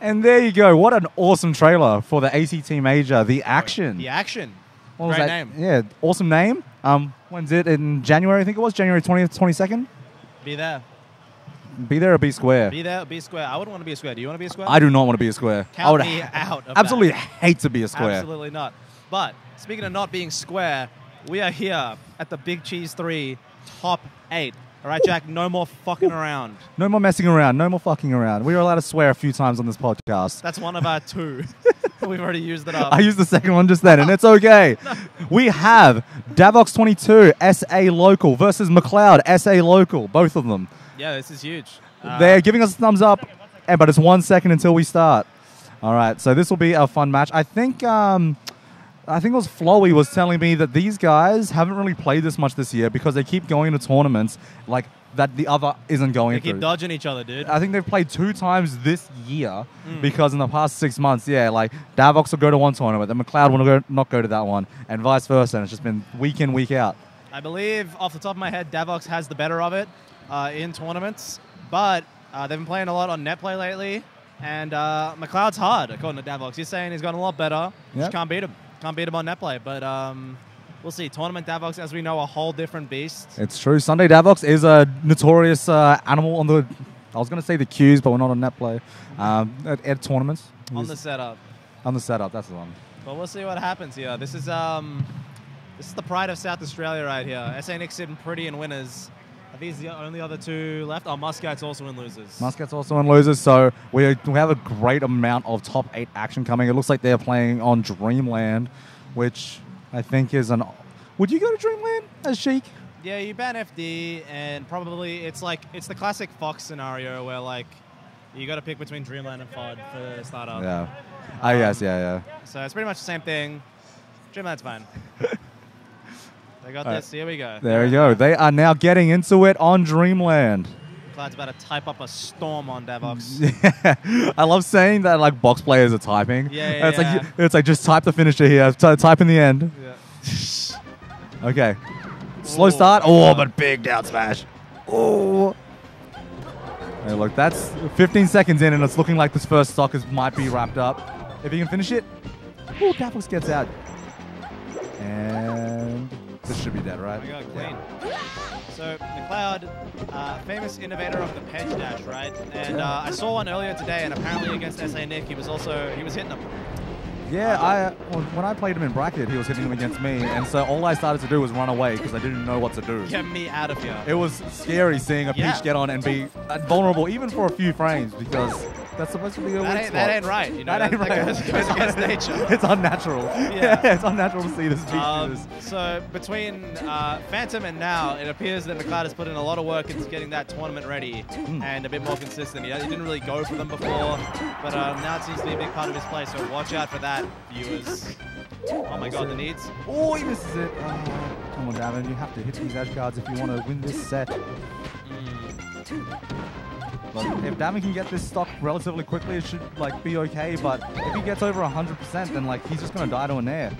And there you go. What an awesome trailer for the ACT Major, The Action. The Action. What was that? Great name. Yeah, awesome name. When's it? In January, I think it was. January 20th, 22nd? Be there. Be there or be square? Be there or be square. I wouldn't want to be a square. Do you want to be a square? I do not want to be a square. Count I would me out of absolutely that. Hate to be a square. Absolutely not. But speaking of not being square, we are here at the Big Cheese 3 Top 8. All right, Jack, no more fucking around. No more messing around. No more fucking around. We were allowed to swear a few times on this podcast. That's one of our two. We've already used it up. I used the second one just then, and it's okay. No. We have Davox22, SA Local, versus McLeod, SA Local, both of them. Yeah, this is huge. They're giving us a thumbs up, but it's 1 second until we start. All right, so this will be a fun match. I think it was Flowy was telling me that these guys haven't really played this much this year because they keep going into tournaments like that the other isn't going through. They keep dodging each other, dude. I think they've played 2 times this year because in the past 6 months, yeah, like Davox will go to one tournament, then McLeod will not go to that one, and vice versa, and it's just been week in, week out. I believe, off the top of my head, Davox has the better of it in tournaments, but they've been playing a lot on net play lately, and McLeod's hard, according to Davox. He's saying he's gotten a lot better, just can't beat him. Can't beat him on net play, but we'll see. Tournament Davox, as we know, a whole different beast. It's true. Sunday Davox is a notorious animal on the... I was going to say the queues, but we're not on net play. At tournaments. On the setup. On the setup, that's the one. But we'll see what happens here. This is the pride of South Australia right here. SA Nick sitting pretty in winners. Are these the only other two left? Oh, Muscat's also in losers. Muscat's also in losers, so we have a great amount of top 8 action coming. It looks like they're playing on Dreamland, which I think is an... Would you go to Dreamland as Sheik? Yeah, you ban FD, and probably it's the classic Fox scenario where, like, you got to pick between Dreamland and FOD for the startup. Yeah. I guess, yeah. So it's pretty much the same thing. Dreamland's fine. They got this. Here we go. There we go. They are now getting into it on Dreamland. McLeod's about to type up a storm on Davox. Yeah. I love saying that, like, box players are typing. Yeah, it's like just type the finisher here. Type in the end. Yeah. Okay. Slow start. Oh, but big down smash. Oh. Hey, look, that's 15 seconds in, and it's looking like this first stock might be wrapped up. If he can finish it. Oh, Davox gets out. And... this should be dead, right? Oh my God, clean. Yeah. So, McLeod, famous innovator of the Hedge Dash, right? And I saw one earlier today, and apparently against SA Nick, he was hitting them. Yeah, when I played him in bracket, he was hitting them against me, and so all I started to do was run away because I didn't know what to do. Get me out of here. It was scary seeing a Peach get on and be vulnerable even for a few frames because that's supposed to be a weak spot. That ain't right. You know, that ain't right. Goes against nature. It's unnatural. Yeah, it's unnatural to see this Peach do this. So between Phantom and now, it appears that McLeod has put in a lot of work into getting that tournament ready and a bit more consistent. He didn't really go for them before, but now it seems to be a big part of his play, so watch out for that. Viewers. Oh my God, the needs. Oh, he misses it. Come on, Davin. You have to hit these edge guards if you want to win this set. But if Davin can get this stock relatively quickly, it should like be okay. But if he gets over 100%, then like he's just gonna die to an air.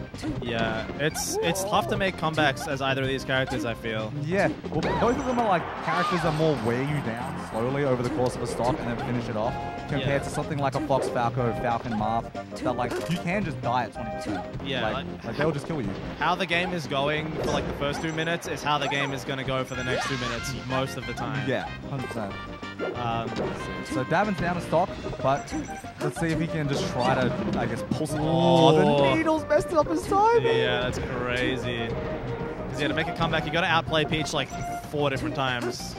Yeah, it's tough to make comebacks as either of these characters, I feel. Yeah, well, both of them are like characters that more wear you down slowly over the course of a stock and then finish it off. Compared to something like a Fox, Falco, Falcon, Marth, that like you can just die at 20%. Yeah, like they'll just kill you. How the game is going for like the first 2 minutes is how the game is gonna go for the next 2 minutes most of the time. Yeah, 100%. So Davin's down a stock, but let's see if he can just try to, I guess, pulse. Oh, the needle's messed up his time. Yeah, that's crazy. Because yeah, to make a comeback, you got to outplay Peach like 4 different times.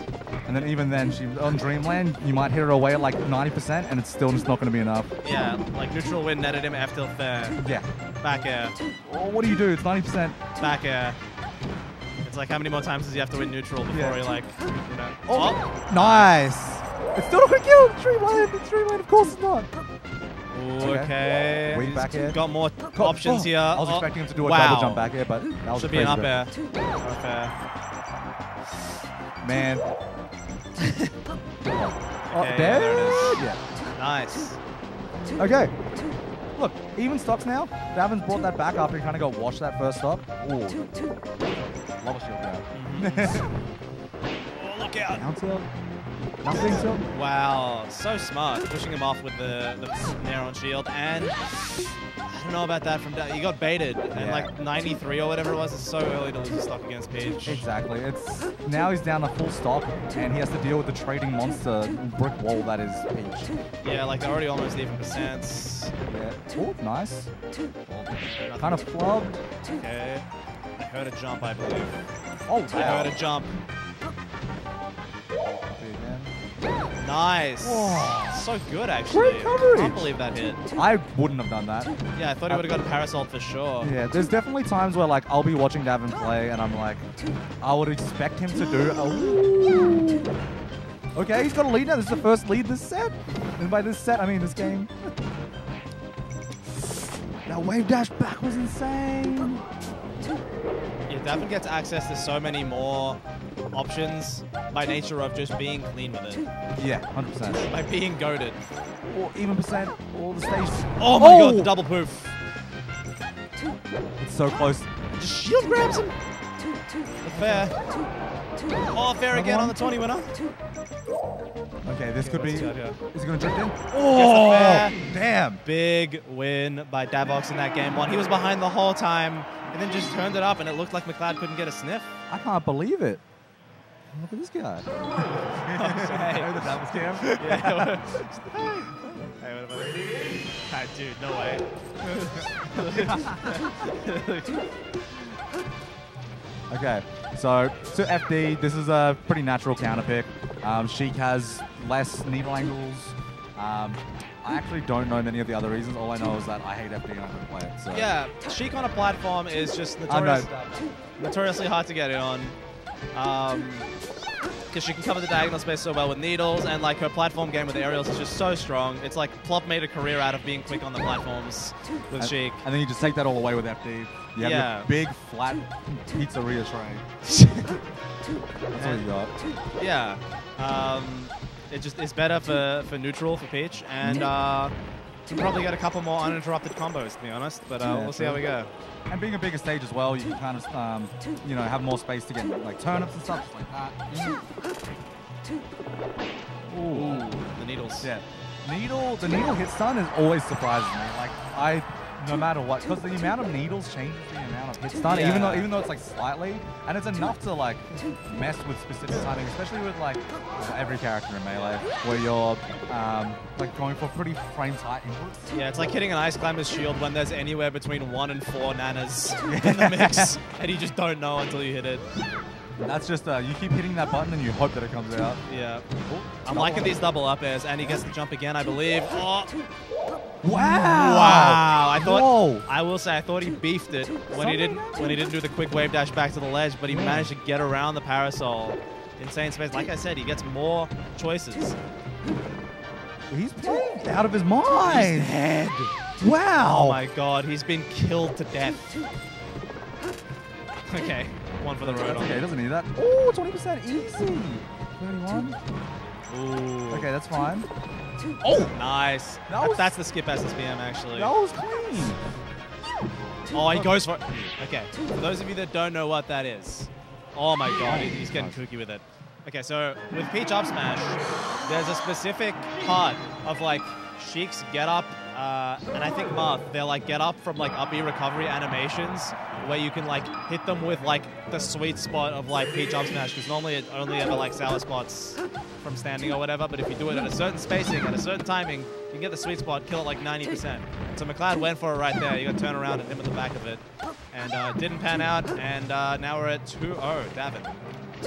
And then even then, she on Dreamland, you might hit her away at like 90%, and it's still just not going to be enough. Yeah, like neutral win netted him F tilt there. Yeah. Back air. Oh, what do you do? It's 90%. Back air. It's like how many more times does he have to win neutral before he like, you know? Oh, nice. It's still not going to kill Dreamland. It's Dreamland, of course it's not. Ooh, okay. We've got more options here. I was expecting him to do a double jump back air, but that was should be an up air. Okay. Man. Okay, there it is. Yeah. Nice. Okay. Look, even stocks now. Davin's brought that back after he kind of got washed that first stop. Ooh. Love a shield there. Oh, look out. Down tilt. I think so. Wow, so smart. Pushing him off with the Nair on shield, and I don't know about that from Davox. You got baited, and like 93 or whatever it was, it's so early to lose a stock against Peach. Exactly. It's now he's down a full stop, and he has to deal with the trading monster brick wall that is Peach. Yeah, like they're already almost even percents. Yeah. Ooh, nice. Oh, kind of flubbed. Okay. I heard a jump, I believe. Oh, wow. I heard a jump. Nice. Whoa. So good, actually. Great coverage. I can't believe that hit. I wouldn't have done that. Yeah, I thought he would have got a parasol for sure. Yeah, there's definitely times where like I'll be watching Davin play and I'm like, I would expect him to do a... Ooh. Okay, he's got a lead now. This is the first lead this set. And by this set, I mean this game. That wave dash back was insane. Yeah, Davin gets access to so many more options by nature of just being clean with it. Yeah, 100%. By being goated. Or even percent, all the stages. Oh my god, the double poof. It's so close. Just shield grabs him. Fair. Oh, fair again on the 20 winner. Okay, this could be... Is he going to drift in? Oh, damn. Big win by Davox in that game one. He was behind the whole time and then just turned it up and it looked like McLeod couldn't get a sniff. I can't believe it. Look at this guy. Hey, that was Cam. Yeah. Hey, what about it? Dude, no way. Okay, so to FD, this is a pretty natural counter pick. Sheik has less needle angles. I actually don't know many of the other reasons. All I know is that I hate FD and I don't play it. So. Yeah, Sheik on a platform is just notoriously hard to get in on. Because she can cover the diagonal space so well with needles, and like her platform game with aerials is just so strong. It's like Plop made a career out of being quick on the platforms with Sheik. And then you just take that all away with FD. You have your big flat pizzeria train. That's all you got. Yeah. It just is better for neutral for Peach, and can probably get a couple more uninterrupted combos, to be honest, but we'll see how we go. And being a bigger stage as well, you can kind of, you know, have more space to get like turnips and stuff like that. Ooh, the needles. Yeah, the needle hit stun is always surprising me. Like no matter what, because the amount of needles changes the amount of hit stun, even though it's like slightly, and it's enough to like mess with specific timing, especially with like every character in Melee, where you're like going for pretty frame tight inputs. Yeah, it's like hitting an Ice Climber's shield when there's anywhere between 1 and 4 nanas in the mix, and you just don't know until you hit it. That's just, you keep hitting that button and you hope that it comes out. Yeah. Oh, I'm liking these double up airs, and he gets the jump again, I believe. Oh. Wow! Wow! I thought, I will say, I thought he beefed it when he didn't do the quick wave dash back to the ledge, but he managed to get around the parasol. Insane space. Like I said, he gets more choices. He's playing out of his mind. His head. Wow! Oh my god, he's been killed to death. Okay. One for the road. Okay, he doesn't need that. Oh, 20% easy. 31. Ooh. Okay, that's fine. Oh, nice. That's the skip SSBM, actually. That was clean. Oh, he goes for it. Okay, for those of you that don't know what that is. Oh my god, he's getting kooky with it. Okay, so with Peach up smash, there's a specific part of like Sheik's get up, and I think Marth, they're like get up from like up B recovery animations, where you can like hit them with like the sweet spot of like Peach up smash, because normally it only ever like sour spots from standing or whatever, but if you do it at a certain spacing, at a certain timing, you can get the sweet spot, kill it like 90%. So McLeod went for it right there. You got to turn around and hit him at the back of it. And didn't pan out, and now we're at 2-0, Davin.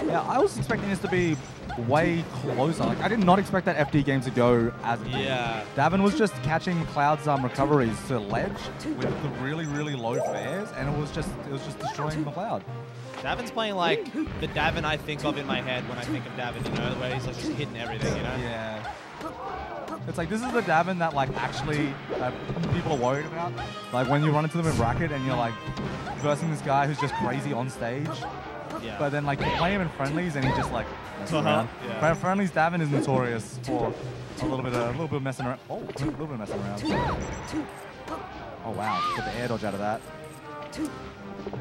Yeah, I was expecting this to be way closer. Like, I did not expect that FD game to go as it did. Davin was just catching McLeod's recoveries to ledge with the really, really low fares, and it was just destroying McLeod. Davin's playing like the Davin I think of in my head when I think of Davin, you know, where he's like just hitting everything, you know? Yeah. It's like, this is the Davin that like actually people are worried about. Like when you run into them in bracket and you're like versing this guy who's just crazy on stage. Yeah. But then like you play him in friendlies and he just like messes around. Yeah. Friendlies Davin is notorious for a little bit of messing around. Oh, a little bit of messing around. Oh wow, get the air dodge out of that.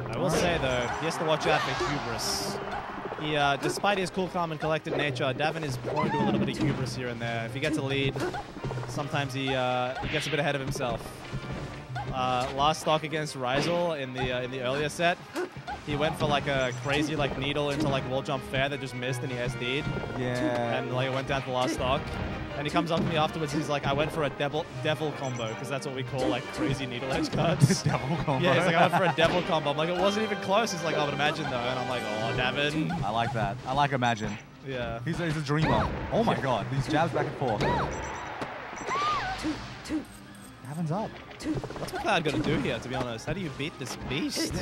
I will say though, he has to watch out for hubris. He, despite his cool, calm, and collected nature, Davin is prone to a little bit of hubris here and there. If he gets a lead, sometimes he gets a bit ahead of himself. Last stock against Ryzel in the earlier set, he went for like a crazy like needle into like wall jump fair that just missed, and he SD'd. Yeah. And like it went down to the last stock. And he comes up to me afterwards, he's like, I went for a devil combo, because that's what we call like crazy needle edge cuts. Devil combo. Yeah, he's like, I went for a devil combo. I'm like, it wasn't even close. He's like, I would imagine though. And I'm like, oh, Davin. I like that. I like imagine. Yeah. He's a dreamer. Oh my god, these jabs back and forth. Davin's up. What's McLeod gonna do here, to be honest? How do you beat this beast?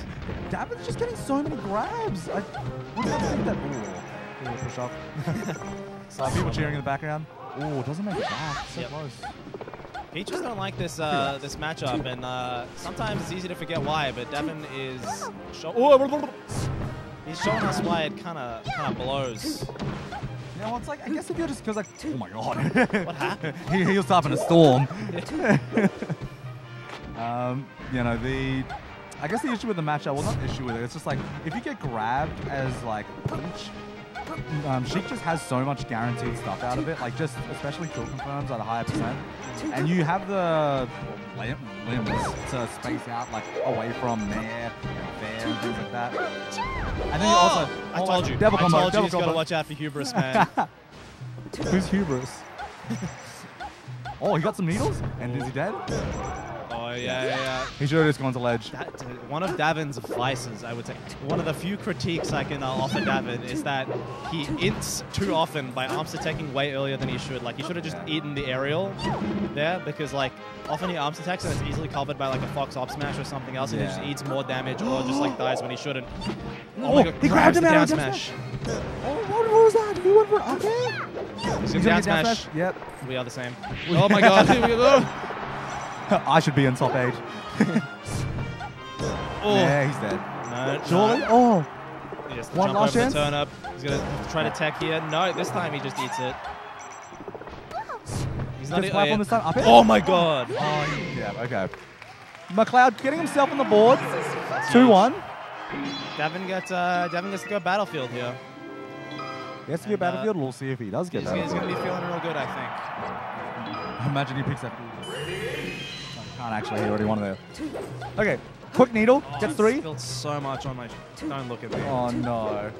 Davin's just getting so many grabs. I wouldn't have seen that. Ooh, ooh, push up. People cheering in the background. Ooh, doesn't make it back. So close. Peaches don't like this this matchup, and sometimes it's easy to forget why. But Davin is he's showing us why it kind of blows. You know, it's like, I guess if you're just because like, oh my god, what happened? He'll stop in a storm. You know, I guess the issue with the matchup, well, not the issue with it. It's just like if you get grabbed as like Peach. Sheik just has so much guaranteed stuff out of it, like just especially kill confirms at a higher percent, and you have the limbs to space out like away from there and there and things like that. And then you also, I told you, devil combo, devil combo. Gotta watch out for hubris, man. Who's hubris? Oh, he got some needles, and is he dead? Oh, yeah. He should have just gone to ledge. One of Davin's vices, I would say. One of the few critiques I can offer Davin is that he ints too often by arms attacking way earlier than he should. Like, he should have just eaten the aerial there, because, like, often he arms attacks and it's easily covered by, like, a Fox up smash or something else, and he just eats more damage or just, like, dies when he shouldn't. Oh, my God, he grabbed him out of smash. Oh, what was that? He went for okay. He's down smash. Yep. We are the same. Oh, my God. Here we go. I should be in top 8. Oh. Yeah, he's dead. No, surely? No. Oh. He has to jump over the turn up. He's going to try to tech here. No, this time he just eats it. He's not on this time. Up it. Oh my god. Oh, yeah, okay. McLeod getting himself on the board. 2-1. Davin gets to go Battlefield here. He has to go Battlefield. We'll see if he does get that. He's going to be feeling real good, I think. Imagine he picks up. Can't actually, he already won there. Okay, quick needle, gets 3. I spilled so much on my, don't look at me. Oh no.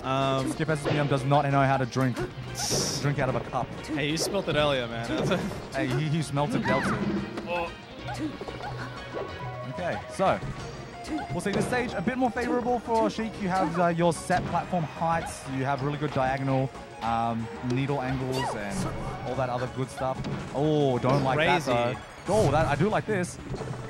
Skip SPM does not know how to drink out of a cup. Hey, you spilt it earlier, man. Hey, you smelt it, dealt it. Oh. Okay, so, we'll see this stage a bit more favorable for Sheik. You have your set platform heights, you have really good diagonal. Needle angles and all that other good stuff. Oh, don't like that though. Oh, I do like this.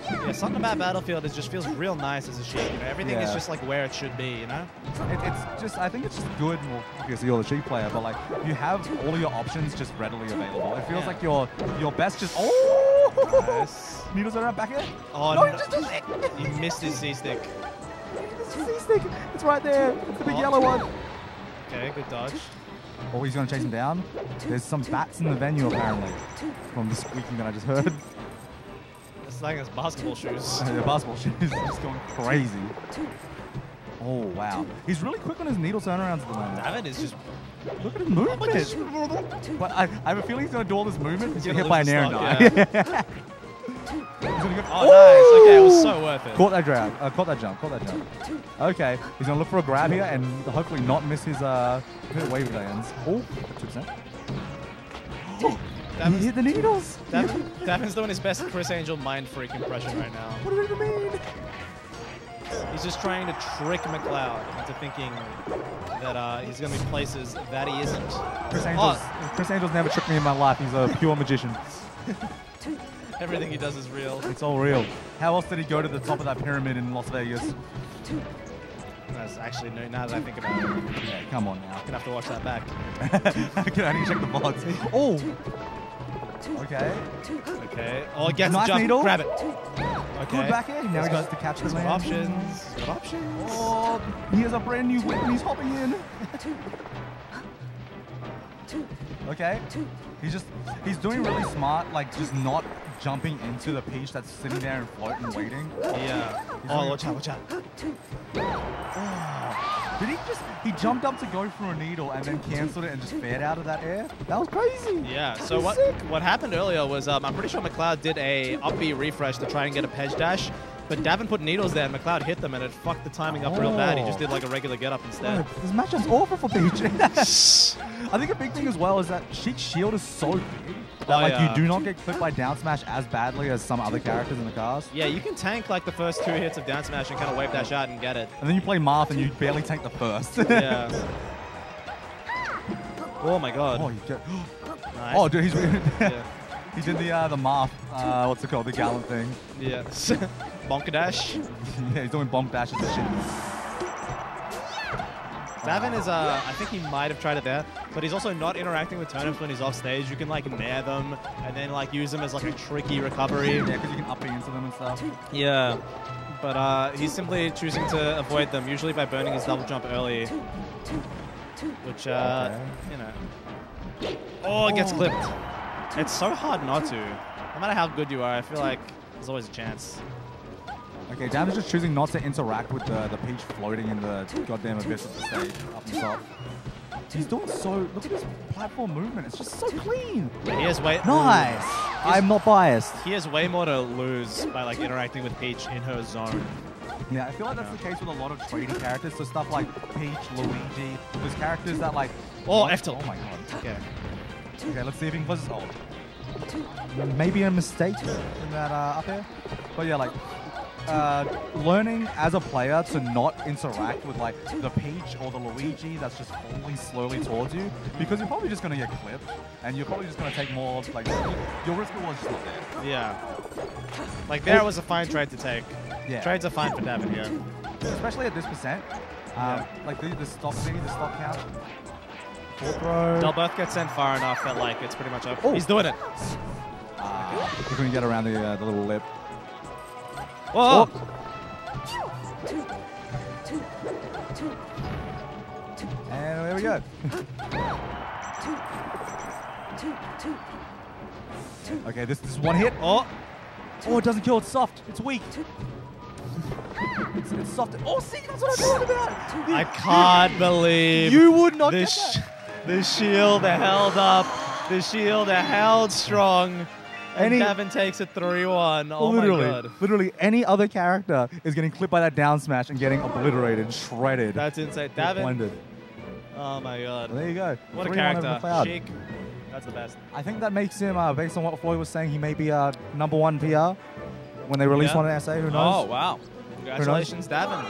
Yeah, something about Battlefield, it just feels real nice as a Sheik. You know, everything is just like where it should be, you know? It's just, I think it's just good, well, obviously you're the Sheik player, but like, you have all your options just readily available. It feels like your best just, oh! Nice. Needles around back air. Oh, no, he just does it! He missed his C-stick. C-stick, it's right there. It's the big yellow one. Okay, good dodge. Oh, he's going to chase him down. There's some bats in the venue, apparently, from the squeaking that I just heard. It's like his basketball shoes. The basketball shoes are just going crazy. Oh, wow. He's really quick on his needle turnarounds at the moment. Davin is just... Look at his movement. But I have a feeling he's going to do all this movement. He's going to hit by an air and die. Yeah. Oh, nice. Okay, it was so worth it. Caught that jump. Okay, he's going to look for a grab here and hopefully not miss his wave lands. Oh, 2%. Oh, he hit the needles. Davin's doing his best Chris Angel mind freak impression right now. What do you mean? He's just trying to trick McLeod into thinking that he's going to be places that he isn't. Chris Angel's never tricked me in my life. He's a pure magician. Everything he does is real. It's all real. How else did he go to the top of that pyramid in Las Vegas? That's actually, no, now that I think about it. Yeah, come on now. I'm going to have to watch that back. I need to check the VODs. Oh! Okay. Oh, it gets nice jump. Needle. Grab it. Okay. Good back air. Now he has to catch the land. Options. Oh, he has a brand new whip and he's hopping in. Okay. He's doing really smart, like just not jumping into the Peach that's sitting there and floating, waiting. Yeah. Oh, watch out. Oh. Did he just, he jumped up to go for a needle and then cancelled it and just fared out of that air? That was crazy. Yeah, so what happened earlier was I'm pretty sure McLeod did a up B refresh to try and get a Pej dash, but Davin put needles there and McLeod hit them and it fucked the timing up real bad. He just did like a regular get up instead. This matchup's awful for Peach. I think a big thing as well is that Sheik's shield is so big. That, you do not get clipped by down smash as badly as some other characters in the cast. Yeah, you can tank like the first 2 hits of down smash and kind of wave dash out and get it. And then you play Marth and you barely tank the first. Yeah. Oh my god. Oh, nice. Oh dude, he's yeah. He did the Marth, what's it called, the gallon thing. Yeah. Bonker dash. Yeah, he's doing bonk dashes and shit. Davin is, I think he might have tried it there, but he's also not interacting with turnips when he's off stage. You can like nair them and then like use them as like a tricky recovery. Yeah, because you can up into them and stuff. Yeah, but he's simply choosing to avoid them, usually by burning his double jump early, which you know. Oh, it gets clipped. It's so hard not to. No matter how good you are, I feel like there's always a chance. Okay, Davin's just choosing not to interact with the Peach floating in the goddamn abyss of the stage up the top. He's doing so... Look at his platform movement. It's just so clean. He has way... Nice! I'm not biased. He has way more to lose by like interacting with Peach in her zone. Yeah, I feel like that's the case with a lot of trading characters. So stuff like Peach, Luigi, those characters that like... Oh, F-tilt. Oh my god. Okay. Okay, let's see if he can push his hold. Maybe a mistake in that up air. But yeah, like... learning as a player to not interact with like the Peach or the Luigi that's just falling slowly towards you, because you're probably just going to get clipped and you're probably just going to take more like your risk reward is just not there. Yeah. Like there was a fine trade to take. Yeah. Trades are fine for Davin here. Especially at this percent. Like the stock thingy, the stock count. They'll both get sent far enough that like it's pretty much up. He's doing it. You're going to get around the little lip. Whoa! Oh. And there we go. Okay, this is one hit. Oh! Oh, it doesn't kill, it's soft. It's weak. It's soft. Oh, see, that's what I'm talking about! I can't believe... You would not get that. The shield, they're held up. The shield, they're held strong. And Davin takes a 3-1. Oh my god. Literally any other character is getting clipped by that down smash and getting obliterated, shredded. That's insane. Davin. Blended. Oh my god. Well, there you go. What a character. Sheik. That's the best. I think that makes him, based on what Floyd was saying, he may be #1 PR when they release one in SA. Who knows? Oh wow. Congratulations, Davin.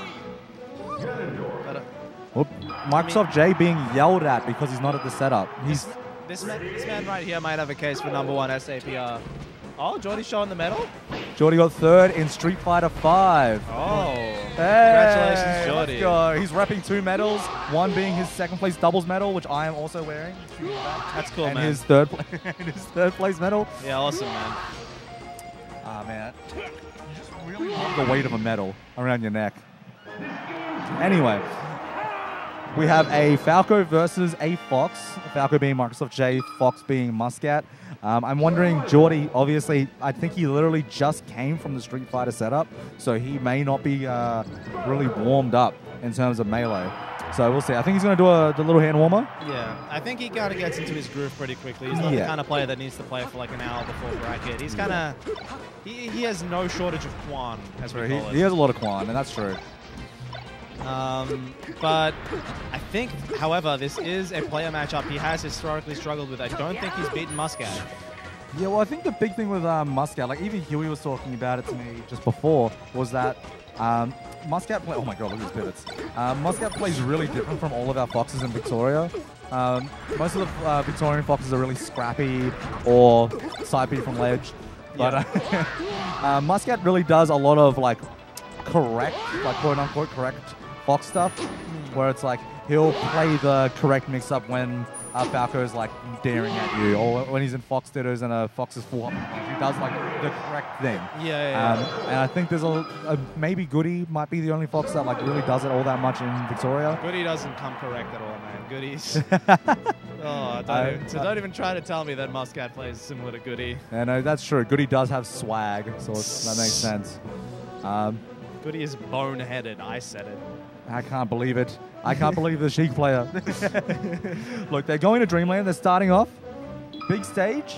Microsoft J being yelled at because he's not at the setup. He's. This man right here might have a case for #1 SAPR. Oh, Jordy's showing the medal? Jordy got 3rd in Street Fighter V. Oh. Hey, congratulations, Jordy. Let's go. He's repping 2 medals, one being his 2nd place doubles medal, which I am also wearing. That's cool, and man. His and his 3rd place medal. Yeah, awesome, man. Ah, man. You just really want the weight of a medal around your neck. Anyway. We have a Falco versus a Fox. Falco being Microsoft J, Fox being Muscat. I'm wondering, Jordy, obviously, I think he literally just came from the Street Fighter setup, so he may not be really warmed up in terms of melee. So we'll see. I think he's going to do the little hand warmer. Yeah, I think he kind of gets into his groove pretty quickly. He's not the kind of player that needs to play for like an hour before bracket. He's kind of, he has no shortage of Quan, as we call it. He has a lot of Quan, and that's true. But I think, however, this is a player matchup he has historically struggled with. I don't think he's beaten Muscat. Yeah, well, I think the big thing with Muscat, like even Huey was talking about it to me just before, was that Muscat play. Oh my god, look at his pivots. Muscat plays really different from all of our Foxes in Victoria. Most of the Victorian Foxes are really scrappy or side B from ledge, but Muscat really does a lot of like correct, like quote unquote correct Fox stuff, where it's like he'll play the correct mix-up when Falco is like daring at you, or when he's in Fox dittos and a Fox is full up. He does like the correct thing. And I think there's maybe Goody might be the only Fox that like really does it all that much in Victoria. Goody doesn't come correct at all, man. Goody's. Don't even try to tell me that Muscat plays similar to Goody. Yeah, no, that's true. Goody does have swag, so that makes sense. Goody is boneheaded. I said it. I can't believe it. I can't believe the Sheik player. Look, they're going to Dreamland. They're starting off. Big stage.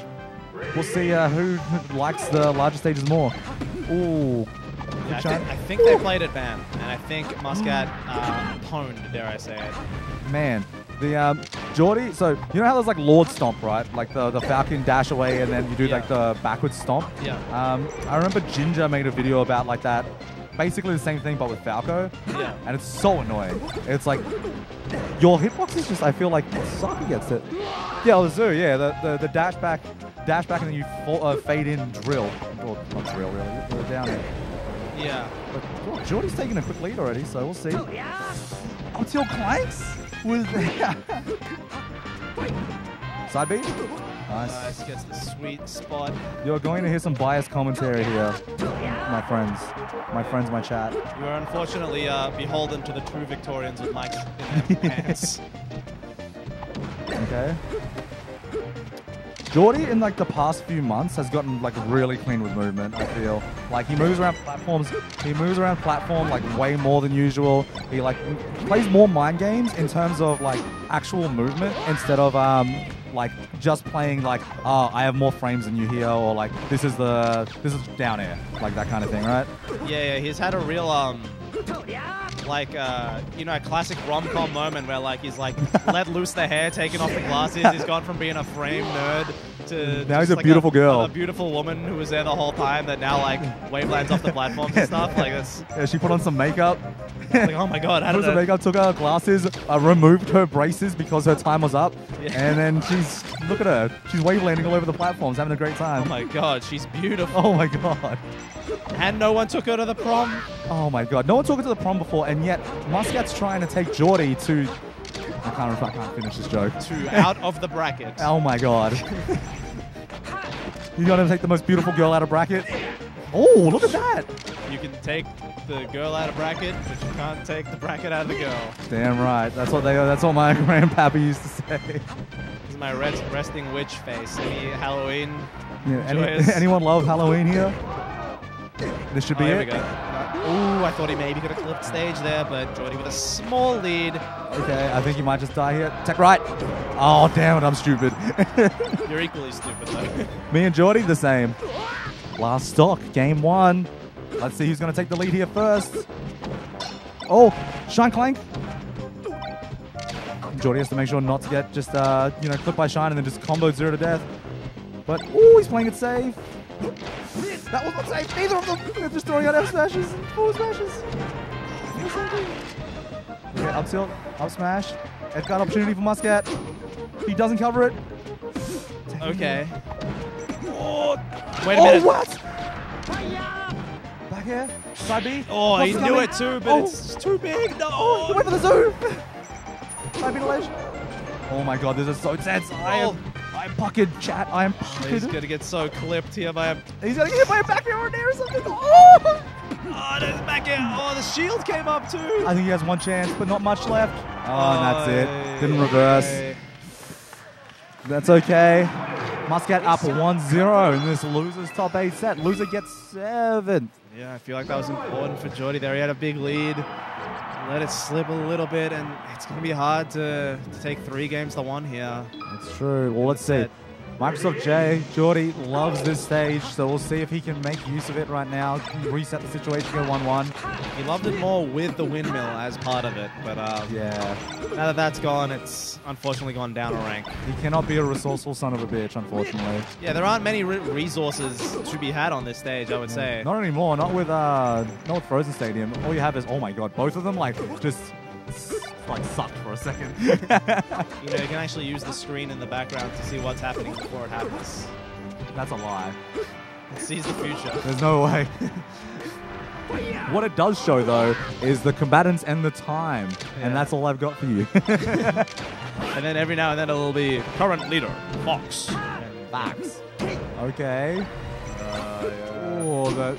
We'll see who likes the larger stages more. Ooh. Yeah, I think they played at Bam, and I think Muscat pwned, dare I say it. Man, the Geordie, so you know how there's like Lord Stomp, right? Like the Falcon dash away and then you do like the backwards stomp? Yeah. I remember Ginger made a video about like that. Basically the same thing, but with Falco. Yeah. And it's so annoying. It's like, your hitbox is just, I feel like, Sok gets it. Yeah, the zoo, yeah, the dash back and then you fade in drill. Or not drill, really, down there. Yeah. But Geordie's taking a quick lead already, so we'll see. Oh, yeah. Until Clanks was there. Side B. Nice. Gets the sweet spot. You're going to hear some biased commentary here, my friends, my chat. You are unfortunately beholden to the true Victorians with mics in their hands. Okay. Geordie in like the past few months has gotten like really clean with movement, I feel. Like he moves around platforms, like way more than usual. He like plays more mind games in terms of like actual movement instead of like just playing like, oh, I have more frames than you here, or like this is down air, like that kind of thing, right? Yeah, yeah, he's had a real like you know, a classic rom-com moment where like he's like let loose the hair, taking off the glasses. He's gone from being a frame nerd to now he's a like beautiful girl, a beautiful woman who was there the whole time that now like wavelands off the platforms and stuff like this. Yeah, she put on some makeup. Like, oh my god, put on some makeup, took her glasses, removed her braces because her time was up, and then she's look at her, she's wavelanding all over the platforms, having a great time. Oh my god, she's beautiful. Oh my god. And no one took her to the prom. Oh my god, no one took her to the prom before, and yet Muscat's trying to take Geordie to... I can't finish this joke. To out of the bracket. Oh my god. You gotta take the most beautiful girl out of bracket. Oh, look at that. You can take the girl out of bracket, but you can't take the bracket out of the girl. Damn right. That's what my grandpappy used to say. This is my resting witch face. Any Halloween? Yeah, anyone love Halloween here? This should be it. Ooh, I thought he maybe could have clipped stage there, but Geordie with a small lead. Okay, I think you might just die here. Tech right. Oh, damn it, I'm stupid. You're equally stupid, though. Me and Geordie the same. Last stock, game one. Let's see who's going to take the lead here first. Oh, Shine Clank. Geordie has to make sure not to get just, you know, clipped by Shine and then just combo zero to death. But, ooh, he's playing it safe. That was not safe, neither of them! They're just throwing out F smashes, forward smashes. Okay, up tilt, up smash. F guard opportunity for Muscat. He doesn't cover it. Okay. Oh, wait a minute. Oh, what? Back here, side B. Oh, he knew it too, but it's too big. No. Oh, he went for the zoom. Side B to ledge. Oh my god, this is so tense. I am puckered, chat. I am puckered. He's going to get so clipped here by a... He's going to get hit by a back air or an air or something. Oh! Oh, there's back air. Oh, the shield came up too. I think he has one chance, but not much left. Oh, and that's it. Didn't reverse. That's okay. Muscat up 1-0 in this loser's top 8 set. Loser gets 7th. Yeah, I feel like that was important for Geordie there. He had a big lead. Let it slip a little bit, and it's going to be hard to take 3 games to 1 here. That's true. Well, let's see. Microsoft J, Geordie loves this stage, so we'll see if he can make use of it right now. Reset the situation here 1-1. He loved it more with the windmill as part of it, but yeah. Now that that's gone, it's unfortunately gone down a rank. He cannot be a resourceful son of a bitch, unfortunately. Yeah, there aren't many resources to be had on this stage, I would say. Not anymore. Not with Frozen Stadium. All you have is, oh my god, both of them like just. Like sucked for a second. You know, you can actually use the screen in the background to see what's happening before it happens. That's a lie. It sees the future. There's no way. What it does show, though, is the combatants and the time. Yeah. And that's all I've got for you. And then every now and then it'll be current leader, Fox. Fox. Okay. Yeah. Oh, that...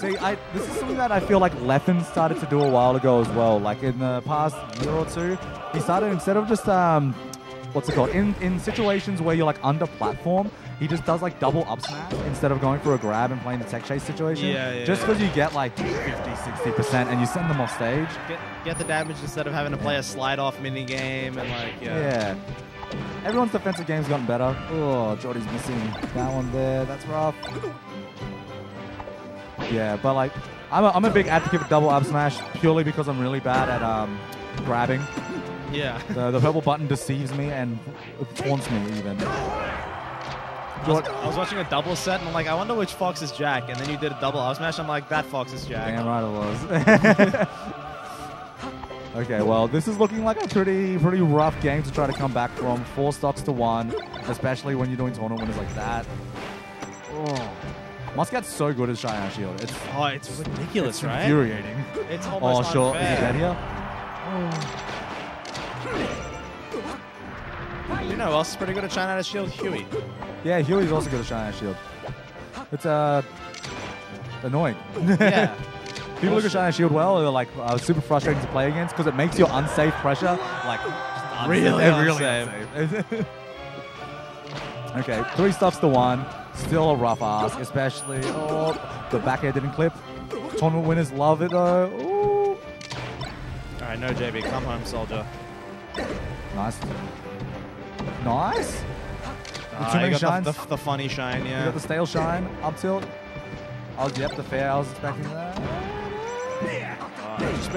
See, this is something that I feel like Lethen started to do a while ago as well. Like in the past year or two, he started, instead of just what's it called? In situations where you're like under platform, he just does like double up smash instead of going for a grab and playing the tech chase situation. Just because you get like 50–60% and you send them off stage. Get the damage instead of having to play a slide off mini game and like Everyone's defensive game's gotten better. Oh, Jordy's missing that one there. That's rough. Yeah, but like I'm a big advocate for double up smash purely because I'm really bad at grabbing. Yeah. The purple button deceives me and taunts me even. I was watching a double set and I'm like, I wonder which Fox is Jack. And then you did a double up smash. I'm like, that Fox is Jack. Damn right it was. Okay, well, this is looking like a pretty rough game to try to come back from. 4 stocks to 1, especially when you're doing tournament winners like that. Oh. Muscat's so good at Cheyenne Shield. It's ridiculous, right? It's infuriating. It's almost unfair. Oh, sure. Is he dead here? Oh. You know who else is pretty good at Cheyenne Shield? Huey. Yeah, Huey's also good at Cheyenne Shield. It's, annoying. Yeah. People look at Cheyenne Shield well, they're like super frustrating to play against because it makes your unsafe pressure like really unsafe. Okay, 3 stocks to 1. Still a rough ask, especially the back air didn't clip. Tournament winners love it though. Ooh. All right, no JB, come home, soldier. Nice. Nice. You got the funny shine, yeah. You got the stale shine, up tilt. Oh, yep, the fair. I was expecting that.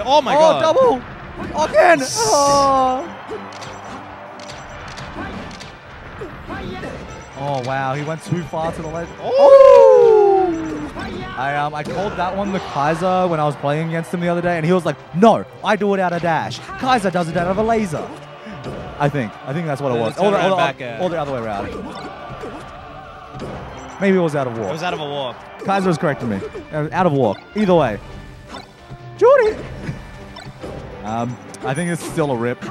Oh my god! Double! Oh, Ken! Oh. Oh wow, he went too far to the ledge. Oh! I called that one the Kaeser when I was playing against him the other day, and he was like, "No, I do it out of dash. Kaeser does it out of a laser." I think that's what it was. All the other way around. Maybe it was out of walk. It was out of a walk. Kaeser was correcting me. Out of walk. Either way. Jordy! I think it's still a rip.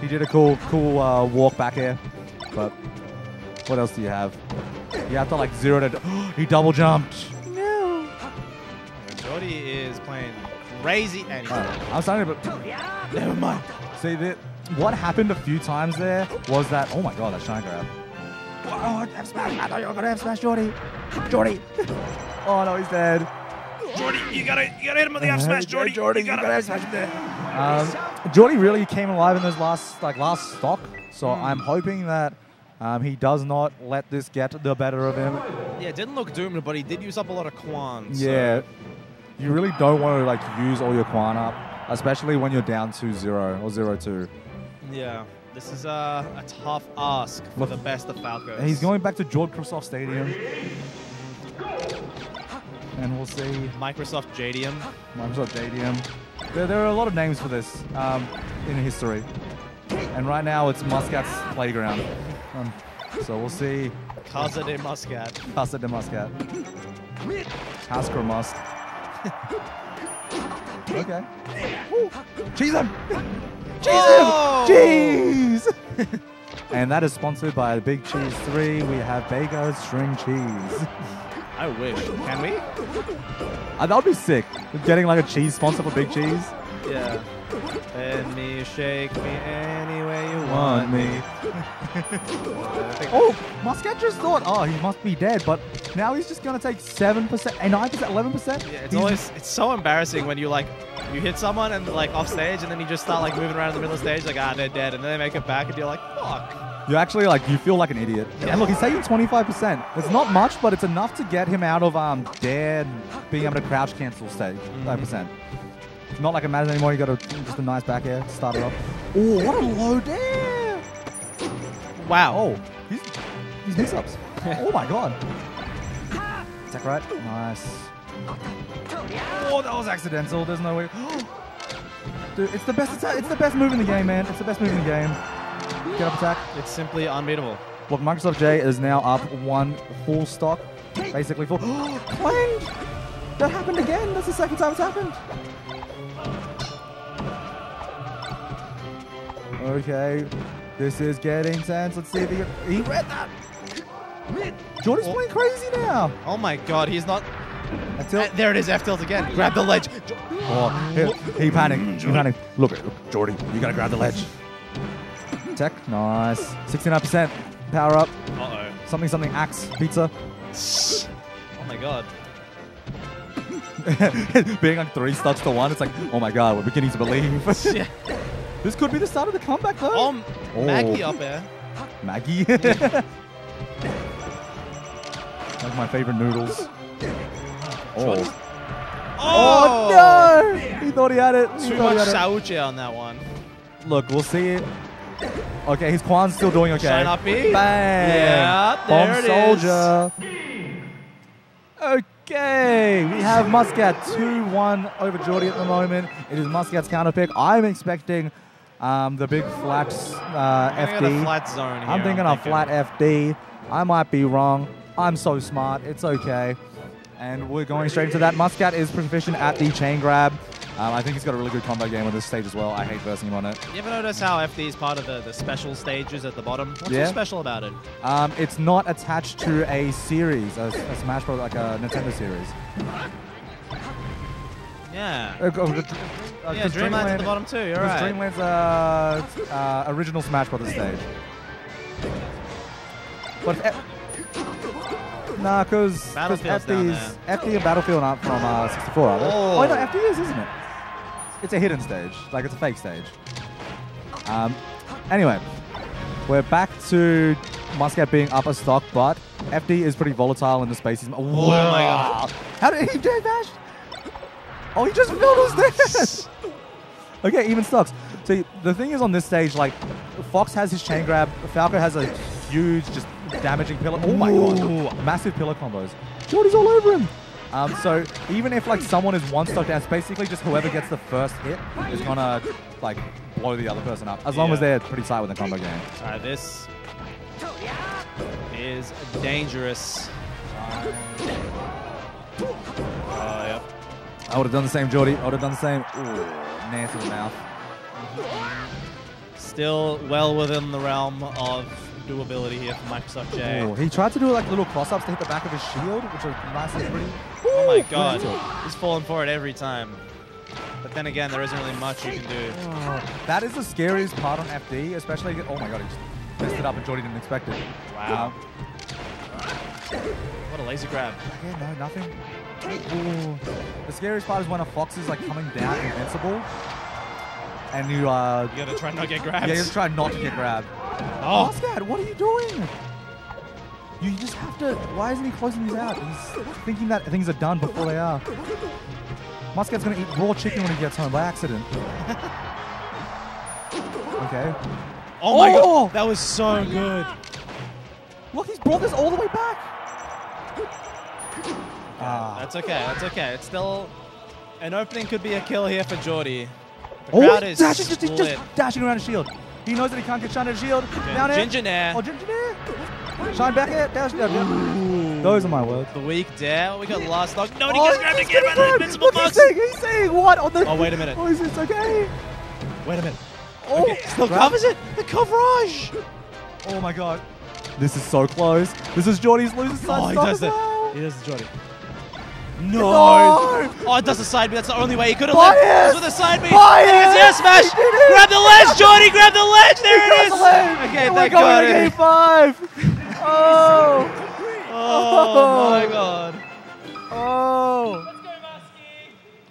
He did a cool walk back here. But what else do you have? You have to like zero to... He double jumped. No. Jordy is playing crazy and... I'm sorry, but... Never mind. See, what happened a few times there was that... Oh my god, that shine grab. Oh, F smash. I thought you were going to F smash, Jordy. Jordy. Oh no, he's dead. Jordy, you gotta hit him with the F smash, Jordy. Jordy, you gotta F smash him there. Jordy really came alive in those last stock, so I'm hoping that he does not let this get the better of him. Yeah, it didn't look doomed, but he did use up a lot of Quan. So. Yeah, you really don't want to like use all your Quan up, especially when you're down 2-0 or 0-2. Yeah, this is a tough ask for the best of Falcons. He's going back to George Microsoft Stadium. And we'll see. Microsoft J. Microsoft J. There are a lot of names for this in history. And right now it's Muscat's playground. So we'll see. Casa de Muscat. Casa de Muscat. Casca Musk. Okay. Woo. Cheese him! Cheese him! Cheese! And that is sponsored by Big Cheese 3. We have Bagos String Cheese. I wish. Can we? That would be sick. Getting like a cheese sponsor for Big Cheese. Yeah. Let me shake me any way you want me. Oh, Muscat just thought, oh, he must be dead, but now he's just gonna take 7%, 9%, 11%. Yeah, it's so embarrassing when you like hit someone and like off stage, and then you just start like moving around in the middle of stage, like they're dead, and then they make it back, and you're like, fuck. You actually like you feel like an idiot. Yeah. And look, he's taking 25%. It's not much, but it's enough to get him out of dead, being able to crouch cancel stage. 5%. Not like it matters anymore. You got just a nice back air to start it off. Oh, what a low dare! Wow. Oh, he's mix ups. Oh my god. Is that right? Nice. Oh, that was accidental. There's no way. Dude, it's the best attack. It's the best move in the game, man. It's the best move in the game. Get up attack. It's simply unbeatable. Look, Microsoft J is now up 1 full stock. Basically full. Claimed! That happened again. That's the second time it's happened. Okay. This is getting tense. Let's see if he read that. Jordan's playing crazy now. Oh my god, he's not. There it is, F tilt again. Grab the ledge. Oh, he panicked. Look, Jordy, you gotta grab the ledge. tech. Nice. 69% power up. Uh-oh. Something, something, axe, pizza. Oh my god. Being like 3 starts to 1, it's like, oh my god, we're beginning to believe. This could be the start of the comeback though. Oh. Maggie up there. Maggie? Like my favorite noodles. Oh. Oh, oh no! He thought he had it. Too much Saoji on that one. Look, we'll see it. Okay, his Kwan's still doing okay. Shine up B. Bam! Yeah, there Bomb Soldier. Okay, we have Muscat 2-1 over Geordie at the moment. It is Muscat's counter pick. I'm expecting the big flat FD. Flat zone here, I'm thinking a flat FD. I might be wrong. I'm so smart. It's okay. And we're going straight into that. Muscat is proficient at the chain grab. I think he's got a really good combo game on this stage as well. I hate versing him on it. You ever notice how FD is part of the special stages at the bottom? What's so special about it? It's not attached to a series, a Smash Bros. Like a Nintendo series. Yeah. Yeah, Dreamland's at the bottom too, you're right. Dreamland's original Smash Bros. Stage. But nah, because FD and Battlefield aren't from 64, are they? Oh, no, FD is, isn't it? It's a hidden stage. Like, it's a fake stage. Anyway, we're back to Muscat being up a stock, but FD is pretty volatile in the space. He's, oh my god. How did he dash? Oh, he just filled his stairs. Okay, even stocks. See, the thing is on this stage, like, Fox has his chain grab, Falco has a huge, just damaging pillar. Oh my god. Massive pillar combos. Geordie's all over him. So even if like someone is one stock down, it's basically just whoever gets the first hit is gonna like blow the other person up. As long as they're pretty tight with the combo game. Alright, this is dangerous. Yep. I would have done the same, Geordie. I would have done the same. Ooh, nasty mouth. Still well within the realm of doability here for Microsoft J. Ooh, he tried to do like little cross-ups to hit the back of his shield, which was nice and pretty. Oh my god, he's falling for it every time. But then again, there isn't really much you can do. Oh, that is the scariest part on FD, especially, oh my god, he just messed it up and Geordie didn't expect it. Wow. What a laser grab. Yeah, no, nothing. Ooh. The scariest part is when a Fox is like coming down invincible. And you gotta try not to get grabbed. Yeah, you gotta try not to get grabbed. Oh, Muscat, what are you doing? You just have to. Why isn't he closing these out? He's thinking that things are done before they are. Muscat's gonna eat raw chicken when he gets home by accident. Okay. Oh my god, that was so good. Look, he's brought this all the way back. That's okay. That's okay. It's still an opening. Could be a kill here for Geordie. The crowd is just dashing around his shield. He knows that he can't get shine at his shield. Down air. Gingernair. Oh, Gingernair. Shine back air. Dash down. Those are my words. The weak dare. We got last stock. No, he gets grabbed again by the invincible box. He's saying what? On the wait a minute. Oh, is this okay? Wait a minute. Oh, okay. Still covers it. The coverage. Oh my god. This is so close. This is Geordie's loser's side. Oh, he does it. He does it, Geordie. No. Oh, it does the side B. That's the only way he could have left. With the side B. Air smash. Grab the ledge, Geordie. Grab the ledge. There it is. Okay, thank God. Game 5. Oh my god. Oh.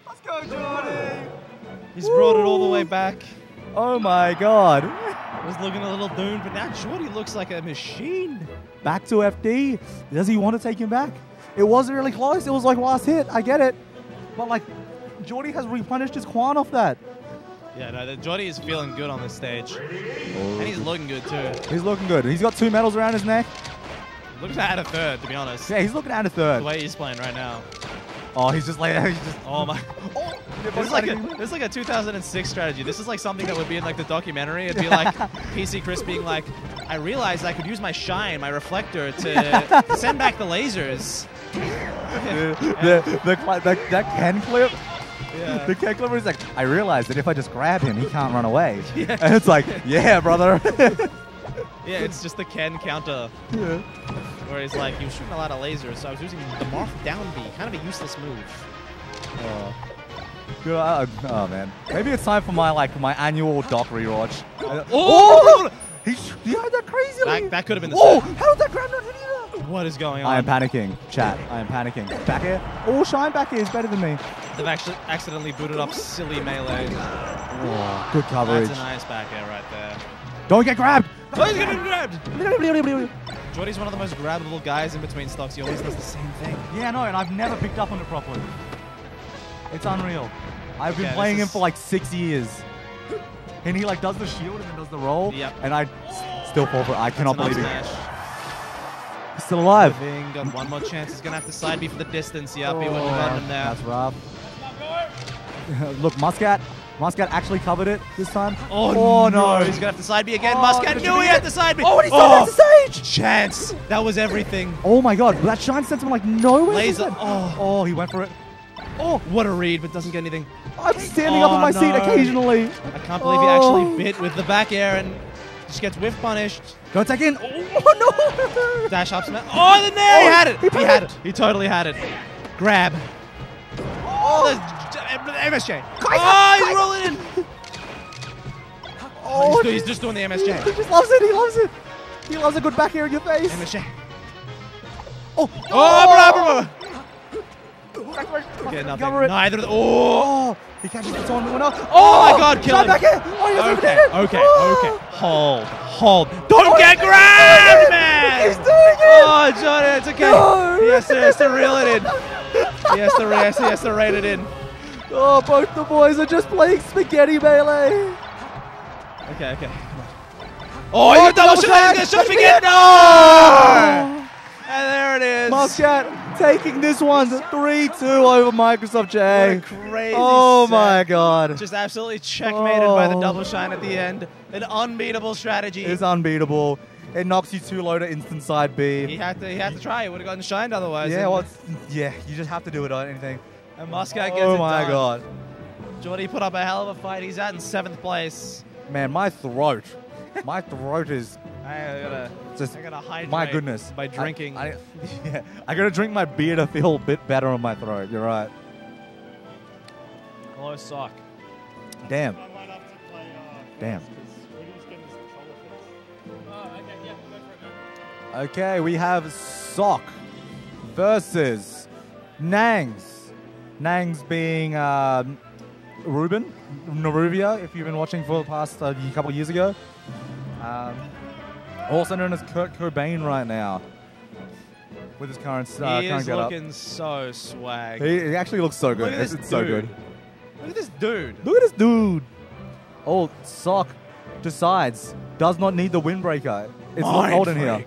Let's go, Geordie. He's brought it all the way back. Oh my god. Was looking a little doomed, but now Geordie looks like a machine. Back to FD. Does he want to take him back? It wasn't really close. It was like last hit. I get it. But like, Geordie has replenished his Quan off that. Yeah, no, Geordie is feeling good on this stage. Oh. And he's looking good too. He's looking good. He's got 2 medals around his neck. Looks to add a third, to be honest. Yeah, he's looking to add a third. The way he's playing right now. Oh, he's just like, he's just, oh my. Oh. This is like a 2006 strategy. This is like something that would be in like the documentary. It'd be like PC Chris being like, I realized I could use my shine, my reflector to send back the lasers. That Ken clip. Yeah. The Ken clip is like, I realized that if I just grab him, he can't run away. Yeah. And it's like, yeah, brother. Yeah, it's just the Ken counter. Yeah. Where he's like, he was shooting a lot of lasers, so I was using the Marth down B. Kind of a useless move. Oh man. Maybe it's time for my annual doc rewatch. Oh! He's behind that crazy. That could have been the same. How did that grab not hit either? What is going on? I am panicking, chat. I am panicking. Back air. Oh, Shine back air is better than me. They've actually accidentally booted up silly melee. Oh, good coverage. That's a nice back air right there. Don't get grabbed! Don't get grabbed! Jordy's one of the most grabbable guys in between stocks. He always does the same thing. Yeah, no, and I've never picked up on it properly. It's unreal. I've been playing him for like 6 years. And he like does the shield and then does the roll. Yep. And I still fall for it. I cannot believe it. He's still alive. Got one more chance. He's going to have to side B for the distance. Yeah, B wouldn't have gotten him there. That's rough. Look, Muscat. Muscat actually covered it this time. Oh no. He's going to have to side B again. Muscat knew he had to side B. Oh, and he saw that at the stage. Chance. That was everything. Oh my god. That Shine sent him like nowhere. Laser. Oh, he went for it. Oh, what a read, but doesn't get anything. I'm standing up in my seat occasionally. I can't believe he actually bit with the back air and just gets whiff punished. Go attack in. Oh, no. Dash up smash. Oh, and there he had it. He had it. He totally had it. Grab. Oh, MSJ. Oh, he's rolling in. Oh, he's just doing the MSJ. He just loves it. He loves it. He loves a good back air in your face. MSJ. Oh. Oh, bro. Okay, neither of the, he catches it on winner. Oh my god, kill him. Back here. Oh, okay. Hold. Don't get grabbed, man! He's doing it! Oh, Johnny, it's okay. No. He has to reel it in. He has to rein it in. Oh, both the boys are just playing spaghetti melee. Okay. Oh, he's double shot! He's gonna spaghetti! No! And there it is. Muscat taking this one 3-2 over Microsoft J. What a crazy set. My god. Just absolutely checkmated by the double shine at the end. An unbeatable strategy. It's unbeatable. It knocks you too low to instant side B. He had to try. He would have gotten shined otherwise. Yeah, you just have to do it on anything. And Muscat gets it done. Oh my god. Jordy put up a hell of a fight. He's out in 7th place. Man, my throat. My throat is... I gotta hydrate. My goodness. By drinking. I gotta drink my beer to feel a bit better on my throat. You're right. Hello, Sok. Damn. Damn. Okay, we have Sok versus Nangs. Nangs being Ruben, Neruvia, if you've been watching for the past couple years ago. Also known as Kurt Cobain right now, with his current he is looking so swag. He actually looks so good. It's so good. Look at this dude. Oh, Sok decides does not need the windbreaker. It's not cold in here.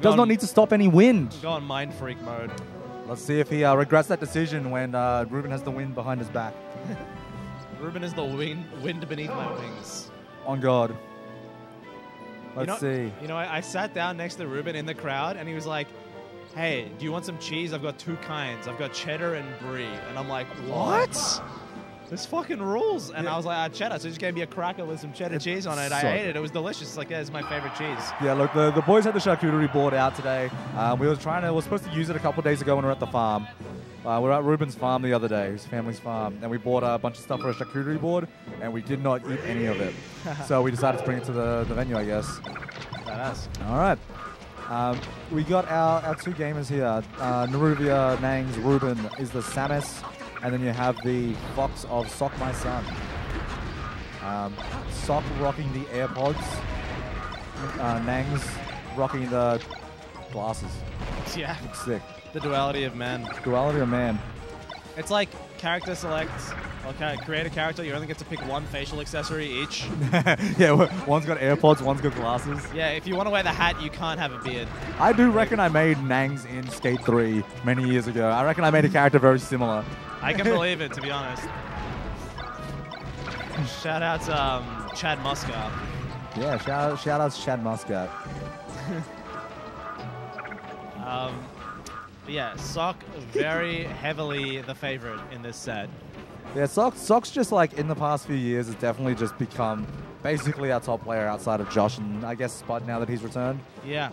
Does not need to stop any wind. Go on mind freak mode. Let's see if he regrets that decision when Ruben has the wind behind his back. Ruben is the wind beneath my wings. On God. Let's see. You know, I sat down next to Ruben in the crowd, and he was like, hey, do you want some cheese? I've got two kinds. I've got cheddar and brie. And I'm like, what? This fucking rules. And I was like, cheddar. So he just gave me a cracker with some cheddar cheese on it. I ate it. It was delicious. It's like, yeah, this is my favorite cheese. Yeah, look, the boys had the charcuterie board out today. We were supposed to use it a couple of days ago when we were at the farm. We were at Ruben's farm the other day, his family's farm, and we bought a bunch of stuff for a charcuterie board, and we did not eat any of it. So we decided to bring it to the venue, I guess. Badass. All right. We got our two gamers here. Neruvia, Nangs, Ruben is the Samus, and then you have the Fox of Sok My Son. Sok rocking the AirPods. Nangs rocking the glasses. Yeah. Looks sick. The duality of man. It's like character select. Okay, create a character. You only get to pick one facial accessory each. One's got AirPods, one's got glasses. Yeah, if you want to wear the hat, you can't have a beard. I do reckon I made Nangs in Skate 3 many years ago. I reckon I made a character very similar. I can believe it, to be honest. Shout out to Chad Muscat. Yeah, shout out to Chad Muscat. Yeah, Sok very heavily the favorite in this set. Yeah, Sok's just like in the past few years has definitely just become basically our top player outside of Josh and I guess Spud now that he's returned. Yeah.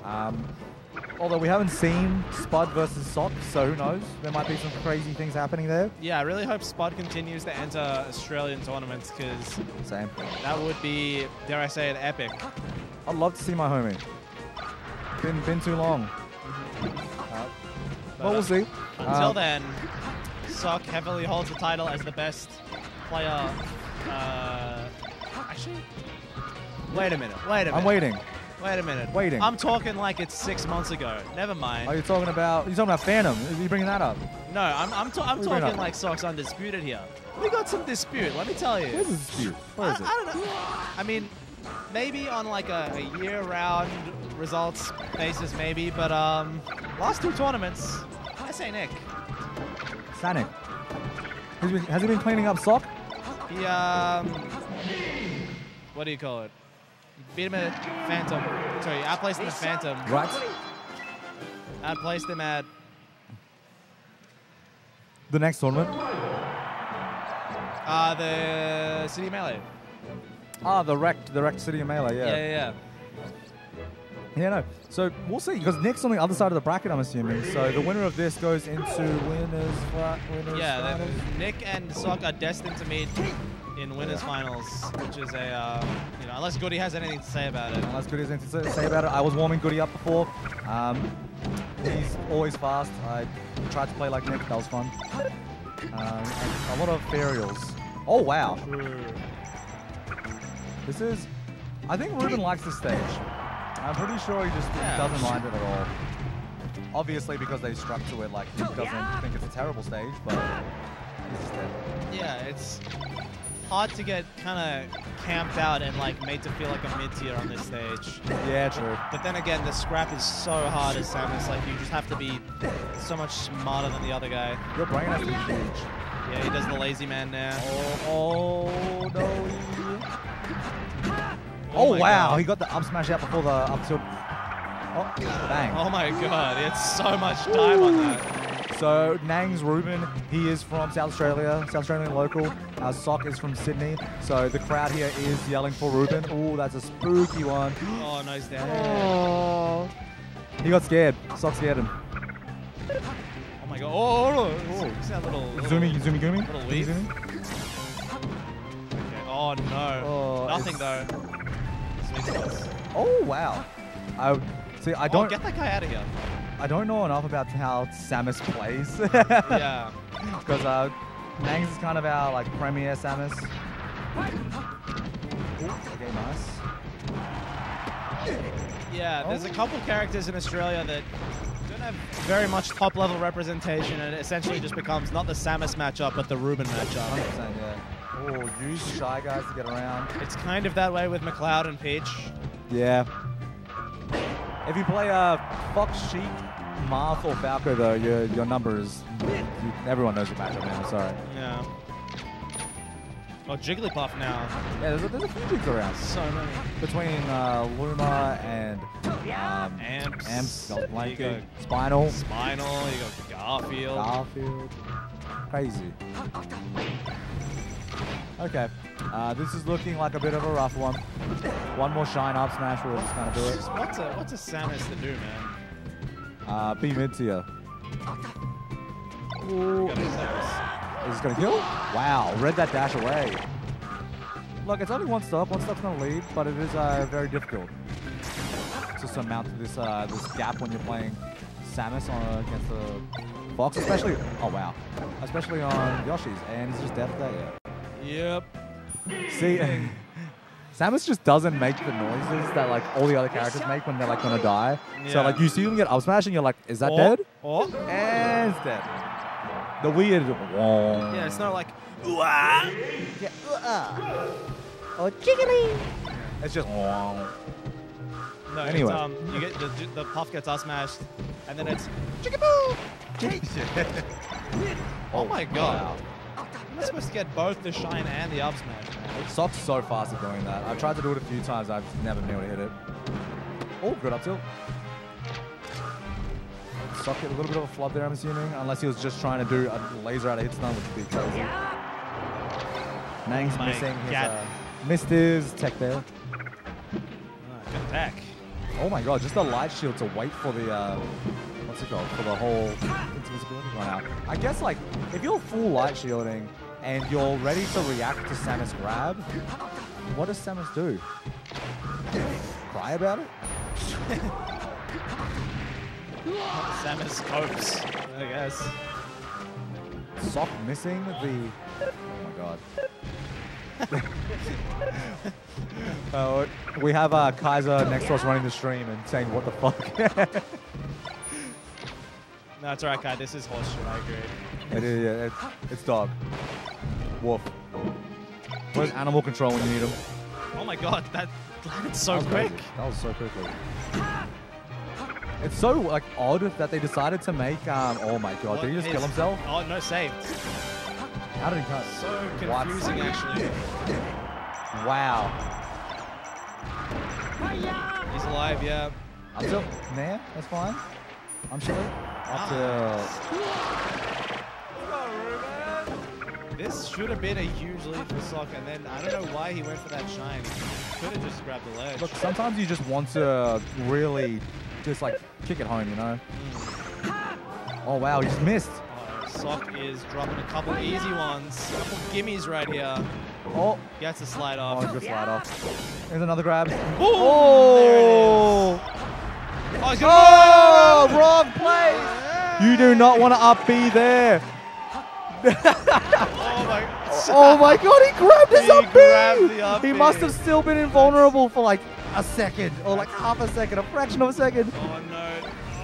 Although we haven't seen Spud versus Sok, so who knows? There might be some crazy things happening there. Yeah, I really hope Spud continues to enter Australian tournaments, because that would be, dare I say it, epic. I'd love to see my homie. Been too long. But we'll see. Until then, Sok heavily holds the title as the best player. Actually, wait a minute. I'm waiting. Wait a minute. Waiting. I'm talking like it's 6 months ago. Never mind. Oh, you're talking about Phantom. Are you bringing that up? No, I'm talking like Sok's undisputed here. We got some dispute, let me tell you. What is a dispute? What is it? I don't know. I mean, maybe on like a year-round results basis, maybe, but last two tournaments, SA Nick. SA Nick. Has he been cleaning up Sok? He, what do you call it? Beat him at Phantom. Sorry, I placed him at Phantom. Right. I placed him at the next tournament. The City of Melee. Ah, the wrecked City of Melee. Yeah. Yeah, no. So we'll see, because Nick's on the other side of the bracket, I'm assuming. So the winner of this goes into winners. Yeah, Nick and Sok are destined to meet in winners finals, which is a, you know, unless Goody has anything to say about it. Unless Goody has anything to say about it. I was warming Goody up before. He's always fast. I tried to play like Nick. That was fun. A lot of aerials. Oh, wow. This is, I think Ruben likes this stage. I'm pretty sure he just doesn't mind it at all. Obviously, because they struck to it, like, he doesn't think it's a terrible stage, but he's just there. Yeah, it's hard to get kind of camped out and like made to feel like a mid-tier on this stage. Yeah, true. But then again, the scrap is so hard as Samus. Like, you just have to be so much smarter than the other guy. Your brain has to be huge. Yeah, he does the lazy man now. Oh no. Oh wow, God. He got the up smash out before the up tilt. Oh, bang. Oh my God, it's so much time on that. So Nangs Ruben, he is from South Australia, South Australian local. Sok is from Sydney. So the crowd here is yelling for Ruben. Oh, that's a spooky one. Oh, nice down. Oh. He got scared. Sok scared him. Oh my God. Oh. Is that little zoomy goomy? Little weave. Okay. Oh no. Oh, nothing though. Oh wow. I don't get that guy out of here. I don't know enough about how Samus plays. Yeah. Because Nangs is kind of our like premier Samus. Okay, nice. Yeah, there's a couple characters in Australia that don't have very much top level representation, and it essentially just becomes not the Samus matchup, but the Ruben matchup. 100%, yeah. Oh, use Shy Guys to get around. It's kind of that way with McLeod and Peach. Yeah. If you play Fox, Sheik, Marth, or Falco, though, your number is... everyone knows your matchup now, I'm sorry. Yeah. Oh, Jigglypuff now. Yeah, there's a few jigs around. So many. Between Luma and... Amps. Got Blanket. Spinal. You got Garfield. Crazy. Okay. This is looking like a bit of a rough one. One more shine up smash will just kind of do it. What's a Samus to do, man? Be mid-tier. Ooh. Is this going to kill? Wow, read that dash away. Look, it's only one stop. One stop's going to lead, but it is very difficult to surmount this this gap when you're playing Samus against the Fox, especially. Oh wow, especially on Yoshi's, and he's just dead there. Yep. See, Samus just doesn't make the noises that like all the other characters make when they're like gonna die. Yeah. So like you see them get up smash and you're like, is that dead? Oh. And it's dead. The weird. Yeah, it's not like. Ooh-ah. Yeah. Or jiggly. It's just. No, anyway, you get the puff gets up smashed, and then it's chickaboo. Oh my God. Wow. I'm not supposed to get both the shine and the up smash, man. Sok's so fast at doing that. I've tried to do it a few times. I've never been able to hit it. Oh, good up tilt. Sok hit a little bit of a flop there, I'm assuming. Unless he was just trying to do a laser out of hit stun, which would be crazy. Nang's missing his... missed his tech there. Good tech. Oh my god, just the light shield to wait for the, what's it called, for the whole invisibility run out. I guess, like, if you're full light shielding and you're ready to react to Samus' grab, what does Samus do? Cry about it? Samus copes, I guess. Sok missing the... Oh my god. We have Kaiser next to us running the stream and saying, what the fuck? No, it's alright, Kai. This is horseshit, I agree. It is, yeah. It's dog. Wolf. Where's animal control when you need him? Oh my god, that landed so quick. That was so quickly. It's so, like, odd that they decided to make, oh my god, did he just kill himself? Oh, no, saved. How did he cut? So confusing, actually. Wow. He's alive, yeah. Up till there, that's fine. I'm sure. Up till... This should have been a huge lead for Sok, and then I don't know why he went for that shine. Could have just grabbed the ledge. Look, sometimes you just want to really just, like, kick it home, you know? Oh, wow, he just missed. Sok is dropping a couple easy ones, a couple gimmies right here. Oh, gets a slide off. Oh, good slide off. There's another grab. Ooh, oh, there it is. Oh, he's got wrong place. Yeah. You do not want to up B there. Oh my god, he grabbed his up B. He must have still been invulnerable for like a second, or like half a second, a fraction of a second. Oh no.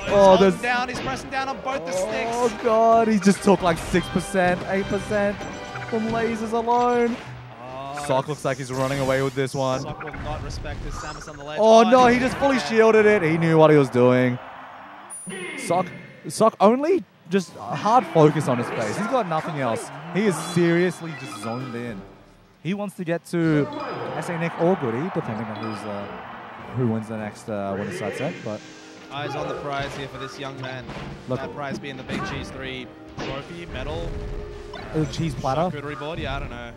Oh, he's holding down. He's pressing down on both the sticks. Oh god, he just took like 6%, 8% from lasers alone. Oh, Sok looks like he's running away with this one. Sok will not respect his Samus on the ledge. Oh no, he just fully shielded it. He knew what he was doing. Sok only just hard focus on his face. He's got nothing else. He is seriously just zoned in. He wants to get to SA Nick or Goody, depending on who's who wins the next winner's side set, but. Eyes on the prize here for this young man. Look. That prize being the Big Cheese 3 trophy, medal. Cheese platter? Charcuterie board, yeah, I don't know.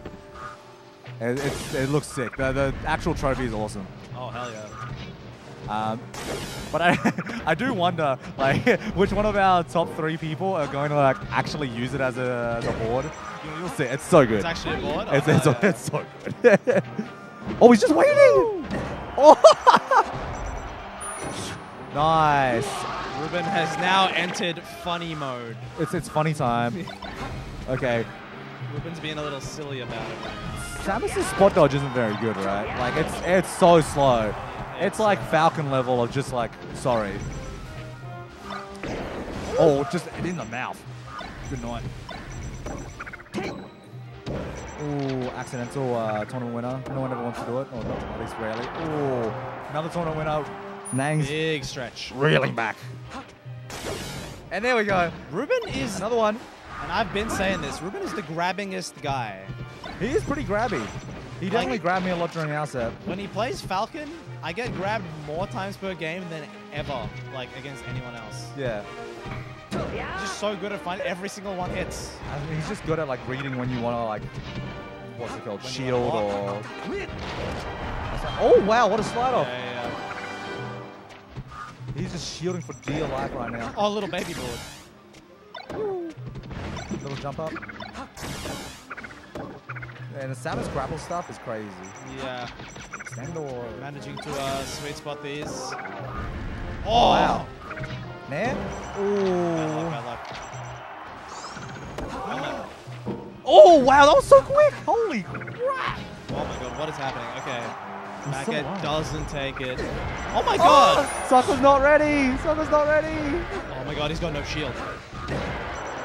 It looks sick. The actual trophy is awesome. Oh, hell yeah. But I do wonder, like, which one of our top 3 people are going to, like, actually use it as a board. You'll see, it's so good. It's actually a board? Oh, it's so good. Oh, he's just waiting! Oh! Nice. Ruben has now entered funny mode. It's funny time. Okay. Ruben's being a little silly about it. Samus' spot dodge isn't very good, right? Like, it's so slow. It's like Falcon level of just like, sorry. Oh, just in the mouth. Good night. Ooh, accidental tournament winner. No one ever wants to do it, or not, at least rarely. Ooh, another tournament winner. Nangs. Big stretch. Reeling back. And there we go. Ruben is... Another one. And I've been saying this. Ruben is the grabbingest guy. He is pretty grabby. He definitely grabbed me a lot during our set. When he plays Falcon, I get grabbed more times per game than ever, like, against anyone else. Yeah. He's just so good at finding every single one hits. I mean, he's just good at, like, reading when you want to, like... What's it called? When shield or... Oh, wow. What a slide off. Yeah, yeah, yeah. He's just shielding for dear life right now. Oh, little baby board. Ooh. Little jump up. And the Samus grapple stuff is crazy. Yeah. Or managing to sweet spot these. Oh, wow. Man. Ooh. Bad luck, bad luck. Oh, wow. That was so quick. Holy crap. Oh, my God. What is happening? Okay. Backhead doesn't take it. Oh my god! Oh, Sokka's not ready! Sokka's not ready! Oh my god, he's got no shield.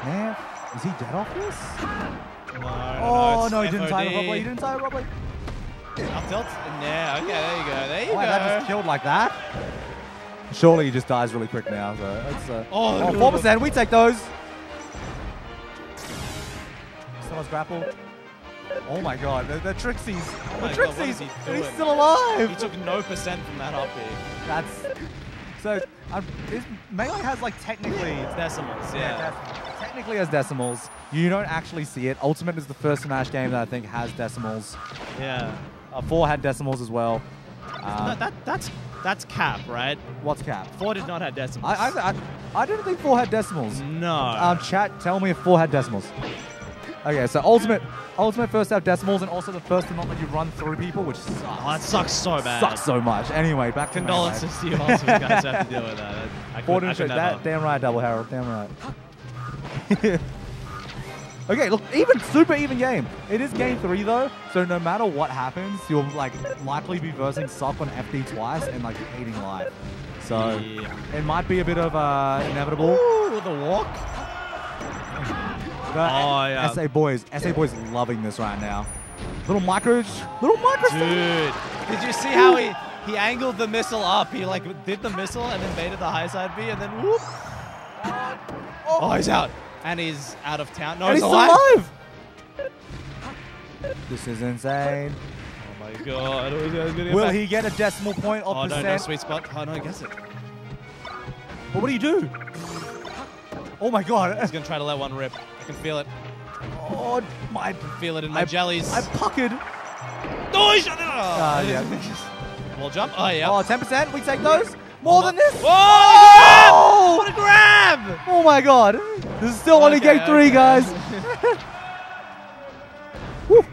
Man, is he dead off this? No, oh no, he didn't time it properly. He didn't time it properly. Up tilt? Yeah, okay, there you go. There you go. That just killed like that? Surely he just dies really quick now. So that's, oh, 4%. We take those. Someone's grappled. Oh my god, the Trixie's. Oh the Trixie's! God, he's still alive! He took no percent from that up here. That's. So, Melee has like technically. It's decimals, yeah. Technically has decimals. You don't actually see it. Ultimate is the first Smash game that I think has decimals. Yeah. 4 had decimals as well. That's That's cap, right? What's cap? Four did not have decimals. I didn't think four had decimals. No. Chat, tell me if four had decimals. Okay, so ultimate first have decimals, and also the first to not let you run through people, which sucks. Oh, that sucks so bad. Sucks so much. Anyway, back to condolences to you guys have to deal with that. I could that. Damn right, Double Harold. Damn right. Okay, look, even super even game. It is game 3 though, so no matter what happens, you'll like likely be versing Sok on FD twice and like hating life. So yeah. It might be a bit of inevitable. Ooh, the walk. Oh yeah. SA boys loving this right now. Little micro. Dude, did you see how he angled the missile up? He like did the missile and then baited the high side B and then whoop. Oh, he's out. And he's out of town. No, and he's alive! This is insane. Oh my god. Will he get a decimal point of percent? No, sweet spot. Oh no, I guess it. But what do you do? Oh my god. He's gonna try to let one rip. I can feel it. Oh my. I can feel it in my jellies. I puckered. No, he shot it! Yeah. Wall jump. Oh yeah. Oh, 10%? We take those? More than this? Oh! What a grab! Oh my god. This is still only game 3, guys. Woo.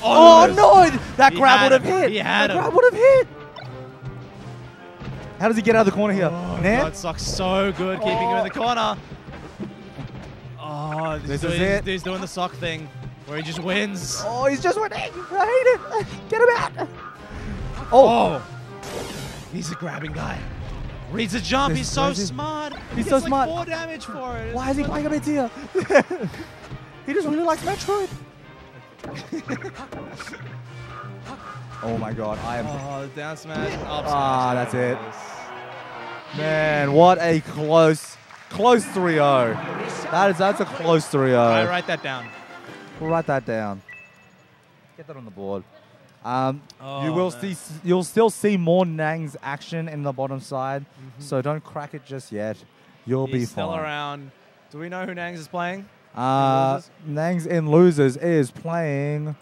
Oh, no! That grab would have hit. That grab would have hit. How does he get out of the corner here? Oh, that sucks so good keeping him in the corner. Oh, he's doing the Sok thing where he just wins. Oh, he's just winning. I hate it. Get him out. Oh. He's a grabbing guy. Reads a jump, he's so smart. He's so smart. More damage for it. Why is he playing a bit here? He just really likes Metroid. Oh my god, I am. Oh, down smash. Up smash. Ah, that's it. Man, what a close 3-0. That's a close 3-0. I write that down. We'll write that down. Get that on the board. You'll still see more Nangs action in the bottom side, so don't crack it just yet. He's still around. Do we know who Nangs is playing? Nangs in Losers is playing.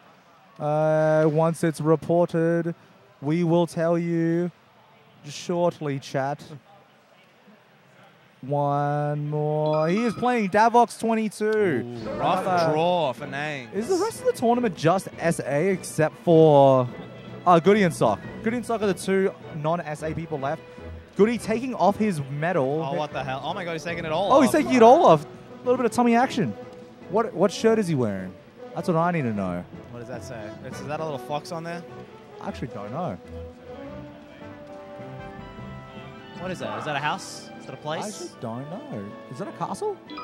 Once it's reported, we will tell you shortly, chat. One more. He is playing Davox22. Rough draw for Nangs. Is the rest of the tournament just SA except for Goody and Sok? Goody and Sok are the two non-SA people left. Goody taking off his medal. Oh, what the hell? Oh my god, he's taking it all off. Oh, he's taking it all off. A little bit of tummy action. What shirt is he wearing? That's what I need to know. What does that say? Is that a little fox on there? I actually don't know. What is that? Is that a house? Is that a place? I just don't know. Is that a castle? I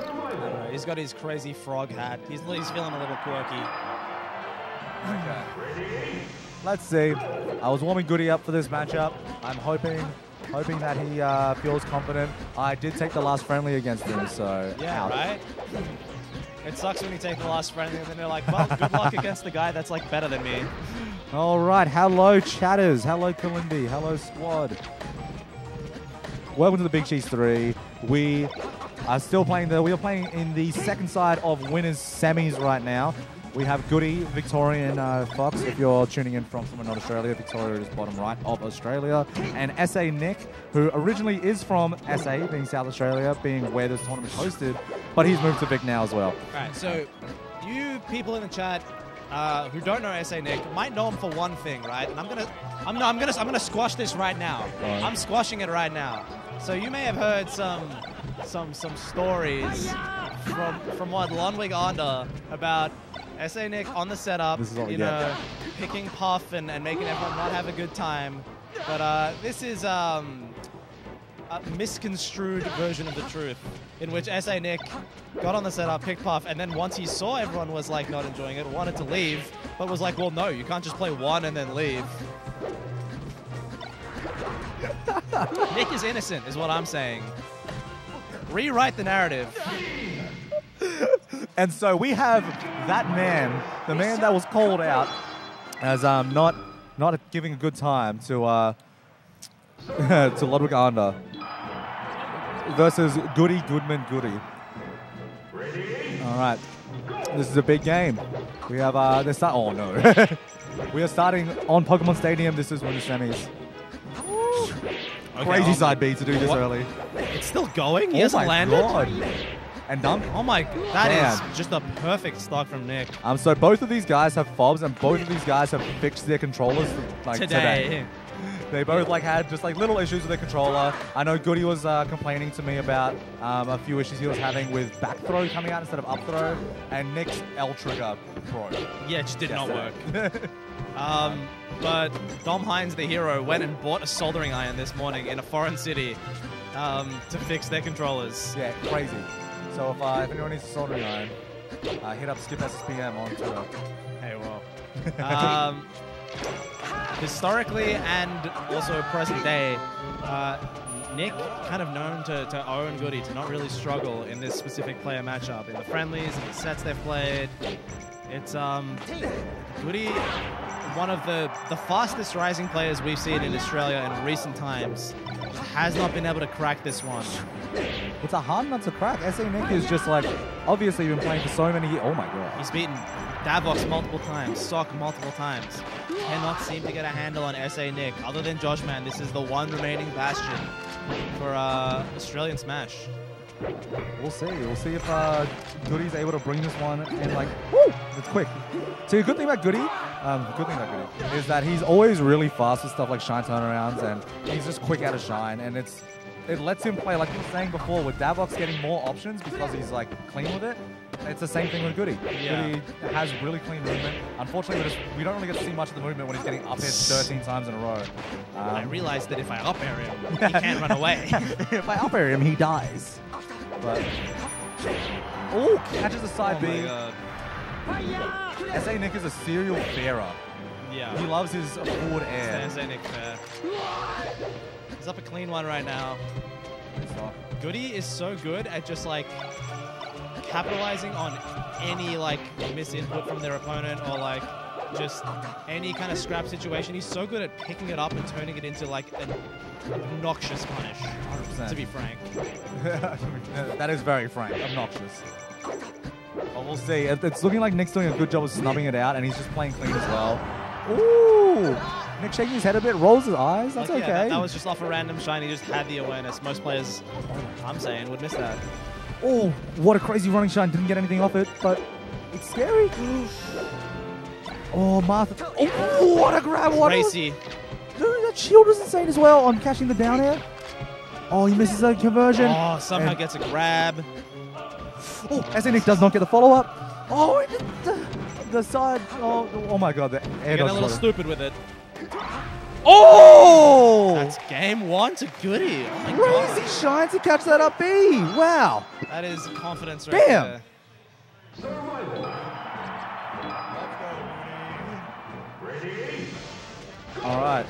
don't know. He's got his crazy frog hat. He's feeling a little quirky. Okay. Let's see. I was warming Goody up for this matchup. I'm hoping that he feels confident. I did take the last friendly against him, so yeah, ouch. Right? It sucks when you take the last friendly and then they're like, well, good luck against the guy that's like better than me. All right, hello chatters, hello Kalindi, hello squad. Welcome to the Big Cheese 3. We are still playing we are playing in the second side of winners semis right now. We have Goody, Victoria, and Fox. If you're tuning in from somewhere not Australia, Victoria is bottom right of Australia, and SA Nick, who originally is from SA, being South Australia, being where this tournament is hosted, but he's moved to Vic now as well. All right, so you people in the chat. Who don't know SA Nick might know him for one thing, right? And I'm gonna squash this right now. Right. I'm squashing it right now. So you may have heard some stories from what Lonwig Arnder about SA Nick on the setup, picking Puff and making everyone not have a good time. But this is a misconstrued version of the truth, in which SA Nick got on the setup, picked Puff, and then once he saw everyone was like not enjoying it, wanted to leave, but was like, well, no, you can't just play one and then leave. Nick is innocent, is what I'm saying. Rewrite the narrative. And so we have that man, the man that was called out as not giving a good time to Ludwig Arnder versus Goody Goodman Goody. All right, this is a big game. We have this. Oh no! We are starting on Pokemon Stadium. This is one of the semis. Okay, crazy side B to do this early. It's still going? He hasn't landed? God. And dump. Oh my, that is just a perfect stock from Nick. So both of these guys have fobs and both of these guys have fixed their controllers like today. They both like had just like little issues with their controller. I know Goody was complaining to me about a few issues he was having with back throw coming out instead of up throw, and Nick's L trigger pro. Yeah, it just did not work. But Dom Hines, the hero, went and bought a soldering iron this morning in a foreign city to fix their controllers. Yeah, crazy. So if anyone needs a soldering iron, hit up Skip SSPM on Twitter. Hey, well. Historically and also present day, Nick kind of known to own Goody, to not really struggle in this specific player matchup. In the friendlies, in the sets they've played, it's Goody, one of the fastest rising players we've seen in Australia in recent times, has not been able to crack this one. It's a hard nut to crack. SA Nick is just like, obviously been playing for so many years. Oh my god. He's beaten Davox multiple times, Sok multiple times. Cannot seem to get a handle on SA Nick. Other than Josh, man, this is the one remaining bastion for Australian Smash. We'll see. We'll see if Goody's able to bring this one in, like, woo! It's quick. So the good thing about Goody, is that he's always really fast with stuff like shine turnarounds, and he's just quick out of shine, and it's... It lets him play, like you were saying before, with Davox getting more options because he's like clean with it. It's the same thing with Goody. Yeah. Goody has really clean movement. Unfortunately, we don't really get to see much of the movement when he's getting up aired 13 times in a row. I realized that if I up air him, he can't run away. If I up air him, he dies. But catches a side B. SA Nick is a serial bearer. Yeah. He loves his forward air. SA Nick fair. He's up a clean one right now. Goody is so good at just like capitalizing on any like misinput from their opponent or like just any kind of scrap situation. He's so good at picking it up and turning it into like an obnoxious punish, 100%. To be frank. That is very frank, obnoxious. But we'll see. It's looking like Nick's doing a good job of snubbing it out and he's just playing clean as well. Ooh! Nick shaking his head a bit, rolls his eyes, that's okay. That was just off a random shine, he just had the awareness. Most players, I'm saying, would miss that. Oh, what a crazy running shine, didn't get anything off it, but it's scary. Oh, Marth, oh, what a grab, what crazy. Dude, that shield was insane as well on catching the down air. Oh, he misses a conversion. Oh, somehow gets a grab. Oh, SA Nick does not get the follow-up. Oh, he the side, oh my god, the air got a little stupid with it. Oh! That's game one to Goody. Oh crazy shine to catch that up B. Wow. That is confidence right there. Bam! All right.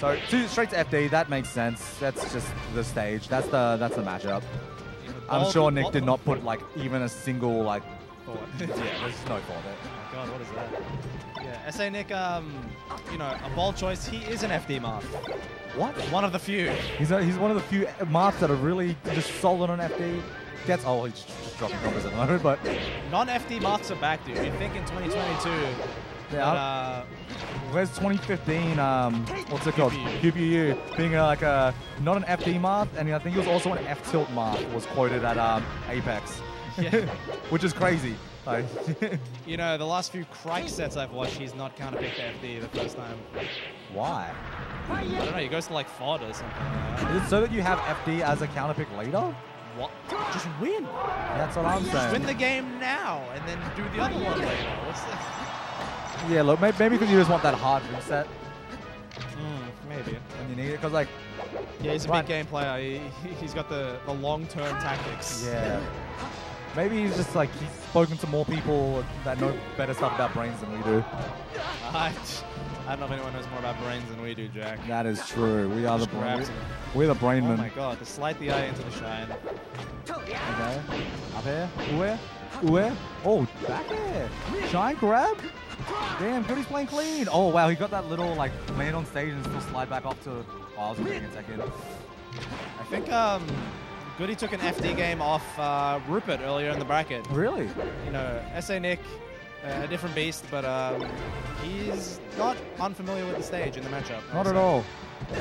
So straight to FD. That makes sense. That's just the stage. That's the matchup. I'm sure Nick did not put like even a single like. Yeah, there's no ball there. Oh god, what is that? Yeah, SA Nick, you know, a bold choice. He is an FD Marth. What? One of the few. He's one of the few Marths that are really just solid on FD. Gets he's just dropping numbers at the moment, but non-FD Marths are back, dude. You think in 2022? Yeah. But, where's 2015? What's it called? QPU being like a not an FD Marth, and I think he was also an F tilt Marth was quoted at Apex. Yeah. Which is crazy. Like, you know, the last few Crike sets I've watched, he's not counterpicked FD the first time. Why? I don't know, he goes to like FOD or something like that. Is it so that you have FD as a counterpick later? What? Just win. That's what I'm saying. Just win the game now and then do the other one later. What's that? Yeah, look, maybe because you just want that hard reset. Maybe. And you need it because like... Yeah, he's a big game player. He's got the long-term tactics. Yeah. Maybe he's just like, he's spoken to more people that know better stuff about brains than we do. I don't know if anyone knows more about brains than we do, Jack. That is true. We are the brains. We're the brain men. Oh my god, just slide the eye into the shine. Okay. Up here. Where? Where? Oh, back there. Shine grab? Damn, Goody's playing clean. Oh wow, he got that little like land on stage and still slide back off to. Oh, I was waiting a second. I think, Goody took an FD game off Rupert earlier in the bracket. Really? You know, SA Nick a different beast, but he's not unfamiliar with the stage in the matchup. Not at all.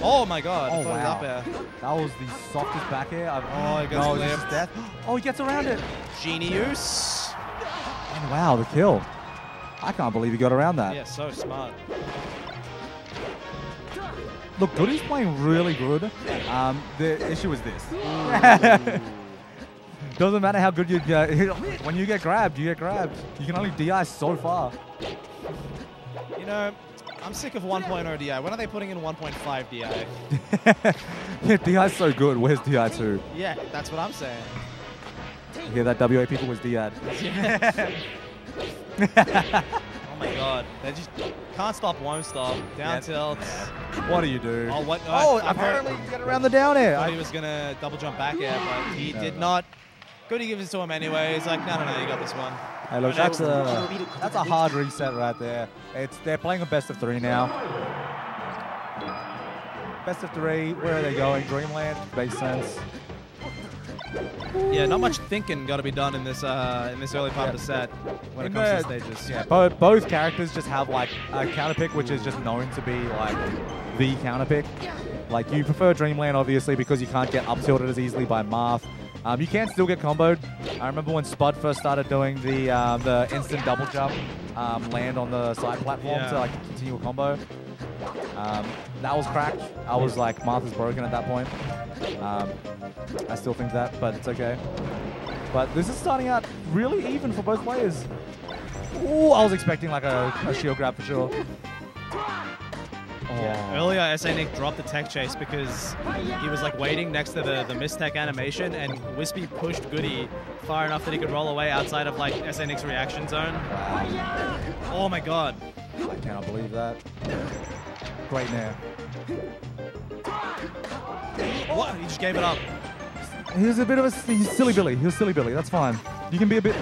Oh my god. Oh wow. Up air. That was the softest back air I've ever seen. Oh, it goes death. Oh, he gets around it. Genius. And wow, the kill. I can't believe he got around that. Yeah, so smart. Look, Goody's playing really good. The issue is this. Doesn't matter how good you get. When you get grabbed, you get grabbed. You can only DI so far. You know, I'm sick of 1.0 DI. When are they putting in 1.5 DI? Yeah, DI's so good. Where's DI 2? Yeah, that's what I'm saying. You hear that? WA people was DI'd. Oh my god. They just can't stop, won't stop. Down tilts. What do you do? Oh, what? Oh, apparently you get around the down air. I thought he was going to double jump back air, but he did not. Goody gives it to him anyway. He's like, no, no, no, you got this one. Hey, look, that's a hard reset right there. They're playing a best of three now. Best of three. Where are they going? Dreamland. Makes sense. Yeah, not much thinking got to be done in this early part of the set when it comes to stages. Yeah, both characters just have like a counter pick, which is just known to be like the counter pick. Like you prefer Dreamland obviously because you can't get up tilted as easily by Marth. You can still get comboed. I remember when Spud first started doing the instant double jump, land on the side platform to like continue a combo. That was cracked. I was like, Marth is broken at that point. I still think that, but it's okay. But this is starting out really even for both players. Ooh, I was expecting like a shield grab for sure. Yeah. Earlier, SA Nick dropped the tech chase because he was like waiting next to the mistech animation, and Wispy pushed Goody far enough that he could roll away outside of like SA Nick's reaction zone. Wow. Oh my god. I cannot believe that. Great nair. What? He just gave it up. He was a bit of a silly Billy. He was silly Billy. That's fine. You can be a bit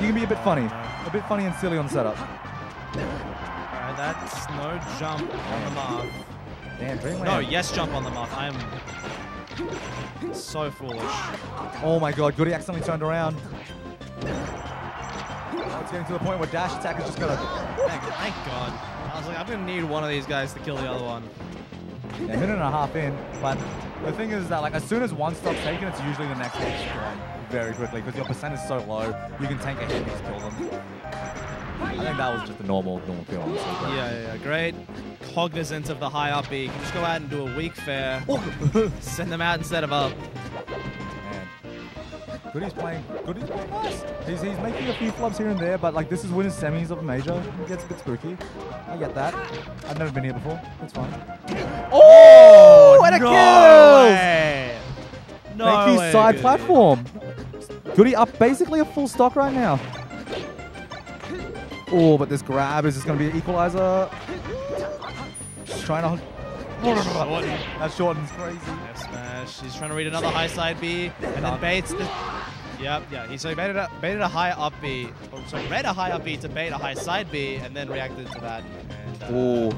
funny, and silly on setup. That's no jump on the Marth. Damn, no, yes jump on the Marth. I am so foolish. Oh my god, Goody accidentally turned around. Oh, it's getting to the point where dash attack is just gonna... Thank god. I was like, I'm gonna need one of these guys to kill the other one. Yeah, 1.5 minutes in, but the thing is that like as soon as one stop's taken, it's usually the next hit very quickly because your percent is so low, you can tank a hit and just kill them. I think that was just a normal kill, honestly. Yeah, great cognizance of the high up B. You can just go out and do a weak fair. Send them out instead of up. Man. Goody's playing nice. He's making a few flubs here and there, but like this is winning semis of a major. It gets a bit spooky. I get that. I've never been here before. It's fine. Oh, what a kill! No way. Thank you, side platform. Goody up basically a full stock right now. Oh, but this grab is just going to be an equalizer. Just trying to... That shorten's crazy. Yeah, smash. He's trying to read another high side B, and then baits the... Yep, yeah. So he baited a high up B. So he read a high up B to bait a high side B, and then reacted to that. And,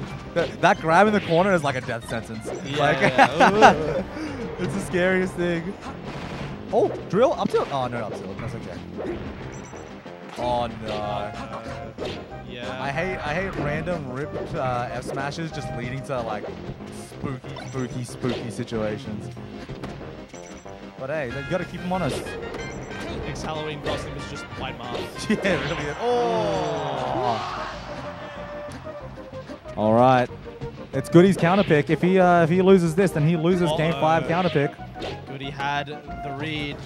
that grab in the corner is like a death sentence. Yeah, like, it's the scariest thing. Oh, drill? Up tilt? Oh, no, up tilt. That's okay. Oh no! Yeah. I hate random ripped F smashes just leading to like spooky situations. But hey, they've got to keep them honest. The next Halloween costume is just white mask. Yeah, it really is. Oh. All right, it's Goody's counter pick. If he loses this, then he loses game 5 counter pick. Goody had the read.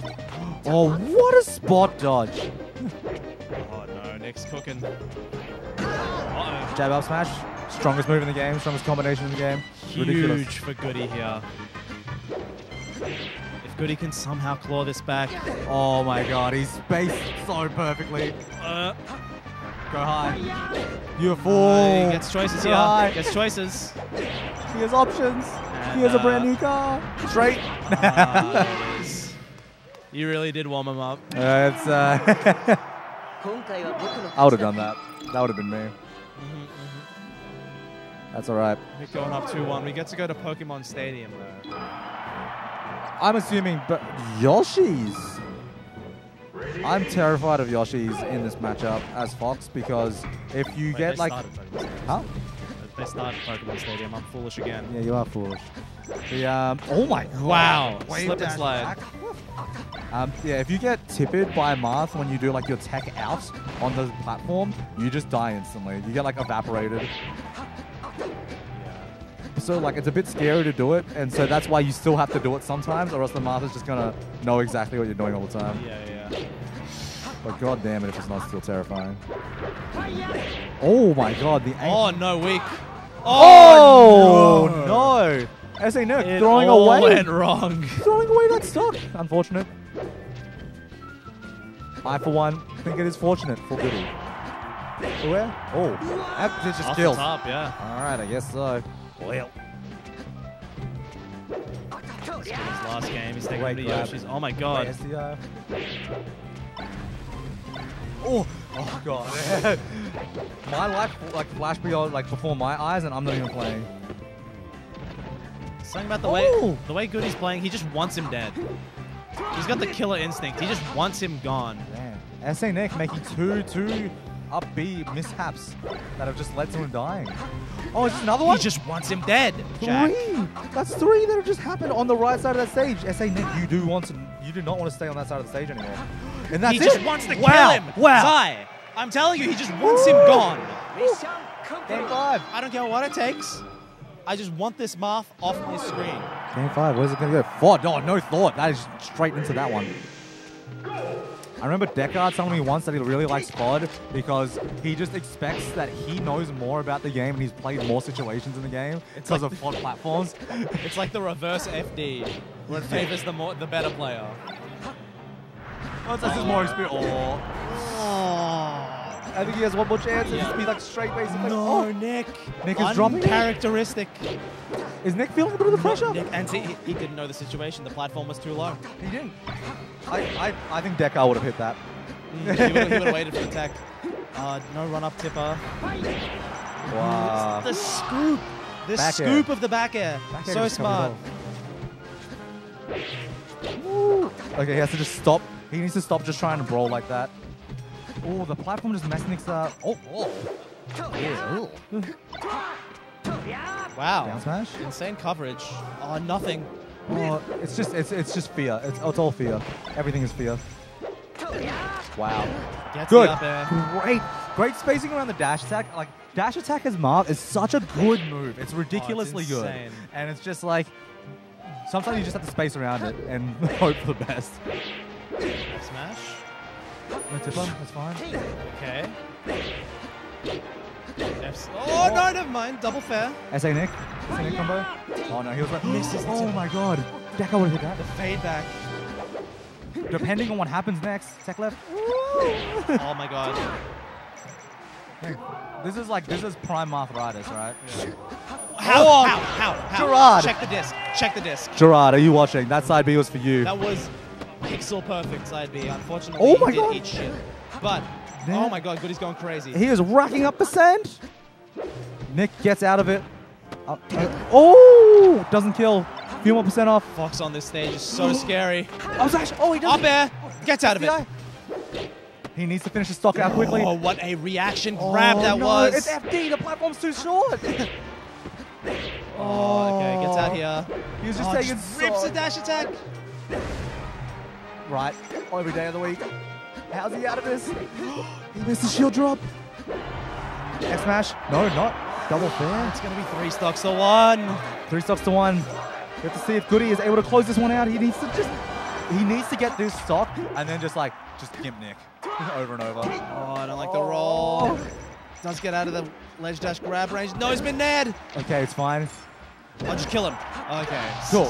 Oh, what a spot dodge! Oh no, Nick's cooking. Uh-oh. Jab up smash. Strongest move in the game, strongest combination in the game. Huge ridiculous for Goody here. If Goody can somehow claw this back. Oh my god, he's spaced so perfectly. Go high. You a fool. He gets choices here. He gets choices. He has options. And he has a brand new car. Straight. You really did warm him up. I would have done that. That would have been me. That's all right. We're going up 2-1. We get to go to Pokemon Stadium, though. I'm assuming, but Yoshi's. I'm terrified of Yoshi's in this matchup as Fox, because if you get like... Huh? They started Pokemon Stadium. I'm foolish again. Yeah, you are foolish. The, oh my god. Wow. Slip and slide. Yeah, if you get tippered by Marth when you do like your tech out on the platform, you just die instantly. You get like evaporated. So like it's a bit scary to do it, and so that's why you still have to do it sometimes, or else the Marth is just gonna know exactly what you're doing all the time. Yeah, yeah. But god damn it if it's not still terrifying. Oh my god, the aim. Oh no, weak. Oh, oh no. SA Nick throwing away. It all went wrong. Throwing away that stock. Unfortunate. I for one think it is fortunate for Goody. Where? Oh, that just off killed. Top, yeah. All right, I guess so. Well. His last game, he's taking the Yoshi's. Oh my god. Oh, oh god. My life like flashed before my eyes, and I'm not even playing. Something about the way Goody's playing, he just wants him dead. He's got the killer instinct. He just wants him gone. Damn. SA Nick making two up B mishaps that have just led to him dying. Oh, is this another one? He just wants him dead. Jack. Three. That's three that have just happened on the right side of that stage. SA Nick, you do not want to stay on that side of the stage anymore. And that's it. He just wants to kill him. Wow. Zai, I'm telling you, he just wants him gone. Game five. I don't care what it takes. I just want this Marth off my screen. Game five. Where's it going to go? Four. No, no thought. That is straight into that one. I remember Deckard telling me once that he really likes Spud because he just expects that he knows more about the game and he's played more situations in the game because of Spud platforms. It's like the reverse FD, where it favors the better player. Oh, this is more experience. Oh. I think he has one more chance. It'll just be like straight basically. No, oh. Nick. Nick is dropping. Uncharacteristic. Is Nick feeling a bit of the pressure? Nick, and see, he didn't know the situation. The platform was too low. He didn't. I think Deckard would have hit that. He would have waited for the tech. No run-up tipper. Wow. The scoop. The back scoop air. Of the back air. Back so air smart. Okay, he has to just stop. He needs to stop just trying to brawl like that. Oh, the platform just messed Nick's up. Wow. Down smash? Insane coverage. Oh, nothing. Oh, it's just fear. It's all fear. Everything is fear. Wow. Gets good. Up there. Great spacing around the dash attack. Like dash attack as Marth is such a good move. It's ridiculously good. And it's just like sometimes you just have to space around it and hope for the best. Smash. No tip on. That's fine. Okay. Oh, no, never mind. Double fair. SA Nick. SA Nick combo. Oh, no, he was like, oh my god. Deckard would have hit that. The fade back. Depending on what happens next. Tech left. Oh my god. This is prime arthritis, right? Yeah. How? Gerard. Check the disc. Gerard, are you watching? That side B was for you. That was pixel perfect side B. Unfortunately, oh my god. He did eat shit. But... Nick. Oh my god, Goody's going crazy. He is racking up percent. Nick gets out of it. Oh, doesn't kill. A few more percent off. Fox on this stage is so scary. Oh, Zash. Oh, he does. Up air. Gets out of it. He needs to finish his stock out quickly. Oh, what a reaction grab that was. It's FD. The platform's too short. Okay. Gets out here. He was just taking rips a dash attack. Right. Every day of the week. How's he out of this? He missed the shield drop. X smash. No, not. Double fair. It's going to be 3 stocks to 1. 3 stocks to 1. We have to see if Goody is able to close this one out. He needs to get this stock and then just gimp Nick over and over. Oh, I don't like the roll. Does get out of the ledge dash grab range. No, he's been nabbed. Okay, it's fine. I'll just kill him. Okay. Cool.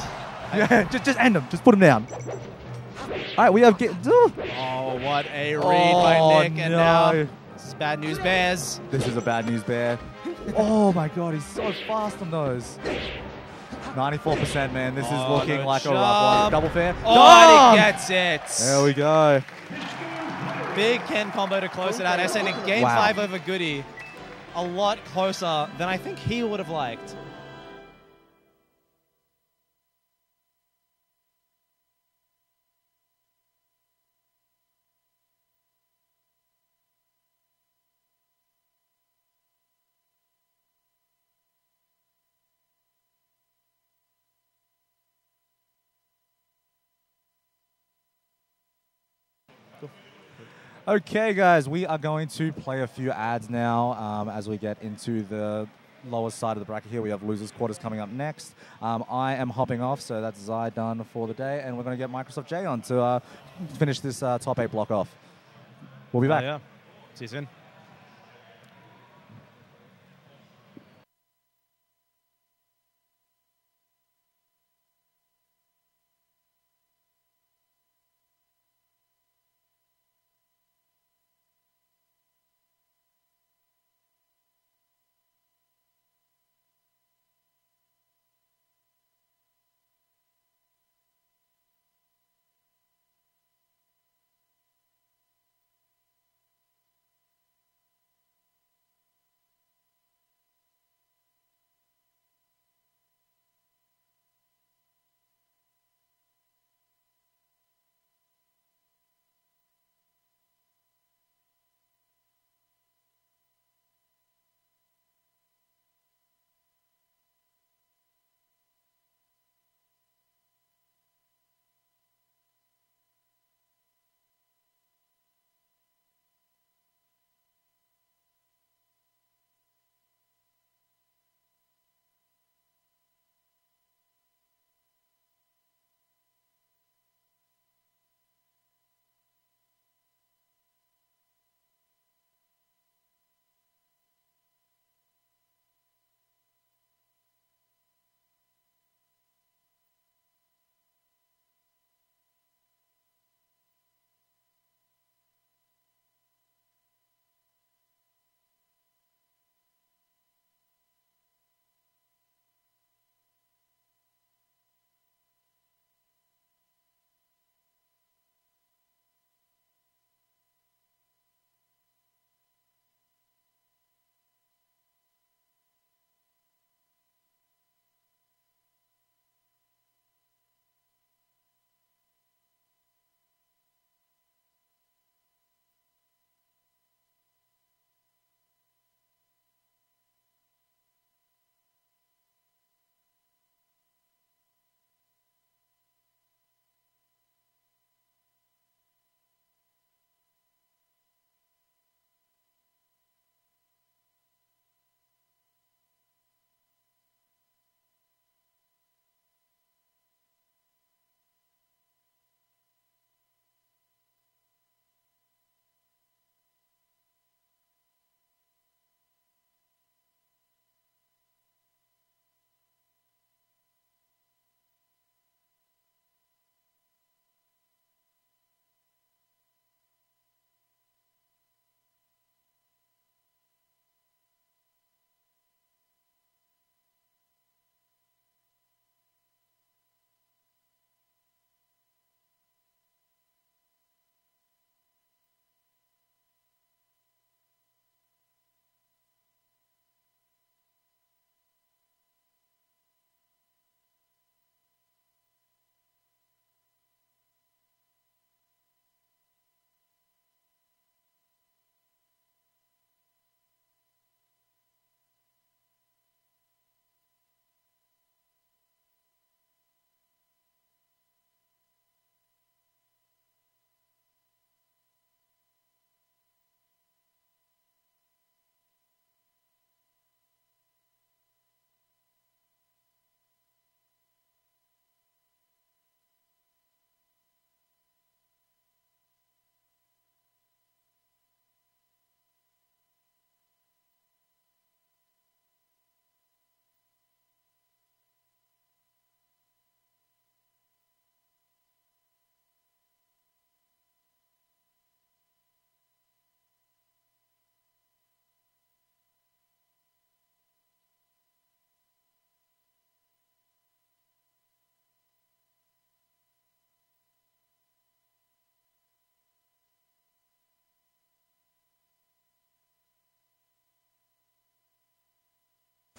Yeah, just end him. Just put him down. All right, we have... Oh, what a read by Nick. And now, this is bad news bears. This is a bad news bear. Oh, my God. He's so fast on those. 94%, man. This is looking like a rough one. Double fair. Oh, and he gets it. There we go. Big Ken combo to close it out. SA Nick game five over Goody. A lot closer than I think he would have liked. Okay, guys, we are going to play a few ads now as we get into the lower side of the bracket here. We have losers quarters coming up next. I am hopping off, so that's Zai done for the day, and we're going to get Microsoft J on to finish this top 8 block off. We'll be back. Yeah. See you soon.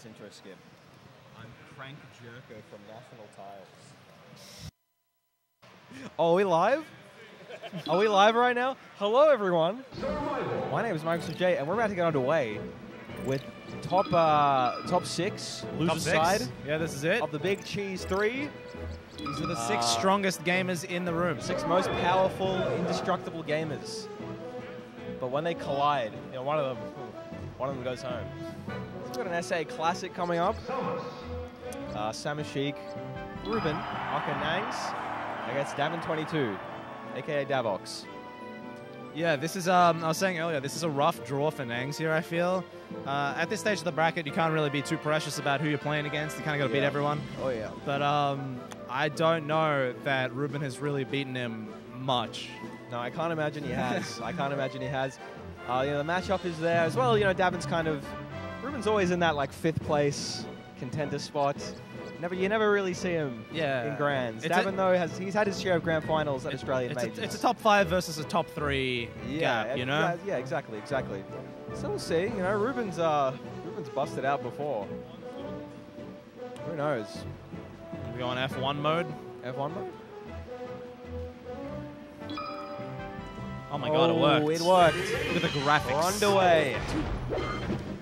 Intro skip. I'm Crank Jerko from National Tiles. Oh, are we live? Are we live right now? Hello, everyone. My name is Microsoft J, and we're about to get underway with top six losers side. Yeah, this is it. Of the Big Cheese 3. These are the 6 strongest gamers in the room. 6 most powerful, indestructible gamers. but when they collide, you know, one of them goes home. We've got an SA Classic coming up. Samus, Sheik, Ruben, Aka Nangs against Davin22, aka Davox. Yeah, this is, I was saying earlier, this is a rough draw for Nangs here, I feel. At this stage of the bracket, you can't really be too precious about who you're playing against. You kind of got to beat everyone. Oh, yeah. But I don't know that Ruben has really beaten him much. No, I can't imagine he has. I can't imagine he has. You know, the matchup is there as well. You know, Davin's kind of... Ruben's always in that, like, 5th place contender spot. You never really see him in grands. Davin, though, he's had his share of grand finals at Australian majors. It's a top 5 versus a top 3 gap, you know? Yeah, exactly. So we'll see. You know, Ruben's busted out before. Who knows? We go on F1 mode? F1 mode? Oh, my God, it worked. It worked. Look at the graphics. We're underway.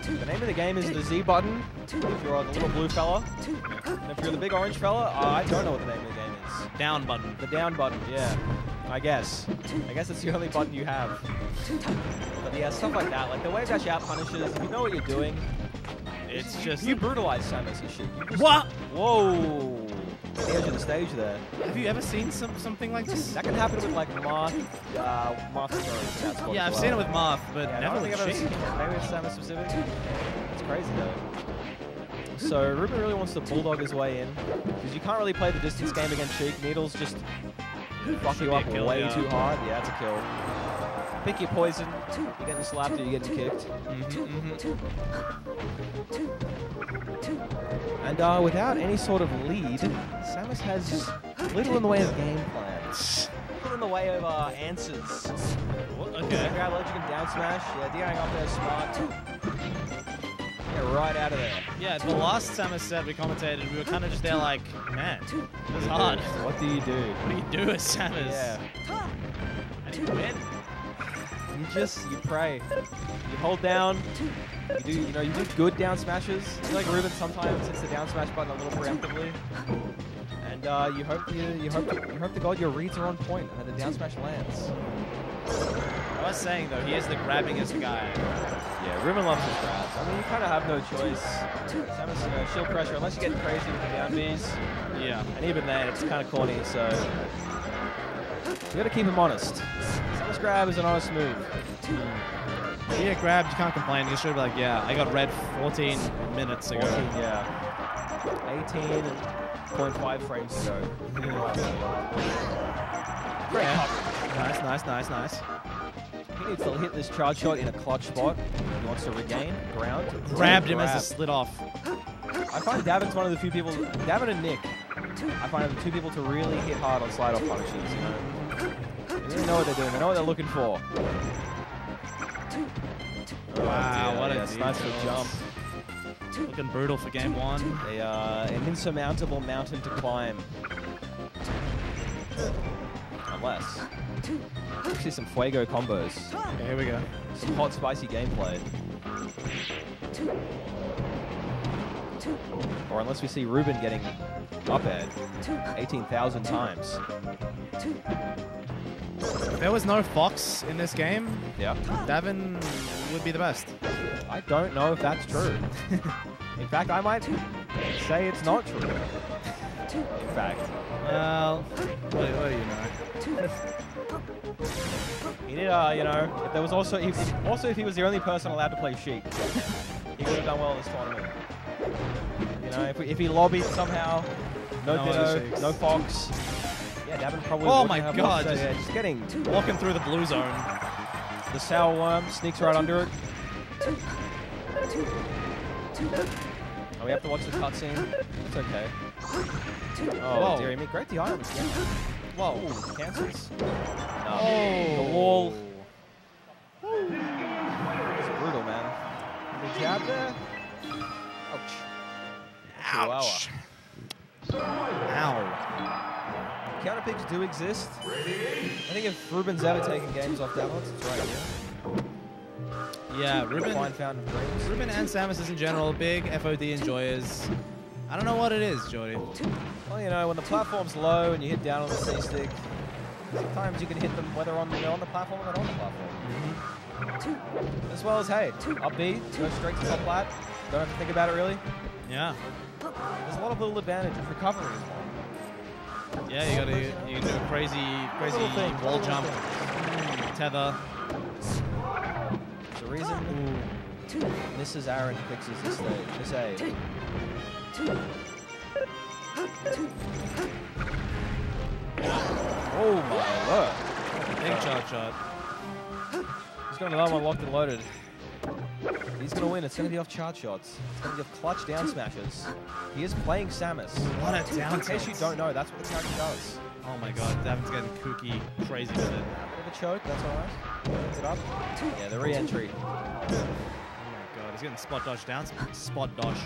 The name of the game is the Z button, if you're the little blue fella. And if you're the big orange fella, I don't know what the name of the game is. Down button. The down button, yeah. I guess it's the only button you have. But yeah, stuff like that. Like the way dash out punishes, you know what you're doing. It's just... You brutalize Samus and shit. What? Whoa. The edge of the stage there. Have you ever seen something like this? That can happen with like Marth. Yeah, I've seen it with Marth, but never with Sheik. Maybe with Samus specifically. It's crazy though. So Ruben really wants to bulldog his way in because you can't really play the distance game against Sheik. Needles just fuck you up way too hard. Yeah, it's a kill. Pick your poison. You're getting slapped or you're getting kicked. And without any sort of lead, Samus has little in the way of game plans. Little in the way of answers. Okay. Grab logic and down smash. Yeah, DRing up there smart. Yeah, right out of there. Yeah, the last Samus set we commentated, we were kind of just there like, man, this is hard. What do you do? What do you do with Samus? Yeah. And you win. You pray. You hold down. You do good down smashes. I feel like Ruben sometimes hits the down smash button a little preemptively, and you hope to God your reads are on point and that the down smash lands. I was saying though, he is the grabbingest guy. Yeah, Ruben loves his grabs. I mean, you kind of have no choice. Samus is going to shield pressure unless you get crazy with the down Bs. Yeah. And even then, it's kind of corny. So you got to keep him honest. Samus grab is an honest move. You get grabbed, you can't complain. You should be like, yeah, I got red 14 minutes ago. 18.5 frames ago. Great cover. Nice. He needs to hit this charge shot in a clutch spot. He wants to regain ground. Grabbed him as a slid off. I find Davin's one of the few people, Davin and Nick, I find them two people to really hit hard on slide off punishes, you know. They really know what they're doing. They know what they're looking for. Wow, what a sniper jump. Looking brutal for game one. An insurmountable mountain to climb. Unless. Actually, some fuego combos. Okay, here we go. Some hot, spicy gameplay. Or unless we see Ruben getting up air 18,000 times. If there was no Fox in this game, Davin would be the best. I don't know if that's true. In fact, I might say it's not true. In fact. Well, what do you know? He did, you know, if there was also if he was the only person allowed to play Sheik, he would have done well in this tournament. You know, if he lobbied somehow, no Ditto, no Fox. Yeah, Davin probably oh my God! Just getting walking through the blue zone. The sour worm sneaks right under it. Oh, we have to watch the cutscene. It's okay. Oh, dearie me! Great DI. Whoa! Cancels. No. Oh, the wall. It's brutal, man. The jab there. Ouch. Ow. Counter picks do exist. I think if Ruben's ever taken games off Davin, it's right here. Yeah, Ruben and Samus is in general big FOD enjoyers. I don't know what it is, Jordy. Well, you know, when the platform's low and you hit down on the C-stick, sometimes you can hit them whether on the platform or not on the platform. As well as, hey, up B, go straight to top flat. Don't have to think about it, really. Yeah. There's a lot of little advantages. Recovery as well. Yeah, you can do a crazy wall jump, tether. The reason Mrs. Aaron fixes this stage, this Oh my word. Big charge. He's got another one locked and loaded. He's going to win. It's going to be off chart shots. It's going to be off clutch down smashes. He is playing Samus. What a down tilt. In case you don't know, that's what the character does. Oh my god, Davin's getting kooky, crazy with it. With a choke, that's alright. Picks it up. Yeah, the re-entry. Oh my god, he's getting spot dodge down. Spot dodge.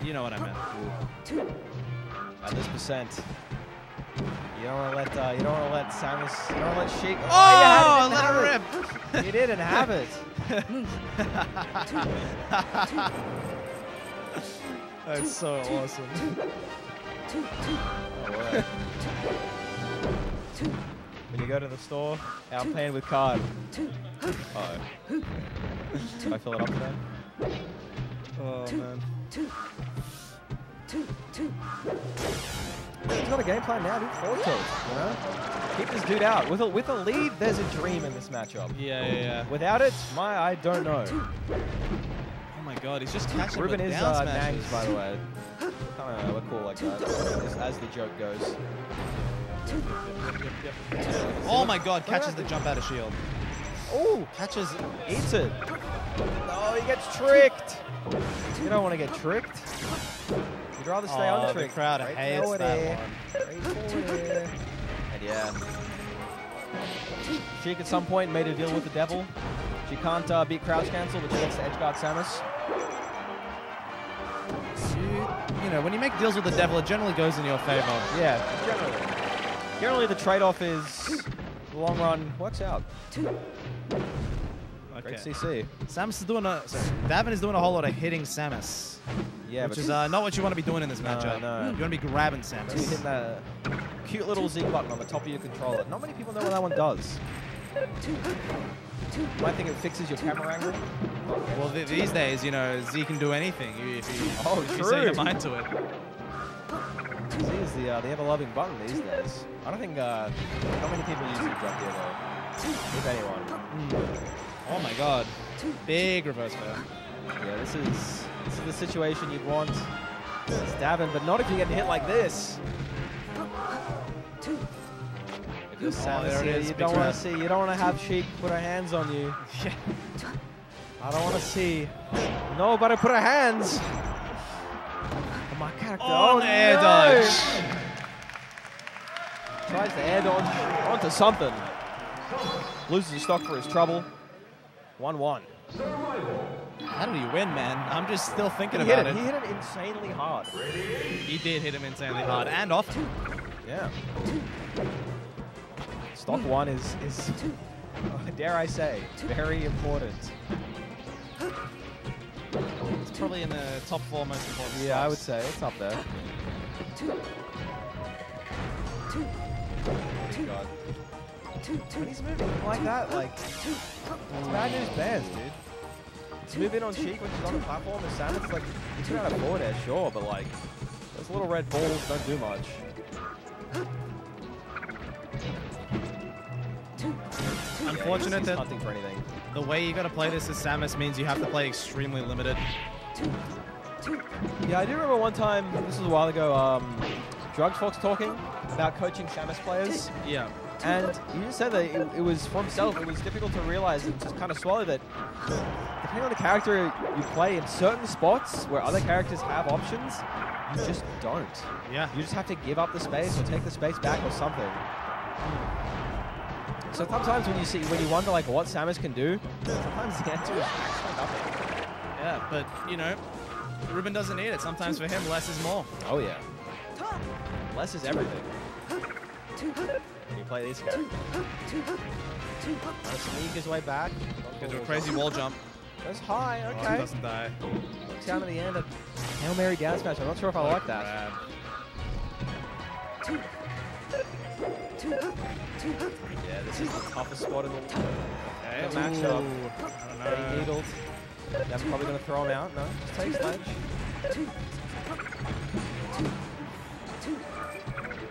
You know what I meant. At this percent. You don't want to let Samus, you don't want to let Sheik. Oh, let her rip! You didn't have it. That's so awesome. Oh, when you go to the store, our plan with card. Uh oh. Should I fill it up for that? Oh man. He's got a game plan now, do forward tilt, you know? Keep this dude out. With a lead, there's a dream in this matchup. Yeah. Without it, I don't know. Oh my god, he's just catching Ruben with down smashes. Nangs, by the way. I don't know, we're cool like that, as the joke goes. Oh my god, catches the jump out of shield. Oh, catches, eats it. Oh, he gets tricked. You don't want to get tricked. You'd rather stay on the trick. The crowd hates that one. And yeah. Sheik at some point made a deal with the devil. She can't beat crouch cancel, but she gets to edge guard Samus. You know, when you make deals with the devil, it generally goes in your favor. Yeah, generally. Generally, the trade-off is the long run works out. Great CC. Samus is doing Davin is doing a whole lot of hitting Samus. Yeah, which is not what you want to be doing in this matchup. No. You want to be grabbing Samus. You're hitting that cute little Z button on the top of your controller. Not many people know what that one does. You might think it fixes your camera angle. Well, these days, you know, Z can do anything if you set your mind to it. Z is the ever-loving button these days. I don't think not many people use the jump here though. If anyone. Oh my god! Big reverse fair. Yeah, this is the situation you'd want. It's Davin, but not if you're getting hit like this. If you're Samus here, you don't want to have Sheik put her hands on you. Yeah. I don't want to see nobody put her hands. Oh, my character! Oh, the air dodge. Tries to air dodge onto something. Loses his stock for his trouble. 1-1. How did he win, man? I'm just still thinking about it. He hit it insanely hard. He did hit him insanely hard and often. Yeah. Stock one is dare I say, very important. It's probably in the top 4 most important stocks. Yeah, I would say it's up there. Oh, God. When he's moving like that, like, it's bad news bears, dude. It's moving on Sheik when she's on the platform, and Samus, like, you two out of board there, sure, but, like, those little red balls don't do much. Unfortunate that for anything. The way you got to play this as Samus means you have to play extremely limited. Yeah, I do remember one time, this was a while ago, Drugs Fox talking about coaching Samus players. Yeah. And you just said that it was for himself, it was difficult to realize and just kind of swallow that depending on the character you play in certain spots where other characters have options, you just don't. Yeah. You just have to give up the space or take the space back or something. So sometimes when you wonder like what Samus can do, sometimes the answer is actually nothing. Yeah, but you know, Ruben doesn't need it. Sometimes for him, less is more. Oh yeah. Less is everything. You play these guys. Sneak his way back. Do a crazy wall jump. Goes high, okay. Oh, he doesn't die. Looks down at the end of Hail Mary down smash. I'm not sure if I like that. Yeah, this is the toughest spot in the world. Okay, match up. He needled. That's probably going to throw him out. No, just take sledge.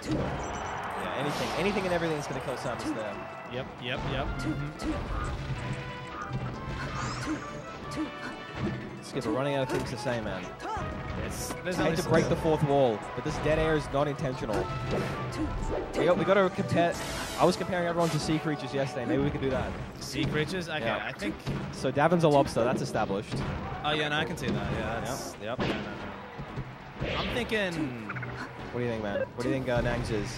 Yeah, anything. Anything and everything's going to kill Samus there. Yep, yep, yep. Skip, we're running out of things to say, man. There's I hate to break the fourth wall, but this dead air is not intentional. We got to compare. I was comparing everyone to sea creatures yesterday. Maybe we could do that. Sea creatures? Okay, yeah. I think. So Davin's a lobster. That's established. Oh yeah, no, I can see that. Yeah. That's, yep. Yep. Yeah, no. I'm thinking. What do you think, man? What do you think Nangs is?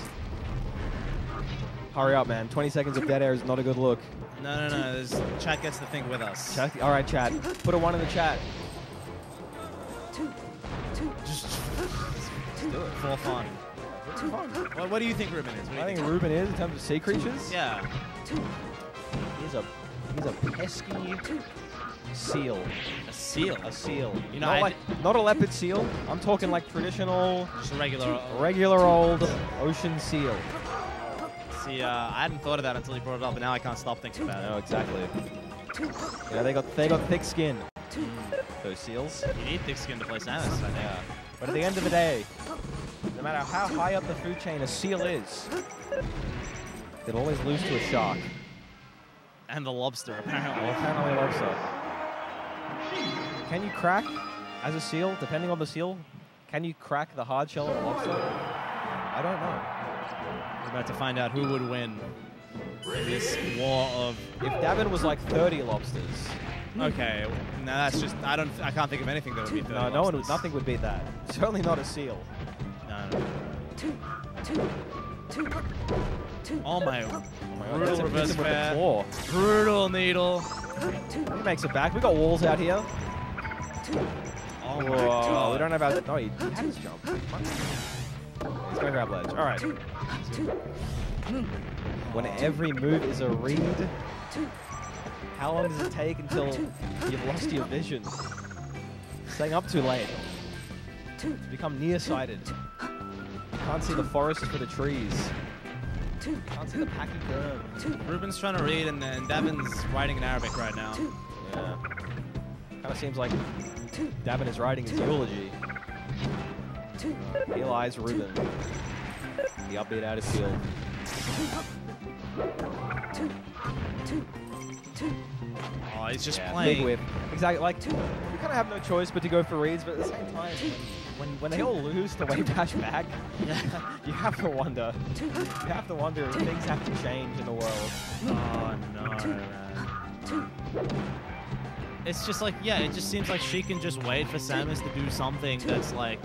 Hurry up, man. 20 seconds of dead air is not a good look. No, no, no. This chat gets to think with us. Chat, all right, chat. Put a 1 in the chat. Just do it. It's all fun. Well, what do you think Ruben is? I think Ruben is in terms of sea creatures. Yeah. He's a pesky seal. A seal. A seal. You know, not a leopard seal. I'm talking like traditional, just regular old ocean seal. See, I hadn't thought of that until you brought it up, but now I can't stop thinking about it. No, exactly. Yeah, they got thick skin. Those seals. You need thick skin to play Samus, I think. Yeah. But at the end of the day, no matter how high up the food chain a seal is, they'll always lose to a shark. And the lobster, apparently. Apparently lobster. Can you crack, as a seal, depending on the seal, can you crack the hard shell of a lobster? I don't know. We're about to find out who would win in this war of... If Davin was like 30 lobsters... Okay, now that's just I can't think of anything that would beat that. No, nothing would beat that. Certainly not a seal. No. Oh my! Brutal reverse fair. Brutal needle. He makes it back. We got walls out here. Oh my God. We don't have our. No, he had his jump. He's going to grab ledge. All right. When every move is a read. How long does it take until you've lost your vision? Staying up too late. You become nearsighted. You can't see the forest for the trees. You can't see the pack of bird. Ruben's trying to read and Davin's writing in Arabic right now. Yeah. Kind of seems like Davin is writing his eulogy. Here lies Ruben. The upbeat out of field. Oh, he's just playing. Big whip. Exactly. Like, you kind of have no choice but to go for reads, but at the same time, when they all lose the wave dash back, you have to wonder. You have to wonder if things have to change in the world. Oh, no. It's just like, yeah, it just seems like she can just wait for Samus to do something that's like...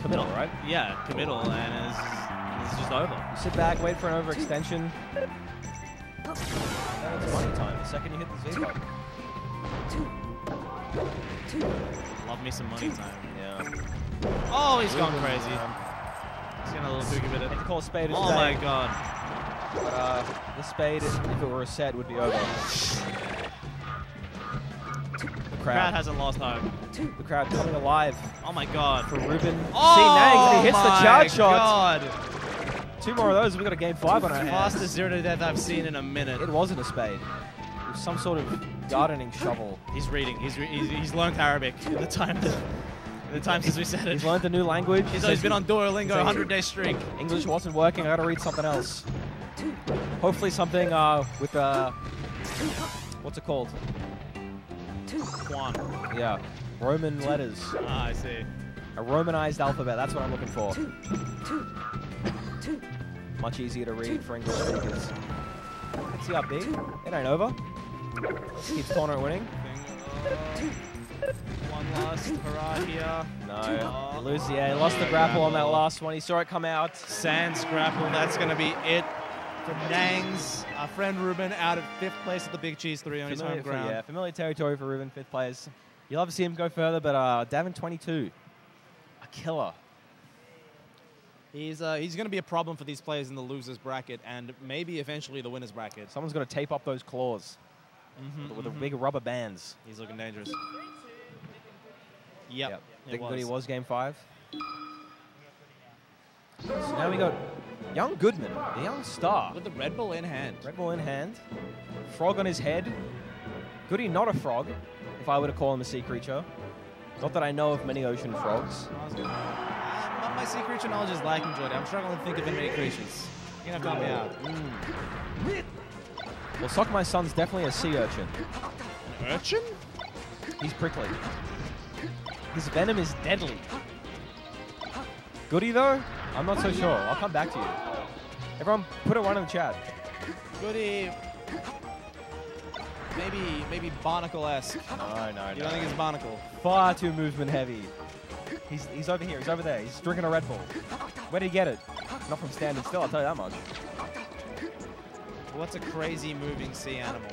Committal, right? Yeah, committal, and it's just over. You sit back, wait for an overextension. Now it's money time. The second you hit the Z button. Love me some money time. Yeah. Oh, he's gone crazy. He's gonna little boogie bit. It's called spade. Oh my God. But the spade, if it were a set, would be over. The crowd hasn't lost hope. The crowd coming alive. Oh my God. For Ruben. Oh, see Nangs, he hits the charge shot. God. 2 more of those, we've got a game 5 on our hands. Fastest 0 to death I've seen in a minute. It wasn't a spade. It was some sort of gardening shovel. He's reading. He's learned Arabic in the time since we said it. He's learned a new language. He's been on Duolingo, 100-day streak. English wasn't working. I got to read something else. Hopefully something with what's it called? Quan. Yeah, Roman letters. Ah, I see. A Romanized alphabet. That's what I'm looking for. Much easier to read for English speakers. Let's see how big. It ain't over. Keeps Torno winning. One last hurrah here. No. Oh, lose the A. Lost the grapple on that last one. He saw it come out. Sans grapple. That's going to be it for Nangs. Our friend Ruben out of 5th place at the Big Cheese 3 on his home ground. Yeah, familiar territory for Ruben, 5th place. You'll love to see him go further, but Davin22, a killer. He's going to be a problem for these players in the losers bracket and maybe eventually the winners bracket. Someone's got to tape up those claws with the big rubber bands. He's looking dangerous. Yep. Think Goody was game 5. So now we got Young Goodman, the young star. With the Red Bull in hand. Red Bull in hand. Frog on his head. Goody not a frog, if I were to call him a sea creature. Not that I know of many ocean frogs. My sea creature knowledge is lacking, Jordy. I'm struggling to think of any creatures. You're gonna help me out. Well, Sok, my son's definitely a sea urchin. An urchin? He's prickly. His venom is deadly. Goody, though? I'm not so sure. I'll come back to you. Everyone, put a one in the chat. Goody. Maybe Barnacle-esque. No. You don't think it's Barnacle? Far too movement heavy. He's over here. He's over there. He's drinking a Red Bull. Where did he get it? Not from standing still, I'll tell you that much. What's a crazy moving sea animal?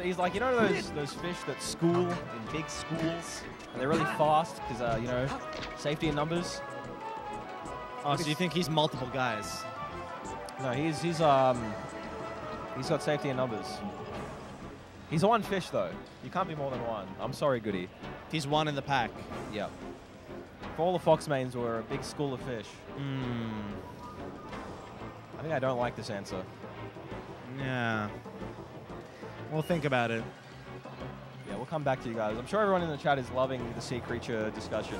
He's like, you know those fish that school in big schools? And they're really fast because, you know, safety in numbers. Oh, so you think he's multiple guys? No, he's got safety in numbers. He's one fish, though. You can't be more than one. I'm sorry, Goody. He's one in the pack. Yeah. If all the Fox mains were a big school of fish. I think I don't like this answer. Yeah. We'll think about it. Yeah, we'll come back to you guys. I'm sure everyone in the chat is loving the sea creature discussion.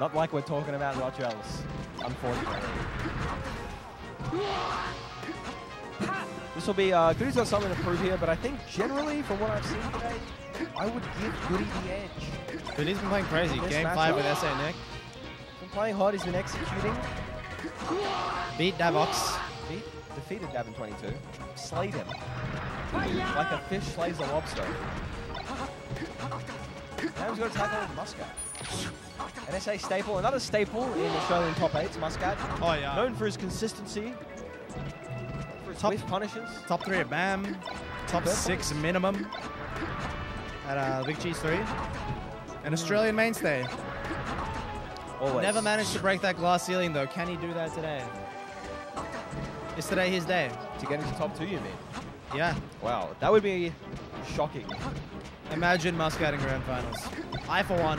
Not like we're talking about much else, unfortunately. This will be, Goody's got something to prove here, but I think generally, from what I've seen today, I would give Goody the edge. Goody's been playing crazy. Game 5 with SA Nick. He's been playing hard, he's been executing. Beat Davox. Defeated Davin22. Slayed him. Like a fish slays a lobster. Now he's got a tackle with Muscat. An SA staple, another staple in Australian top 8s, Muscat. Oh, yeah. Known for his consistency. For his swift punishes. Top 3 at Bam. Top 6 minimum at Big Cheese 3. An Australian mainstay. Always. Never managed to break that glass ceiling, though. Can he do that today? Is today his day? To get into top 2, you mean? Yeah. Wow, that would be shocking. Imagine Muscat in grand finals. I, for one,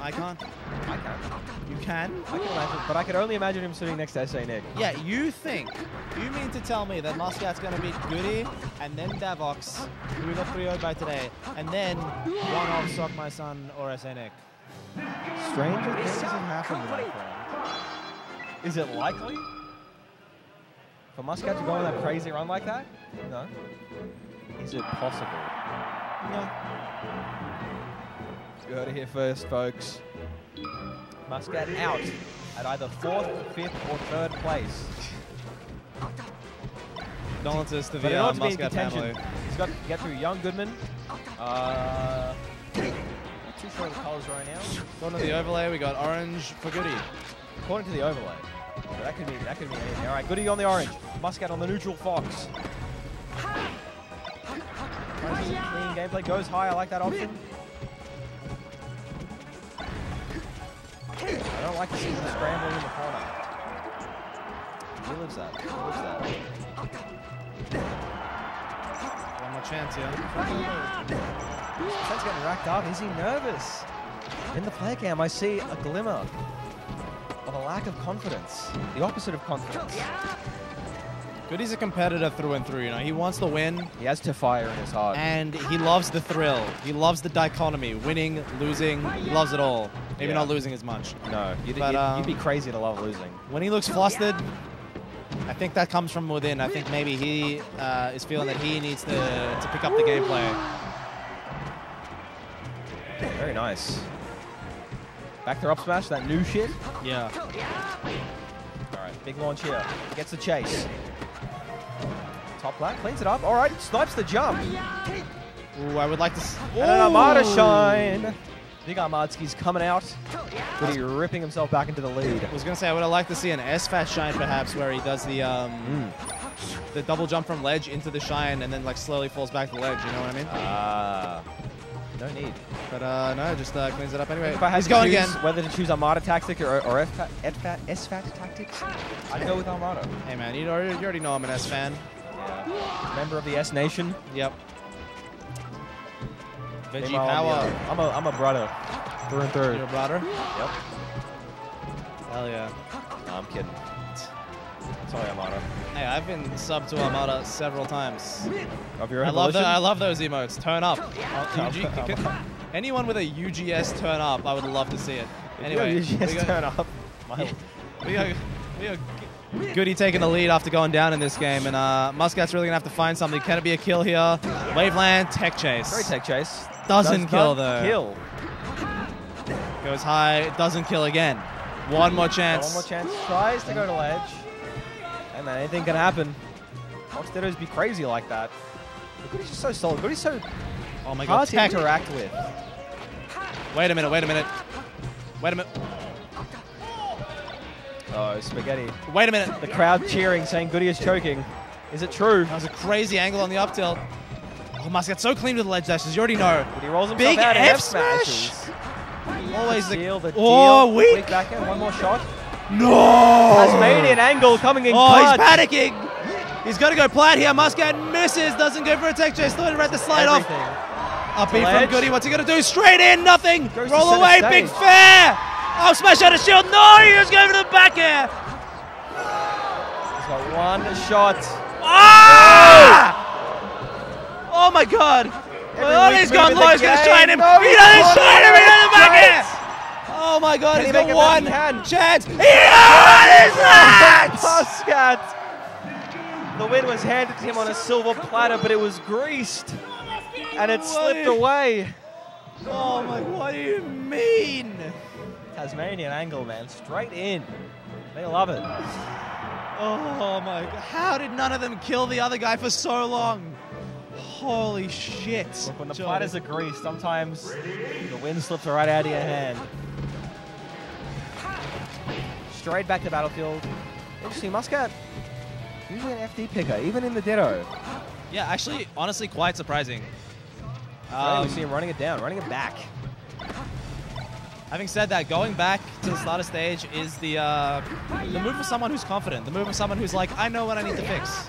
I can't. I can. You can? I can imagine, but I can only imagine him sitting next to SA Nick. Yeah, you think. You mean to tell me that Muscat's going to beat Goody and then Davox, who we got 3-0 by today, and then one-off Sok, my son, or SA Nick? Stranger things have happened in that crowd. Is it likely? For Muscat to go on that crazy run like that? No. Is it possible? No. You heard it here first, folks. Muscat out at either 4th, 5th, or 3rd place. Condolences to the Muscat family. He's got to get through Young Goodman. Not too sure of the colours right now. Going to the overlay, we got orange for Goody. According to the overlay. So that could be anything. All right, Goody on the orange. Muscat on the neutral Fox. Clean gameplay, goes high. I like that option. I don't like to see him scrambling in the corner. He lives that. One more chance here. That's getting racked up. Is he nervous? In the play cam, I see a glimmer. A lack of confidence. The opposite of confidence. Goody's a competitor through and through, you know. He wants to win. He has to fire in his heart. And he loves the thrill. He loves the dichotomy. Winning, losing, he loves it all. Maybe not losing as much. No, you'd be crazy to love losing. When he looks flustered, I think that comes from within. I think maybe he is feeling that he needs to pick up the gameplay. Very nice. Back to up smash, that new shit. Yeah. All right, big launch here. Gets the chase. Top lap, cleans it up. All right, snipes the jump. Ooh, I would like to... Ooh. And an Armada shine. Big Armadski's coming out. Goody ripping himself back into the lead. I was going to say, I would have liked to see an S-Fat shine, perhaps, where he does the double jump from ledge into the shine and then like slowly falls back to the ledge, you know what I mean? No need. But no, just cleans it up anyway. If I had to choose again. Whether to choose Armada tactic or S-Fat tactics, I'd go with Armada. Hey man, you already know I'm an S fan. Yeah. Member of the S Nation. Yep. Veggie Power. I'm a brother. Through and through. You're a brother? Yep. Hell yeah. No, I'm kidding. Sorry, Armada. Hey, I've been subbed to Armada several times. I love those emotes. Turn up. Anyone with a UGS turn up, I would love to see it. Anyway, we got Goody taking the lead after going down in this game, and Muscat's really gonna have to find something. Can it be a kill here? Waveland tech chase. Great tech chase. Does not kill though. Goes high. Doesn't kill again. One more chance. One more chance. Tries to go to ledge. And then anything can happen. Fox Ditto's be crazy like that. But Goody's just so solid. Goody's so hard to interact with. Wait a minute, wait a minute. Wait a minute. Oh, spaghetti. Wait a minute. The crowd cheering, saying Goody is choking. Is it true? That was a crazy angle on the up tilt. Oh, Muscat so clean with the ledge dashes, you already know. But he rolls himself out and F smashes. Always the deal, the deal. Oh, weak back in. One more shot. No! Has made an angle coming in. Oh, clutch. He's panicking. He's got to go plat here. Muscat misses. Doesn't go for a tech chase. Thought he read the slide off. Up B from Goody. What's he going to do? Straight in. Nothing. Goes roll away. Big fair. Oh, smash out of shield. No! He was going for the back air. He's got one shot. Ah! Oh, my God. Well, he's gone low. He's going to shine him. No, he doesn't shine him. He doesn't back air. Oh my God, he's got one chance. Yeah, what is that? Muscat. The win was handed to him on a silver platter, but it was greased. And it slipped away. Oh my, what do you mean? Tasmanian angle, man, straight in. They love it. Oh my God, how did none of them kill the other guy for so long? Holy shit. Look, when the platters are greased, sometimes the wind slips right out of your hand. Straight back to Battlefield. Interesting, Muscat, usually an FD picker, even in the Ditto. Yeah, actually, honestly, quite surprising. We see him running it down, running it back. Having said that, going back to the start of stage is the move for someone who's confident, the move for someone who's like, I know what I need to fix.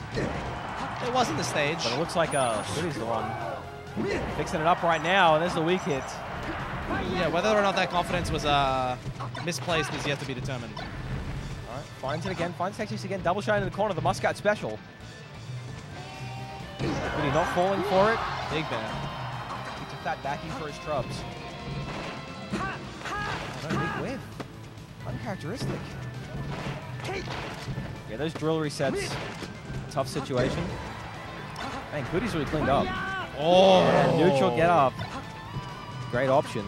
It wasn't the stage. But it looks like Goody's the one. Fixing it up right now, and there's the weak hit. Yeah, whether or not that confidence was misplaced is yet to be determined. All right, finds it again, finds Texas again, double shot into the corner, the Muscat special. Goody not falling for it. Big Bam. He took that backing for his trubs. Big whiff. Uncharacteristic. Yeah, those drill resets. Tough situation. Man, Goody's really cleaned up. Oh! Yeah, neutral get up. Great option.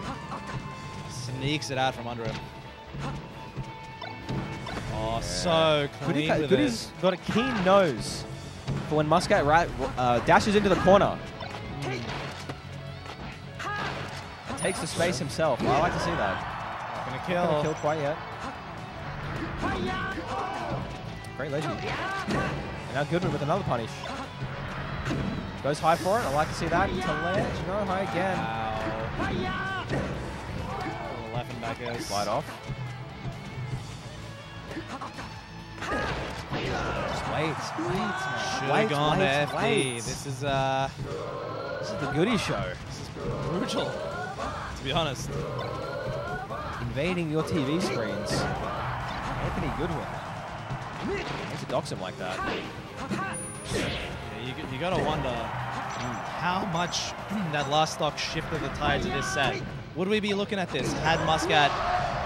Sneaks it out from under him. Oh, yeah. So clean. Goody's got a keen nose for when Muscat dashes into the corner. And takes the space himself. Well, I like to see that. Not gonna kill. Not gonna kill quite yet. Great legend. Now Goodman with another punish. Goes high for it. I like to see that. To ledge. No, high again. Wow. Oh, left and back air. Slide off. Just waits. Should have gone to FD. This is the Goody show. This is brutal, to be honest. Invading your TV screens. Anthony Goodwin. I hate to dox him like that. Yeah, you gotta wonder how much that last stock shifted the tides of this set. Would we be looking at this had Muscat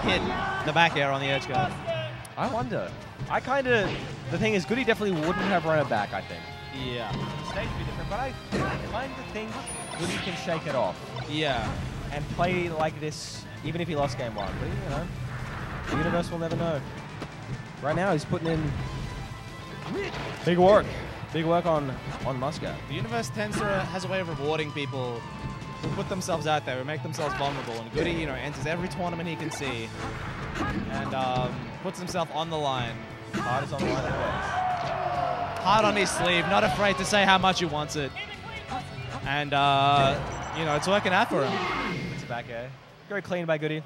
hit the back air on the edge guard? I wonder. I kind of... The thing is, Goody definitely wouldn't have run it back, I think. Yeah. The stage would be different, but I kind of think Goody can shake it off. Yeah. And play like this, even if he lost game one. But, you know, the universe will never know. Right now, he's putting in big work. Big work on Muscat. The universe has a way of rewarding people who put themselves out there, who make themselves vulnerable. And Goody, you know, enters every tournament he can see and puts himself on the line. Hard is on the line as well. Hard on his sleeve, not afraid to say how much he wants it. And, you know, it's working out for him. It's a back air. Very clean by Goody.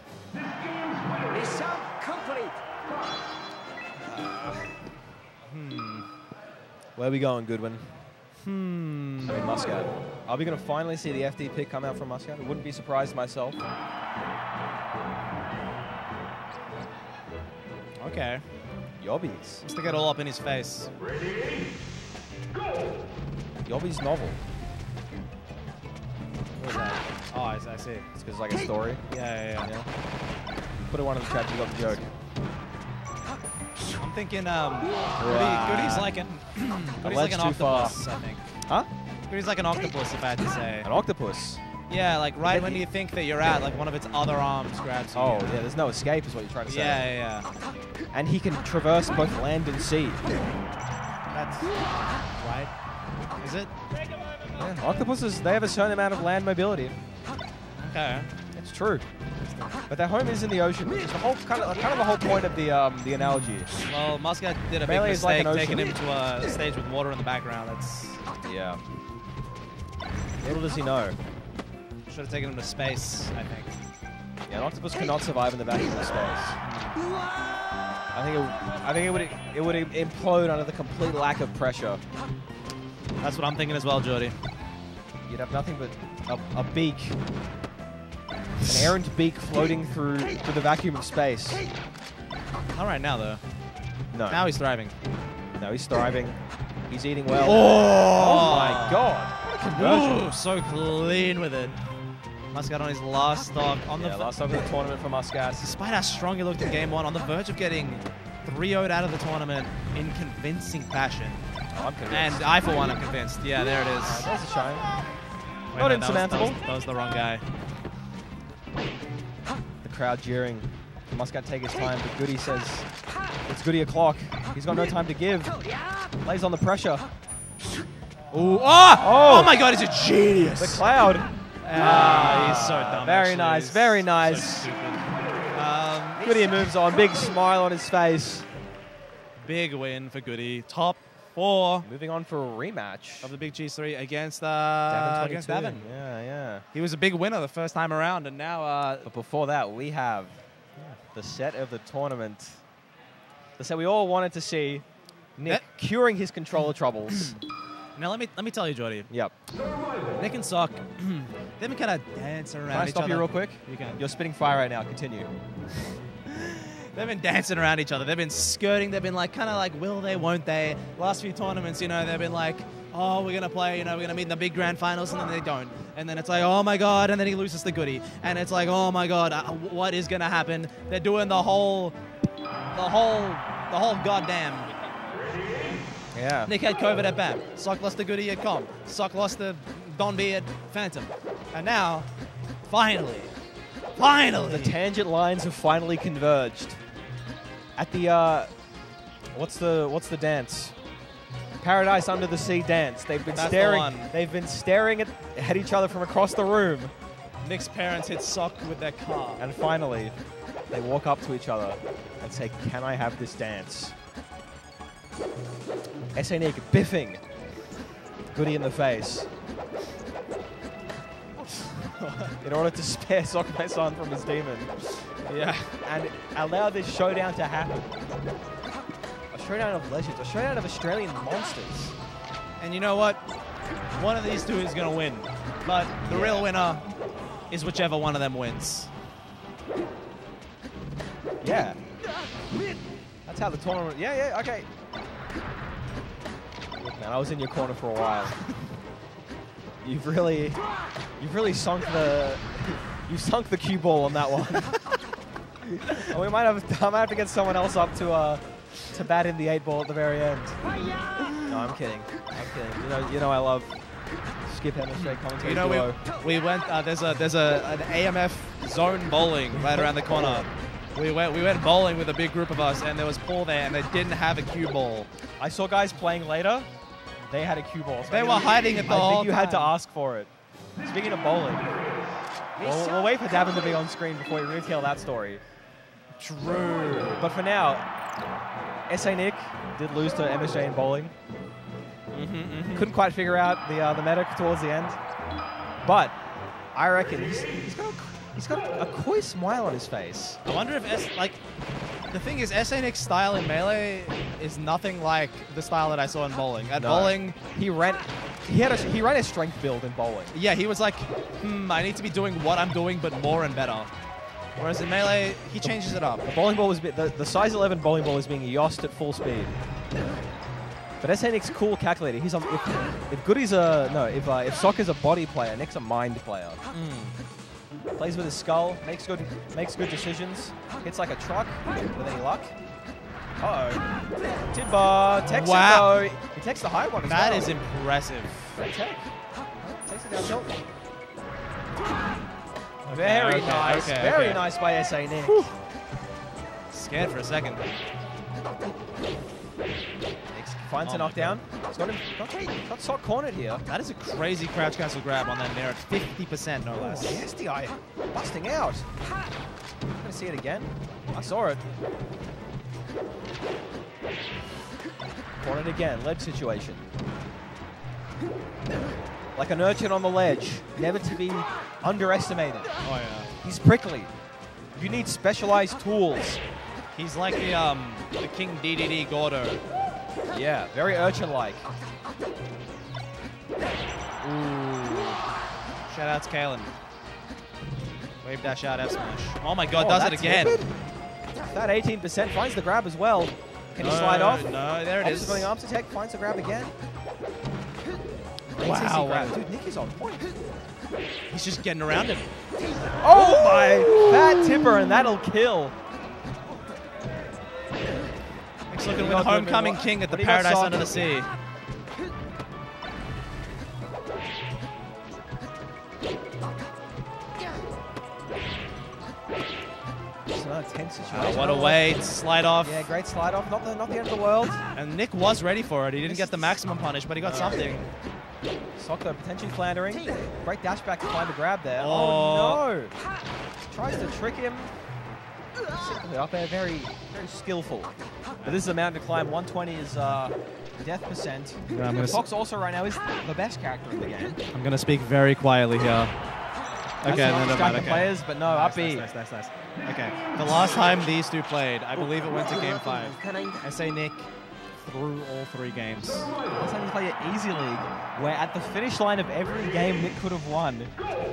Where are we going, Goodwin? I mean, Muscat. Are we going to finally see the FD pick come out from Muscat? I wouldn't be surprised myself. Okay. Yobbies. Stick it all up in his face. Ready? Go! Yobbies novel. What is that? Oh, I see. It's because it's like a story. Yeah. Put it one in the chat, you got the joke. I'm thinking Goody's like an octopus, I think. Huh? Goody's like an octopus, if I had to say. An octopus? Yeah, like right when you think that you're out, like one of its other arms grabs you. Oh, yeah, there's no escape is what you're trying to say. Yeah. And he can traverse both land and sea. That's right. Is it? Yeah, octopuses, they have a certain amount of land mobility. Okay. It's true. But their home is in the ocean, which is the whole, kind of the whole point of the analogy. Well, Muscat did a big mistake taking him to a stage with water in the background. That's... Yeah. Little does he know. Should have taken him to space, I think. Yeah, an octopus cannot survive in the vacuum of space. I think it would implode under the complete lack of pressure. That's what I'm thinking as well, Jordy. You'd have nothing but a beak. An errant beak floating through the vacuum of space. Not right now, though. No. Now he's thriving. No, he's thriving. He's eating well. Oh my god. What a conversion. Ooh, so clean with it. Muscat on his last stock. Last stock of the tournament for Muscat. Despite how strong he looked in game one, on the verge of getting 3-0'd out of the tournament in convincing fashion. Oh, I'm convinced. And I, for one, am convinced. Yeah, there it is. That's a shame. Not insurmountable. That was the wrong guy. The crowd jeering. Muscat take his time, but Goody says it's Goody o'clock. He's got no time to give. Lays on the pressure. Ooh. Oh my god, he's a genius. The cloud. He's so dumb. Very nice. So Goody moves on. Big smile on his face. Big win for Goody. Top 4. Moving on for a rematch of the Big Cheese 3 against Davin. Yeah. He was a big winner the first time around, and now. But before that, we have the set of the tournament. The set we all wanted to see. Nick curing his controller troubles. Now let me tell you, Jordy. Yep. Nick and Sok, they've been kind of dancing around. Can I stop you real quick? You can. You're spitting fire right now. Continue. They've been dancing around each other. They've been skirting. They've been like, kind of like, will they, won't they? Last few tournaments, you know, they've been like, oh, we're gonna play, you know, we're gonna meet in the big grand finals, and then they don't. And then it's like, oh my god, and then he loses to Goody. And it's like, oh my god, what is gonna happen? They're doing the whole goddamn. Yeah. Nick had COVID at Bam. Sok lost to Goody at Com. Sok lost to Don B at Phantom. And now, finally, the tangent lines have finally converged. At the what's the dance? Paradise Under the Sea dance. They've been staring at each other from across the room. Nick's parents hit Sok with their car. And finally, they walk up to each other and say, "Can I have this dance?" SA Nick biffing Goody in the face in order to spare Sok-san from his demon. Yeah. And allow this showdown to happen. A showdown of legends, a showdown of Australian monsters. And you know what? One of these two is going to win. But the real winner is whichever one of them wins. Yeah. That's how the tournament... Yeah, okay. Look, man, I was in your corner for a while. You've really sunk the cue ball on that one. And I might have to get someone else up to bat in the 8-ball at the very end. No, I'm kidding. You know I love Skip Hemisphere commentary. You know duo. We went there's an AMF zone bowling right around the corner. We went bowling with a big group of us, and there was Paul there, and they didn't have a cue ball. I saw guys playing later. They had a cue ball. So they were hiding it the whole time. I think you had to ask for it. Speaking of bowling, we'll wait for Davin to be on screen before you retell that story. True. But for now, SA Nick did lose to MSJ in bowling. Couldn't quite figure out the medic towards the end. But I reckon he's got a coy smile on his face. I wonder if the thing is, SA Nick's style in Melee is nothing like the style that I saw in bowling. At bowling, he ran a strength build in bowling. Yeah, he was like, I need to be doing what I'm doing, but more and better. Whereas in Melee, he changes it up. The bowling ball was the size 11 bowling ball is being yossed at full speed. But SA Nick's cool calculator. He's on if Goody's a if Sok is a body player, Nick's a mind player. Mm. Plays with his skull, makes good decisions, hits like a truck with any luck. Uh-oh. Timber, Texas. Wow. He takes the high one as well. That is impressive. Great take. Takes it down tilt. Okay, very nice by SA Nick. Whew. Scared for a second. Finds a knockdown. He's got Sok cornered here. That is a crazy crouch castle grab on that Merit. 50% no less. Nasty eye busting out. I'm going to see it again. I saw it. Cornered again. Ledge situation. Like an urchin on the ledge. Never to be underestimated. Oh, yeah. He's prickly. You need specialized tools. He's like the King DDD Gordo. Yeah, very urchin-like. Ooh. Shout out to Kalen. Wave dash out F smash. Oh my god, does it again. Livid. That 18% finds the grab as well. Can he slide off? No, there it is. Going arms attack, finds the grab again. Wow. Grab. Dude, Nick is on point. He's just getting around him. Oh, my! That tipper, and that'll kill. Nick's looking with homecoming king at the Paradise Under the Sea. What a way to slide off. Yeah, great slide off. Not the end of the world. And Nick was ready for it. He didn't get the maximum punish, but he got something. Sok though, potentially floundering. Great dash back to find the grab there. Oh, no. Tries to trick him. Simply up there, very, very skillful. But this is a mountain to climb. 120 is death percent. Fox also right now is the best character in the game. I'm going to speak very quietly here. Okay, no matter. Okay. Players, but no, nice, up B. Nice. Okay, the last time these two played, I believe it went to game 5. SA Nick through all 3 games. Last time we played at Easy League, where at the finish line of every game Nick could have won,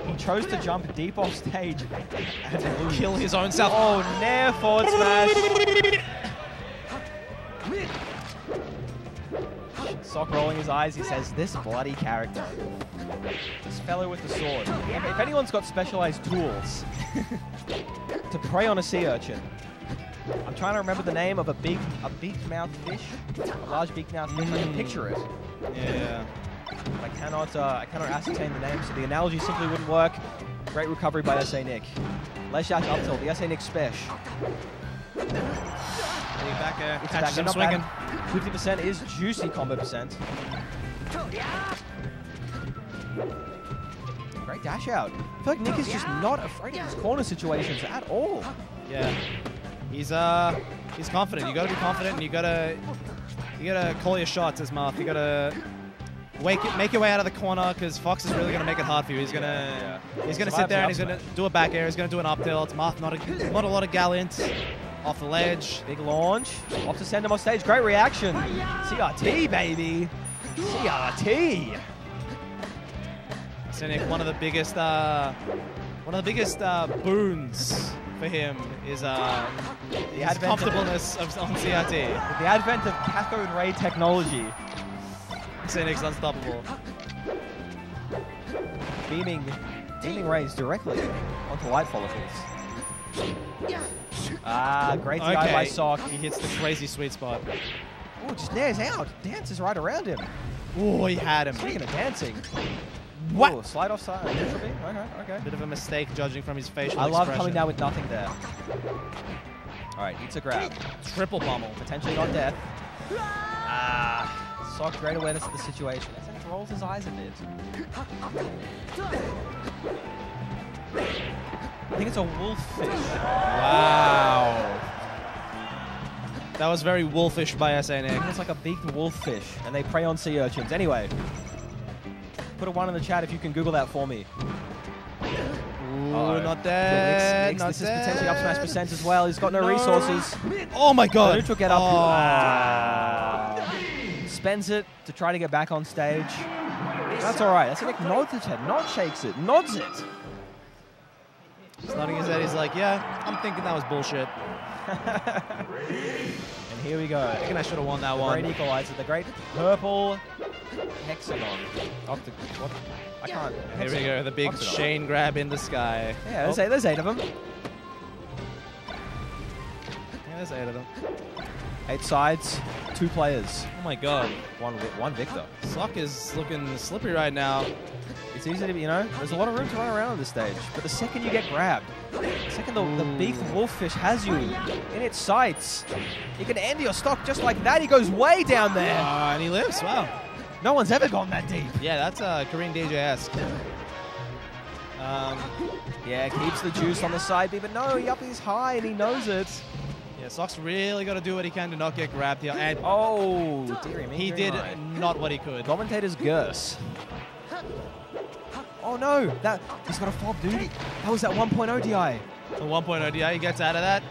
he chose to jump deep off stage and kill his own self. Oh, Nair forward smash. Sok rolling his eyes, he says, this bloody character. This fellow with the sword. If anyone's got specialized tools to prey on a sea urchin, I'm trying to remember the name of a beak-mouthed fish, a large beak-mouthed fish. I can picture it. Yeah. But I cannot ascertain the name, so the analogy simply wouldn't work. Great recovery by SA Nick. Let's dash up till the SA Nick special. Back air, catches him swinging. 50% is juicy combo percent. Great dash out. I feel like Nick is just not afraid of these corner situations at all. Yeah, he's confident. You gotta be confident, and you gotta call your shots as Marth. You gotta make your way out of the corner because Fox is really gonna make it hard for you. He's gonna sit there and he's gonna do a back air. He's gonna do an up tilt. Marth not a lot of gallant. Off the ledge, big launch. Off to send him off stage. Great reaction. CRT, baby. CRT. So Nick, one of the biggest boons for him is his comfortableness on CRT. With the advent of cathode ray technology. So Nick's unstoppable. Beaming rays directly onto light follicles. Ah, great guy by Sok. He hits the crazy sweet spot. Oh, just nairs out. Dances right around him. Oh, he had him. Speaking of dancing. What? Ooh, slide off side. Okay. Bit of a mistake judging from his facial expression. I love coming down with nothing there. All right, eats a grab. Triple pummel. Potentially not death. Ah. Sok, great awareness of the situation. He rolls his eyes a bit. I think it's a wolffish. Wow. That was very wolfish by SA Nick. It's like a beaked wolffish, and they prey on sea urchins. Anyway, put a 1 in the chat if you can Google that for me. Ooh, not dead. Nick's, this is potentially up smash percent as well. He's got no resources. Oh my god. Neutral get up. Spends it to try to get back on stage. That's all right. SA Nick nods his head, not shakes it, nods it. He's nodding his head. He's like, yeah, I'm thinking that was bullshit. And here we go. I think I should have won that one. Great equalizer. The great purple hexagon. What? I can't. Here we go. The big octagon. Shane grab in the sky. Yeah, there's eight of them. Yeah, there's eight of them. 8 sides, 2 players. Oh my god. One victor. Sok is looking slippery right now. It's easy to be, you know, there's a lot of room to run around on this stage. But the second you get grabbed, the second the beaked wolffish has you in its sights, you can end your stock just like that. He goes way down there. And he lives, wow. No one's ever gone that deep. Yeah, that's Kareem DJ-esque. Yeah, keeps the juice on the side B, but no, Yuppie's high and he knows it. Yeah, Sok's really got to do what he can to not get grabbed here. And oh, dearie me. He did not what he could. Commentator's curse. Oh no, he's got a fob, dude. That was that 1.0 DI. The 1.0 DI, he gets out of that.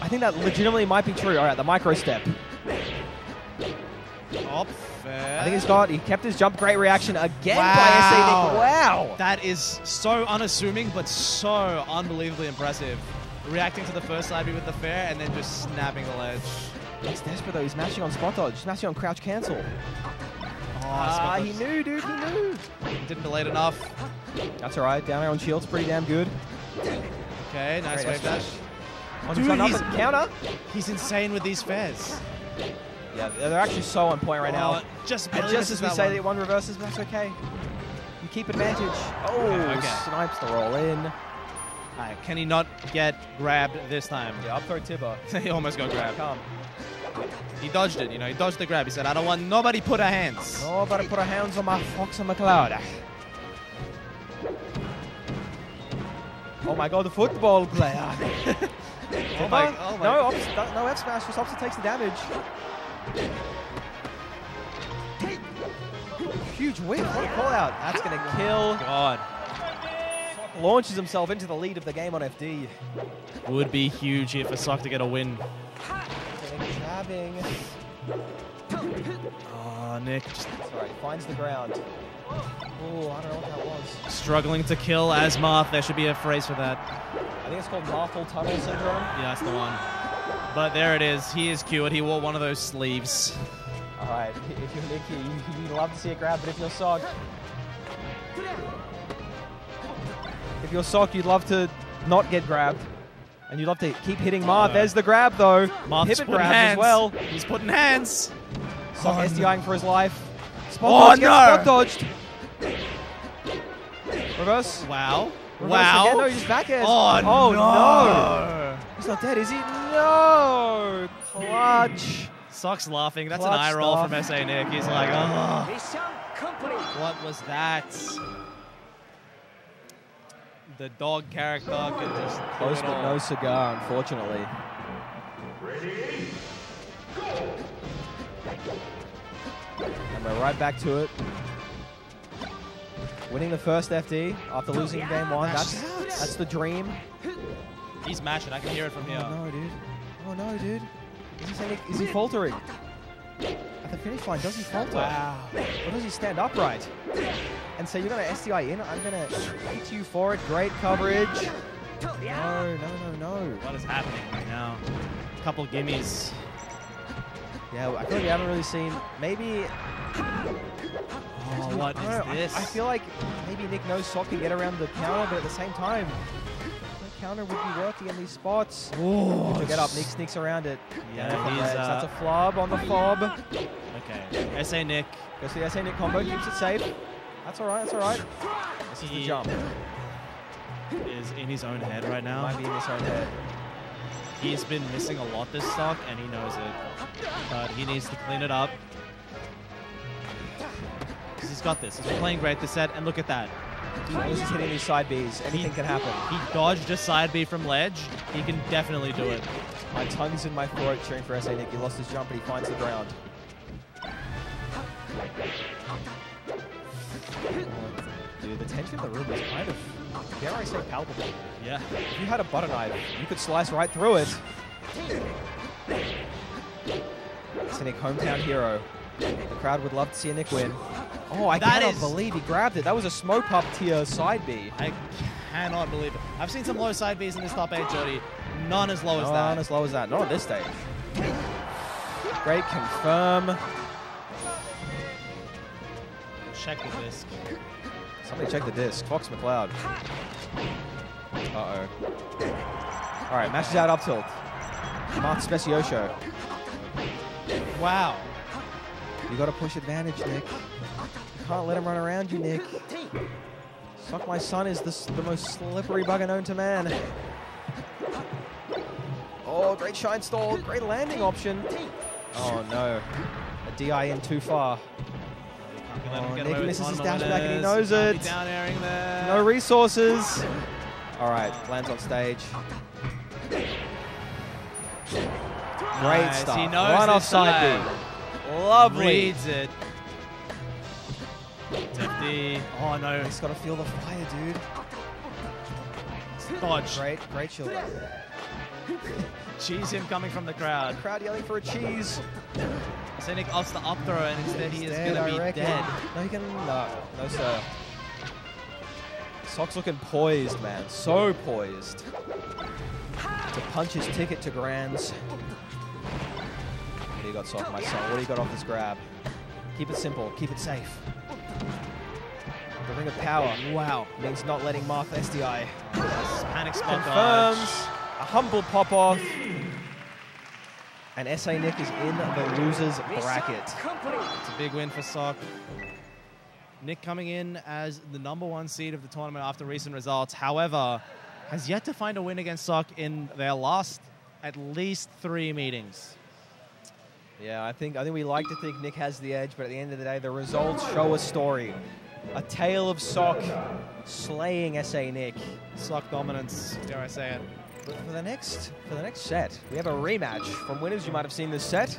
I think that legitimately might be true. All right, the micro step. Up fair. I think he kept his jump. Great reaction again by SA Nick. Wow. That is so unassuming, but so unbelievably impressive. Reacting to the first side B with the fair and then just snapping the ledge. He's desperate though, he's mashing on spot dodge, he's mashing on crouch cancel. He knew, dude, he knew. Didn't delay it enough. That's alright, down air on shield's pretty damn good. Okay, nice wave dash. Dude, he's counter. He's insane with these fairs. Yeah, they're actually so on point right now. Just as we say that one reverses, but that's okay. You keep advantage. Snipes the roll in. Can he not get grabbed this time? Yeah, up throw Tibber. He almost got grabbed. He dodged it, you know, he dodged the grab. He said, I don't want nobody put her hands. Nobody put her hands on my Fox and McLeod. Oh my god, the football player. Oh my, no, no F smash, just opposite takes the damage. Huge whip, what a call out. That's going to kill. God. Launches himself into the lead of the game on FD. Would be huge here for Sok to get a win. Oh, Nick. Sorry, finds the ground. Oh, I don't know what that was. Struggling to kill as Marth. There should be a phrase for that. I think it's called Marthal Tunnel Syndrome. Yeah, that's the one. But there it is. He is cured. He wore one of those sleeves. All right. If you're Nicky, you'd love to see a grab, but if you're Sok... If you're Sok, you'd love to not get grabbed. And you'd love to keep hitting Marth. There's the grab, though. Marth's putting hands as well. He's putting hands. Sok SDIing for his life. Spot dodge, spot dodged. Reverse. Wow. Reverse again. No, he's back air. Oh no. He's not dead, is he? No. Clutch. Sok's laughing. That's an eye roll from SA Nick. He's like, oh. What was that? The dog character can just close but no cigar, unfortunately. Ready, go. And we're right back to it. Winning the first FD after losing game one. That's the dream. He's mashing. I can hear it from here. Oh no, dude. Oh no, dude. Is he faltering? At the finish line, does he falter? Wow. Or does he stand upright? And so you're going to SDI in, I'm going to hit you for it. Great coverage. No, no, no, no. What is happening right now? A couple of gimmies. Yeah, I feel like we haven't really seen, maybe... Oh, what is this? I feel like maybe Nick knows Sok can get around the counter, but at the same time, the counter would be working in these spots. Ooh, get up, Nick sneaks around it. Yeah, that's a flub on the fob. Okay, SA Nick. Goes to the SA Nick combo, keeps it safe. That's alright, that's alright. This is the jump. Is in his own head right now. Might be in his own head. He's been missing a lot this Sok, and he knows it. But he needs to clean it up. Because he's got this. He's been playing great this set, and look at that. He's hitting these side Bs. Anything can happen. He dodged a side B from ledge. He can definitely do it. My tongue's in my throat cheering for SA Nick. He lost his jump, but he finds the ground. Dude, the tension in the room is kind of, dare I say, palpable. Yeah. If you had a butter knife, you could slice right through it. It's a Nick hometown hero. The crowd would love to see a Nick win. Oh, I cannot believe he grabbed it. That was a smoke up tier side B. I cannot believe it. I've seen some low side Bs in this top 8, Jody. None as low as that. None as low as that. Not at this stage. Great confirm. Check the disc. Somebody check the disc. Fox McLeod. Uh-oh. All right, matches out up tilt. Marth Speciosho. Wow. You got to push advantage, Nick. You can't let him run around you, Nick. Sok, my son, is the most slippery bugger known to man. Oh, great shine stall. Great landing option. Oh, no. A DI in too far. Oh, Nick misses his dash back and he knows it. No resources. All right, lands on stage. Great start. He knows right off side B. Lovely. Reads it. FD. Oh no. He's got to feel the fire, dude. Dodge. Great shield. Cheese him coming from the crowd. The crowd yelling for a cheese. SA Nick ups the up throw and instead he is going to be dead. No, he can. No, sir. Sok's looking poised, man. So poised. To punch his ticket to grands. What do you got, Sok, my son? What do you got off this grab? Keep it simple. Keep it safe. The Ring of Power. Wow. Means not letting Marth SDI. Panic spot confirms. Dodge. A humble pop-off, and SA Nick is in the losers bracket. It's a big win for Sok. Nick coming in as the #1 seed of the tournament after recent results, however, has yet to find a win against Sok in their last at least 3 meetings. Yeah, I think we like to think Nick has the edge, but at the end of the day, the results show a story. A tale of Sok slaying SA Nick. Sok dominance, dare I say it. But for the next set, we have a rematch from winners. You might have seen this set.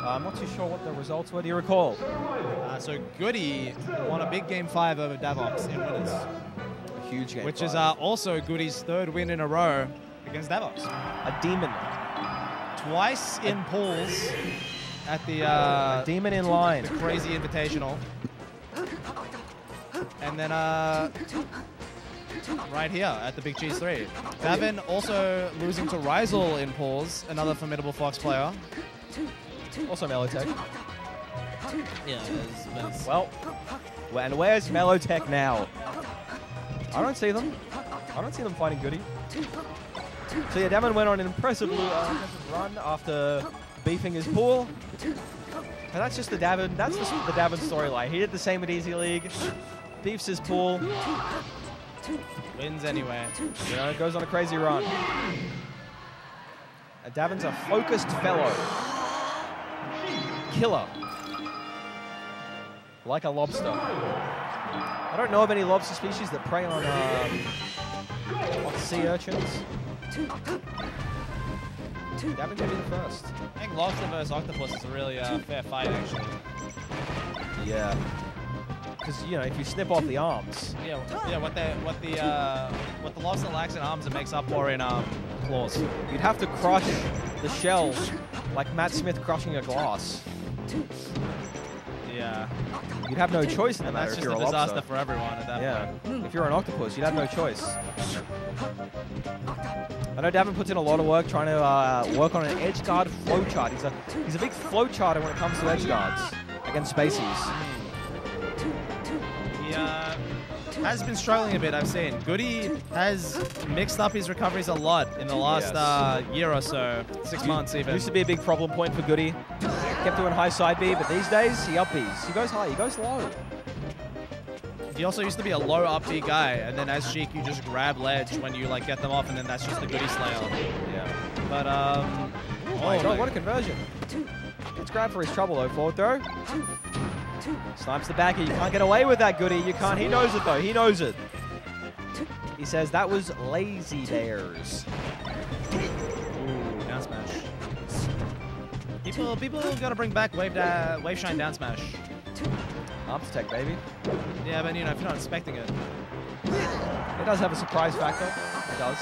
I'm not too sure what the results were. Do you recall? So Goody won a big Game 5 over Davox in winners. A huge game. Which is also Goody's 3rd win in a row against Davox. A demon. Twice in pools at the demon in line. The crazy invitational. And then right here at the Big Cheese 3. Davin also losing to Rizal in pools, another formidable Fox player. Also Melotech. Yeah, there's... Well, and where's Melotech now? I don't see them. I don't see them fighting Goody. So yeah, Davin went on an impressive run after beefing his pool. And that's just the Davin. That's just the Davin storyline. He did the same at Easy League. Beefs his pool. Wins anyway. You know, goes on a crazy run. And Davin's a focused fellow. Killer. Like a lobster. I don't know of any lobster species that prey on sea urchins. Davin could be the first. I think lobster versus octopus is a really fair fight, actually. Yeah. Because, you know, if you snip off the arms. Yeah, what the lobster lacks in arms, it makes up for in claws. You'd have to crush the shell like Matt Smith crushing a glass. Yeah. You'd have no choice in the matter if you're a lobster. That's just a disaster for everyone at that point. If you're an octopus, you'd have no choice. I know Davin puts in a lot of work trying to work on an edge guard flowchart. He's a big flowcharter when it comes to edge guards against spaces. He has been struggling a bit, I've seen. Goody has mixed up his recoveries a lot in the last year or so, 6 months even. Used to be a big problem point for Goody. Kept doing high side B, but these days he up Bs. He goes high, he goes low. He also used to be a low up B guy, and then as Sheik, you just grab ledge when you like get them off, and then that's just the Goody slayer. Yeah. But oh my God, what a conversion! Let's grab for his trouble though, forward throw. Snipes the back, you can't get away with that, Goody. You can't. He knows it though. He knows it. He says that was lazy bears. Ooh, down smash. People gotta bring back wave shine down smash. Arm protect, baby. Yeah, but you know if you're not expecting it, it does have a surprise factor. It does.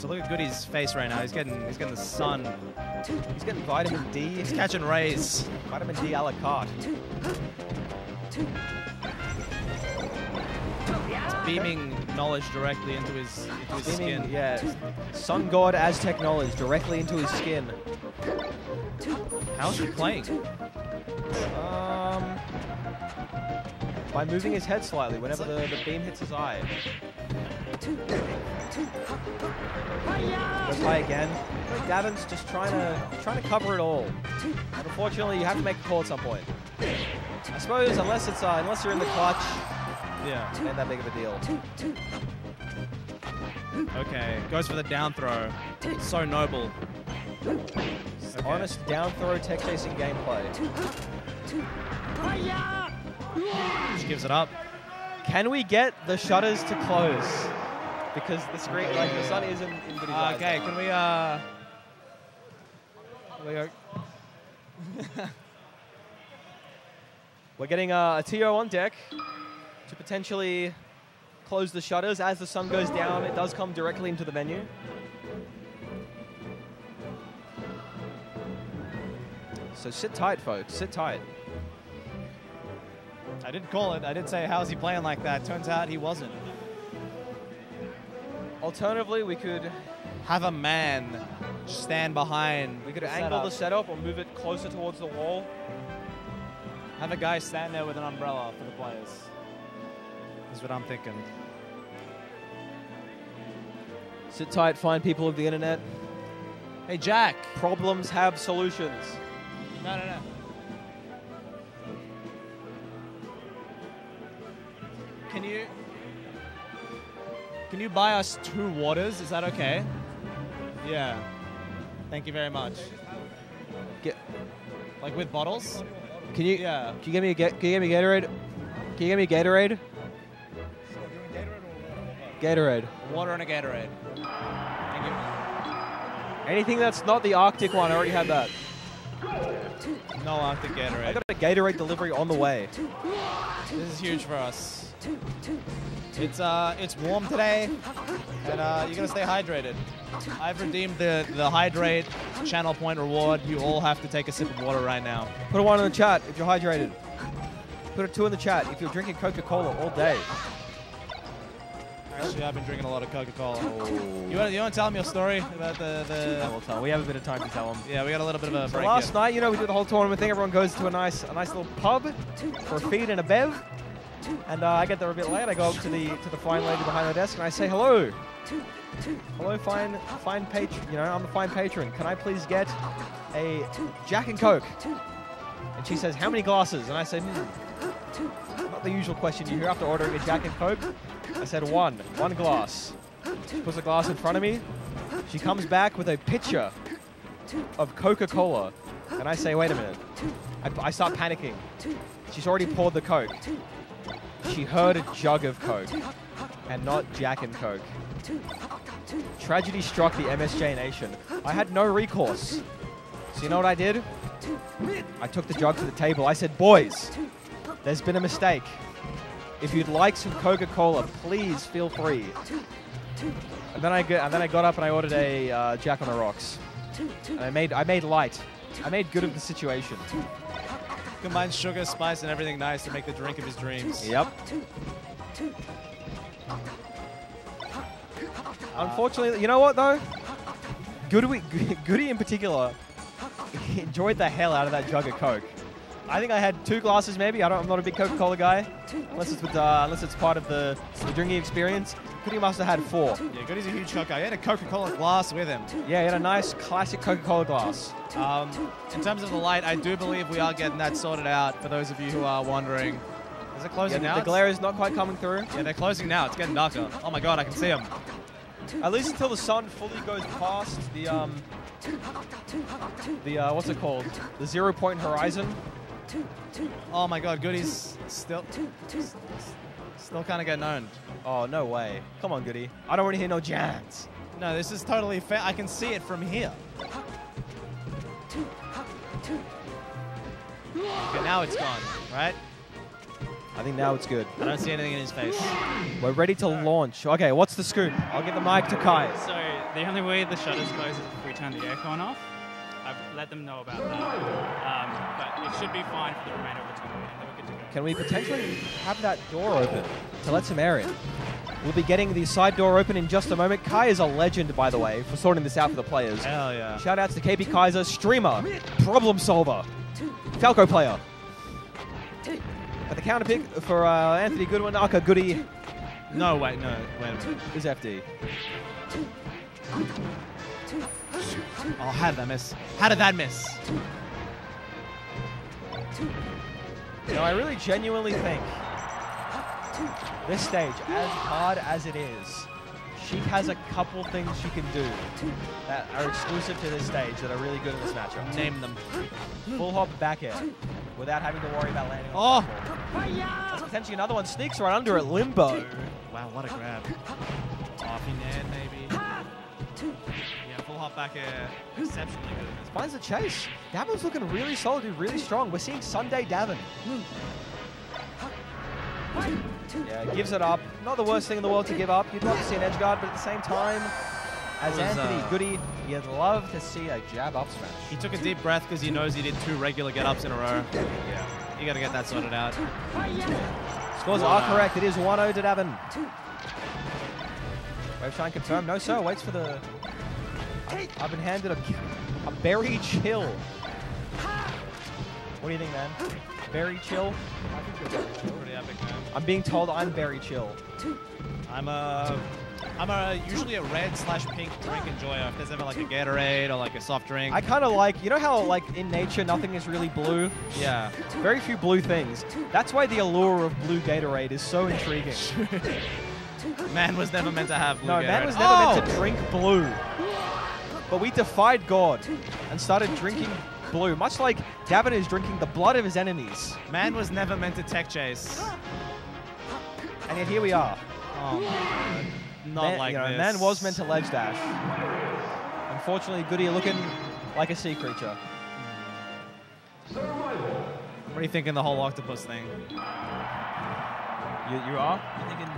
So look at Goody's face right now. He's getting the sun. He's getting vitamin D. He's catching rays. Vitamin D a la carte. It's beaming knowledge directly into his skin. Yeah. Sun God Aztec knowledge directly into his skin. How's he playing? By moving his head slightly whenever the beam hits his eye. Let's play again. Davin's just trying to cover it all. And unfortunately, you have to make a call at some point. I suppose unless it's unless you're in the clutch, yeah, it's not that big of a deal. Okay, goes for the down throw. It's so noble. Okay. Honest down throw tech chasing gameplay. She gives it up. Can we get the shutters to close? Because the screen, like the sun is in video. Okay, can we? We're getting a TO on deck to potentially close the shutters. As the sun goes down, it does come directly into the menu. So sit tight, folks. Sit tight. I did call it. I did say, how's he playing like that? Turns out he wasn't. Alternatively, we could have a man stand behind. We could angle the setup or move it closer towards the wall. Have a guy stand there with an umbrella for the players. That's what I'm thinking. Sit tight, fine people of the internet. Hey, Jack. Problems have solutions. No, no, no. Can you buy us 2 waters? Is that okay? Yeah. Thank you very much. Get like with bottles? Can you? Yeah. Can you give me a Gatorade? Can you give me a Gatorade? So doing Gatorade or water? Gatorade. Water and a Gatorade. Thank you. Anything that's not the Arctic one, I already had that. No Arctic Gatorade. I got a Gatorade delivery on the way. This is huge for us. It's warm today, and you gotta stay hydrated. I've redeemed the hydrate channel point reward. You all have to take a sip of water right now. Put a 1 in the chat if you're hydrated. Put a 2 in the chat if you're drinking Coca-Cola all day. Actually, I've been drinking a lot of Coca-Cola. Oh. You want to tell me your story about the... I will tell. We have a bit of time to tell them. Yeah, we got a little bit of a break. Last night, you know, we did the whole tournament thing. Everyone goes to a nice little pub for a feed and a bev. And I get there a bit late. I go up to the fine lady behind the desk and I say, hello. Hello, fine patron. You know, I'm the fine patron. Can I please get a Jack and Coke? And she says, how many glasses? And I say, not the usual question you hear after ordering a Jack and Coke. I said, one glass. She puts a glass in front of me. She comes back with a pitcher of Coca-Cola. And I say, wait a minute. I start panicking. She's already poured the Coke. She heard a jug of Coke and not Jack and Coke. Tragedy struck the MSJ nation. I had no recourse. So you know what I did? I took the jug to the table. I said, boys, there's been a mistake. If you'd like some Coca-Cola, please feel free. And then I got up and I ordered a Jack on the Rocks. And I made light. I made good of the situation. Combined sugar, spice, and everything nice to make the drink of his dreams. Yep. Unfortunately, you know what though? Goody in particular enjoyed the hell out of that jug of Coke. I think I had 2 glasses maybe. I'm not a big Coca-Cola guy, unless it's part of the drinking experience. Goody must have had 4. Yeah, Goody's a huge Coke guy. He had a Coca-Cola glass with him. Yeah, he had a nice classic Coca-Cola glass. In terms of the light, I do believe we are getting that sorted out, for those of you who are wondering. Is it closing now? The glare is not quite coming through. Yeah, they're closing now. It's getting darker. Oh my God, I can see them. At least until the sun fully goes past the what's it called? The 0 point horizon. Oh my God, Goody's still kind of getting owned. Oh, no way. Come on, Goody. I don't want to hear no jams. No, this is totally fair. I can see it from here. Okay, now it's gone, right? I think now it's good. I don't see anything in his face. We're ready to launch. Okay, what's the scoop? I'll get the mic to Kai. So, the only way the shutters close is if we turn the aircon off. let them know about that. But it should be fine for the remainder of the tournament. And then we're good to go. Can we potentially have that door open to let some air in? We'll be getting the side door open in just a moment. Kai is a legend, by the way, for sorting this out for the players. Hell yeah. Shoutouts to KPKaiza, streamer, problem solver, Falco player. At the counter pick for Anthony Goodwin, Aka Goody. No, wait, no, wait a minute. It's FD. Oh, how did that miss? How did that miss? You know, I really genuinely think this stage, as hard as it is, she has a couple things she can do that are exclusive to this stage that are really good in this matchup. Name them. Full hop back air without having to worry about landing on the That's potentially another one. Sneaks right under it. Limbo. Wow, what a grab. Offing there, maybe. Yeah, full hop back air. Exceptionally good in this. Finds the chase. Davin's looking really solid, really strong. We're seeing Sunday Davin. Yeah, gives it up. Not the worst thing in the world to give up. You'd love to see an edge guard, but at the same time, as Anthony Goody, you'd love to see a jab up smash. He took a deep breath because he knows he did two regular get-ups in a row. Yeah, you got to get that sorted out. Scores are correct. It is 1-0 to Davin. Wave shine confirmed. No, sir. Waits for the... I've been handed a berry chill. What do you think, man? Very chill. Pretty epic, man. I'm being told I'm very chill. I'm usually a red/pink drink enjoyer. If there's ever like a Gatorade or like a soft drink. I kind of like, you know how like in nature nothing is really blue? Yeah. Very few blue things. That's why the allure of blue Gatorade is so intriguing. Man was never meant to have blue Gatorade. No, man was never meant to drink blue. But we defied God and started drinking blue, much like Davin is drinking the blood of his enemies. Man was never meant to tech chase. And yet here we are. Oh, man. Not man, like you know, this. Man was meant to ledge dash. Unfortunately, Goody looking like a sea creature. What are you thinking the whole octopus thing? You are? I'm thinking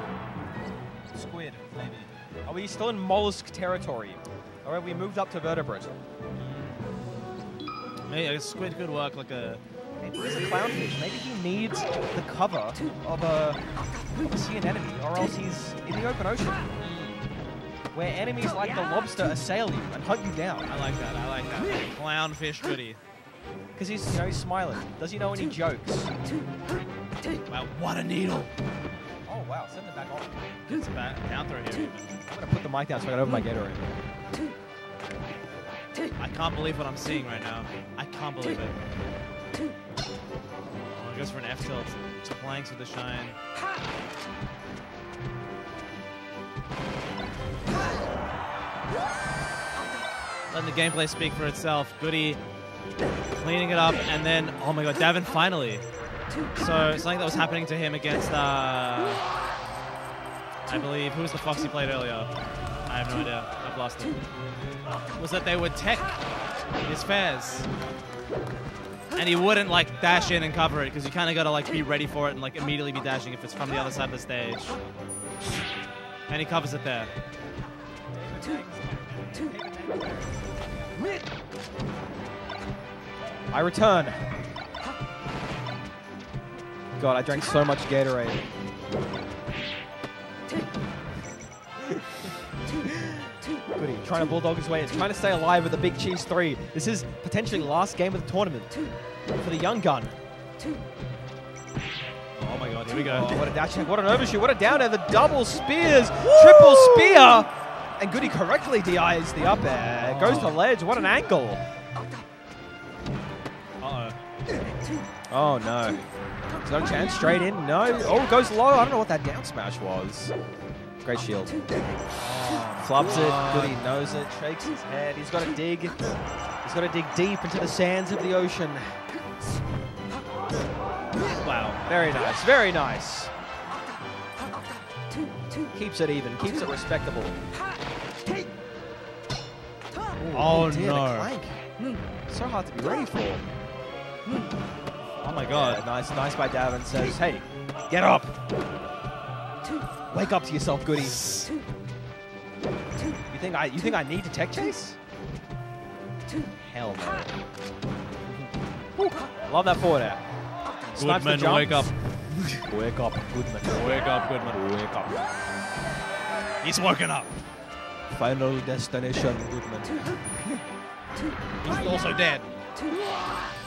squid, maybe. Are we still in mollusk territory? All right, we moved up to vertebrate. Maybe a squid could work like a... Maybe he's a clownfish. Maybe he needs the cover of a sea anemone, or else he's in the open ocean, where enemies like the lobster assail you and hunt you down. I like that. I like that. Clownfish Goody. Because he's, you know, he's smiling. Does he know any jokes? Wow, what a needle. Oh, wow. Send it back off. It's back down through here. I'm going to put the mic down so I can open my Gatorade. I can't believe what I'm seeing right now. I can't believe it. Oh, goes for an F tilt. Planks with the shine. Letting the gameplay speak for itself. Goody cleaning it up, and then, oh my god, Davin finally. So, something that was happening to him against, I believe, who was the Fox he played earlier? I have no idea. I've lost it. Was that they would tech his fares, and he wouldn't like dash in and cover it because you kind of got to like be ready for it and like immediately be dashing if it's from the other side of the stage. And he covers it there. I return. God, I drank so much Gatorade. Goody, trying to bulldog his way in, trying to stay alive with the Big Cheese 3. This is potentially last game of the tournament for the young gun. Oh my god, here we go. Oh, what a dash, what an overshoot, what a down air, the double spears, triple spear, and Goody correctly DIs the up air, goes to ledge, what an angle. Uh-oh. Oh no. There's no chance, straight in, no. Oh, goes low, I don't know what that down smash was. Great shield. Flops it, Goody knows it, shakes his head. He's got to dig. He's got to dig deep into the sands of the ocean. Wow, very nice, very nice. Keeps it even, keeps it respectable. Ooh, oh dear, no. So hard to be ready for. Oh my god. Yeah, nice, nice by Davin, says, hey, get up. Wake up to yourself, Goody. You think I need to tech chase? Hell no. Love that forward air. Goodman, wake up. Wake up, Goodman. Wake up, Goodman. Wake up. He's woken up. Final destination, Goodman. He's also dead.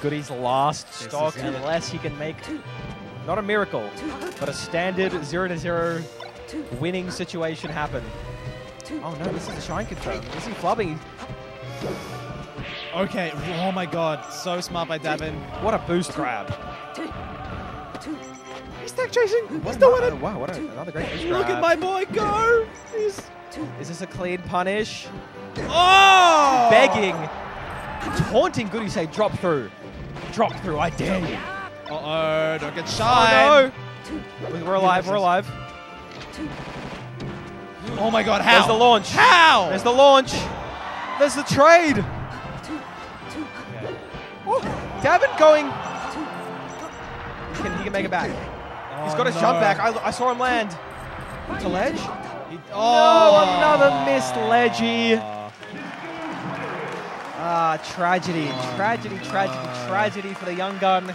Goody's last stock, unless he can make, not a miracle, but a standard 0-0 winning situation happen. Oh no, this is a shine control. Is he flubbing? Okay, oh my god, so smart by Davin. What a boost grab. He's stack chasing, he's still winning. Wow, what another great boost grab. Look at my boy go! He's... Is this a clean punish? Oh! Begging. Taunting Goody say, drop through. Drop through, I dare you. Uh-oh, don't get shy. Oh, no. We're alive, we're alive. Oh my god, how? There's the launch. How? There's the launch. There's the trade. Oh, Davin going. He can make it back. Oh, he's got his jump back. I saw him land. To ledge? Oh, no, another missed ledgy. Ah, tragedy, tragedy, tragedy, tragedy for the young gun.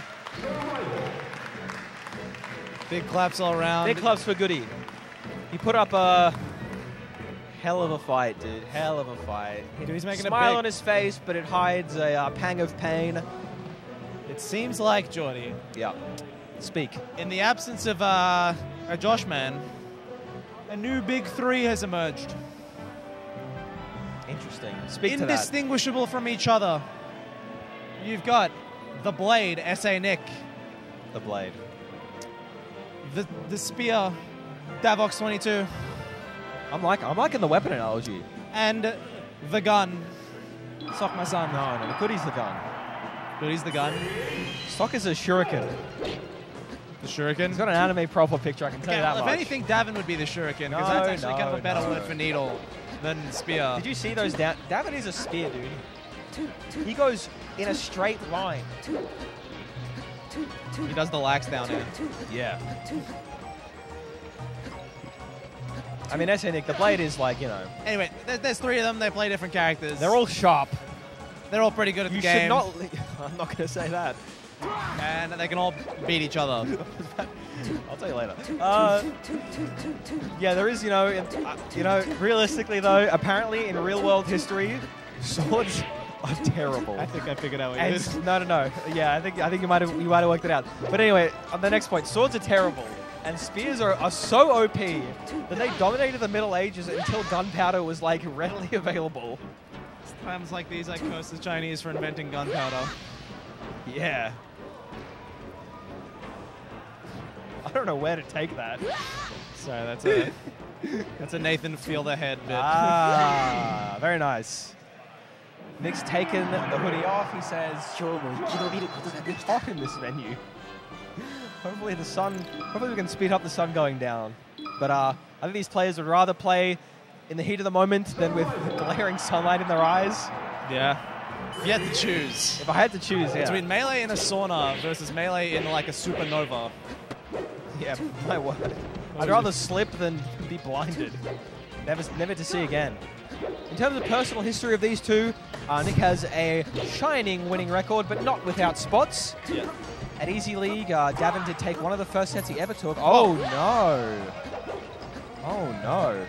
Big claps all around. Big claps for Goody. He put up a hell of a fight, dude. Hell of a fight. He's making a smile on his face, but it hides a pang of pain. It seems like, Jordy. Yeah. Speak. In the absence of a Josh man, a new Big Three has emerged. Interesting. Speak to that. Indistinguishable from each other. You've got the Blade, SA Nick. The Blade. The Spear, Davox22. I'm liking the weapon analogy. And the gun. Sok, my son. No, no, Goody's the gun. Goody's the gun. Sok is a shuriken. The shuriken? He's got an anime proper picture, I can tell you that much. If anything, Davin would be the shuriken, because that's actually kind of a better word for needle than spear. Did you see those down? Davin is a spear, dude. He goes in a straight line. He does the lax down there. Yeah. I mean, SA Nick, the Blade is like, you know. Anyway, there's three of them. They play different characters. They're all sharp. They're all pretty good at the game. I'm not going to say that. And they can all beat each other. I'll tell you later. Yeah, there is, you know, realistically though, apparently in real world history, swords are terrible. I think I figured out what it is. No. Yeah, I think you might have worked it out. But anyway, on the next point, swords are terrible, and spears are so OP that they dominated the Middle Ages until gunpowder was like readily available. It's times like these I curse the Chinese for inventing gunpowder. Yeah. I don't know where to take that. Sorry, that's a Nathan Fielderhead bit. Ah, very nice. Nick's taken the hoodie off. He says, "It's hot in this venue." Hopefully the sun. Hopefully we can speed up the sun going down. But I think these players would rather play in the heat of the moment than with glaring sunlight in their eyes. Yeah. If you had to choose. If I had to choose, yeah. Between melee in a sauna versus melee in like a supernova. Yeah, my word. I'd rather slip than be blinded. Never to see again. In terms of personal history of these two, Nick has a shining winning record, but not without spots. Yeah. At Easy League, Davin did take one of the first sets he ever took. Oh no. Oh no.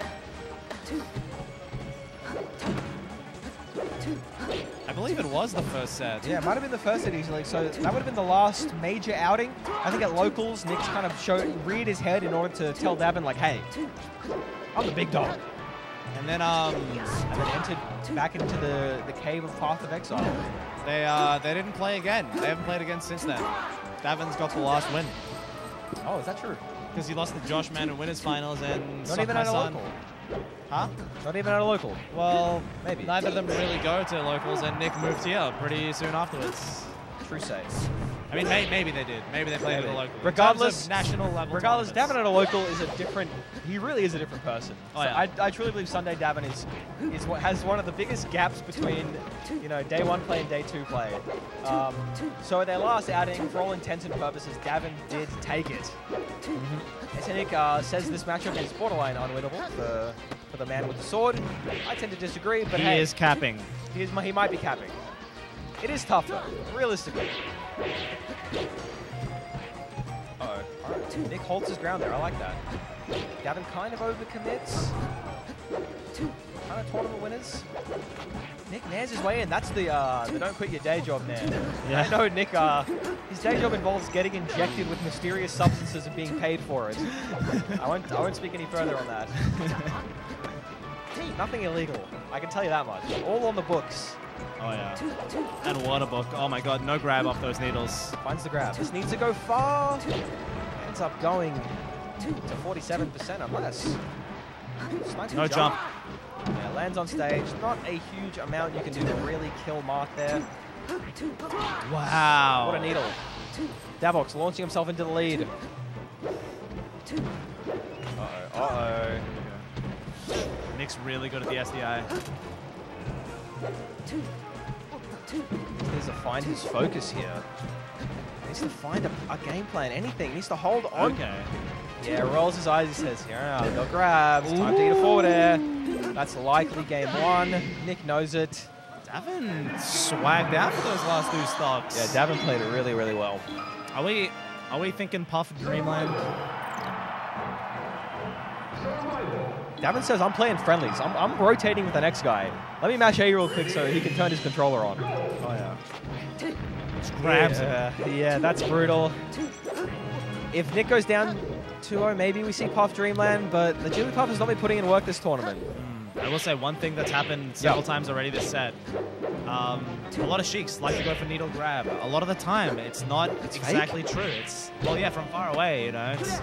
I believe it was the first set. Yeah, it might have been the first set easily, so that would have been the last major outing. I think at locals, Nick's kind of reared his head in order to tell Davin, like, hey, I'm the big dog. And then entered back into the cave of Path of Exile. They didn't play again. They haven't played again since then. Davin's got the last win. Oh, is that true? Because he lost to Josh Man in Winners Finals and Not even at a local. Huh? Not even at a local. Well, maybe. Neither of them really go to locals, and Nick moved here pretty soon afterwards. True says. I mean, maybe they did. Maybe they played at a local. Regardless, national level. Regardless, Davin at a local is a different. He really is a different person. Oh, yeah. I truly believe Sunday Davin is what has one of the biggest gaps between, you know, day one play and day two play. So at their last outing, for all intents and purposes, Davin did take it. SA Nick says this matchup is borderline unwinnable for the man with the sword. I tend to disagree, but he is capping. He might be capping. It is tough, though, realistically. All right. Nick holds his ground there. I like that. Gavin kind of overcommits. Kind of tournament winners. Nick nares his way in. That's the don't quit your day job nair. Yeah. I know Nick, his day job involves getting injected with mysterious substances and being paid for it. I won't speak any further on that. Nothing illegal. I can tell you that much. All on the books. Oh, yeah. And Waterbook. Oh, my God. No grab off those needles. Finds the grab. This needs to go far. Ends up going to 47% unless. No jump. Yeah, lands on stage. Not a huge amount you can do to really kill Marth there. Wow. What a needle. Davox launching himself into the lead. Uh-oh. Uh-oh. Nick's really good at the SDI. He needs to find his focus here. He needs to find a game plan, anything. He needs to hold on. Okay. Yeah, rolls his eyes, he says, yeah, got grabs. Ooh. Time to get a forward air. That's likely game one. Nick knows it. Davin swagged out for those last two stocks. Yeah, Davin played it really, really well. Are we thinking Puff Dreamland? Davin says, I'm playing friendlies. I'm rotating with the next guy. Let me mash A real quick so he can turn his controller on. Oh, yeah. Just grabs him. Yeah, that's brutal. If Nick goes down 2-0, maybe we see Puff Dreamland, but the Jigglypuff has not been putting in work this tournament. I will say one thing that's happened several times already this set. A lot of Sheiks like to go for needle grab. A lot of the time, it's not exactly true. It's, well, yeah, from far away, you know. It's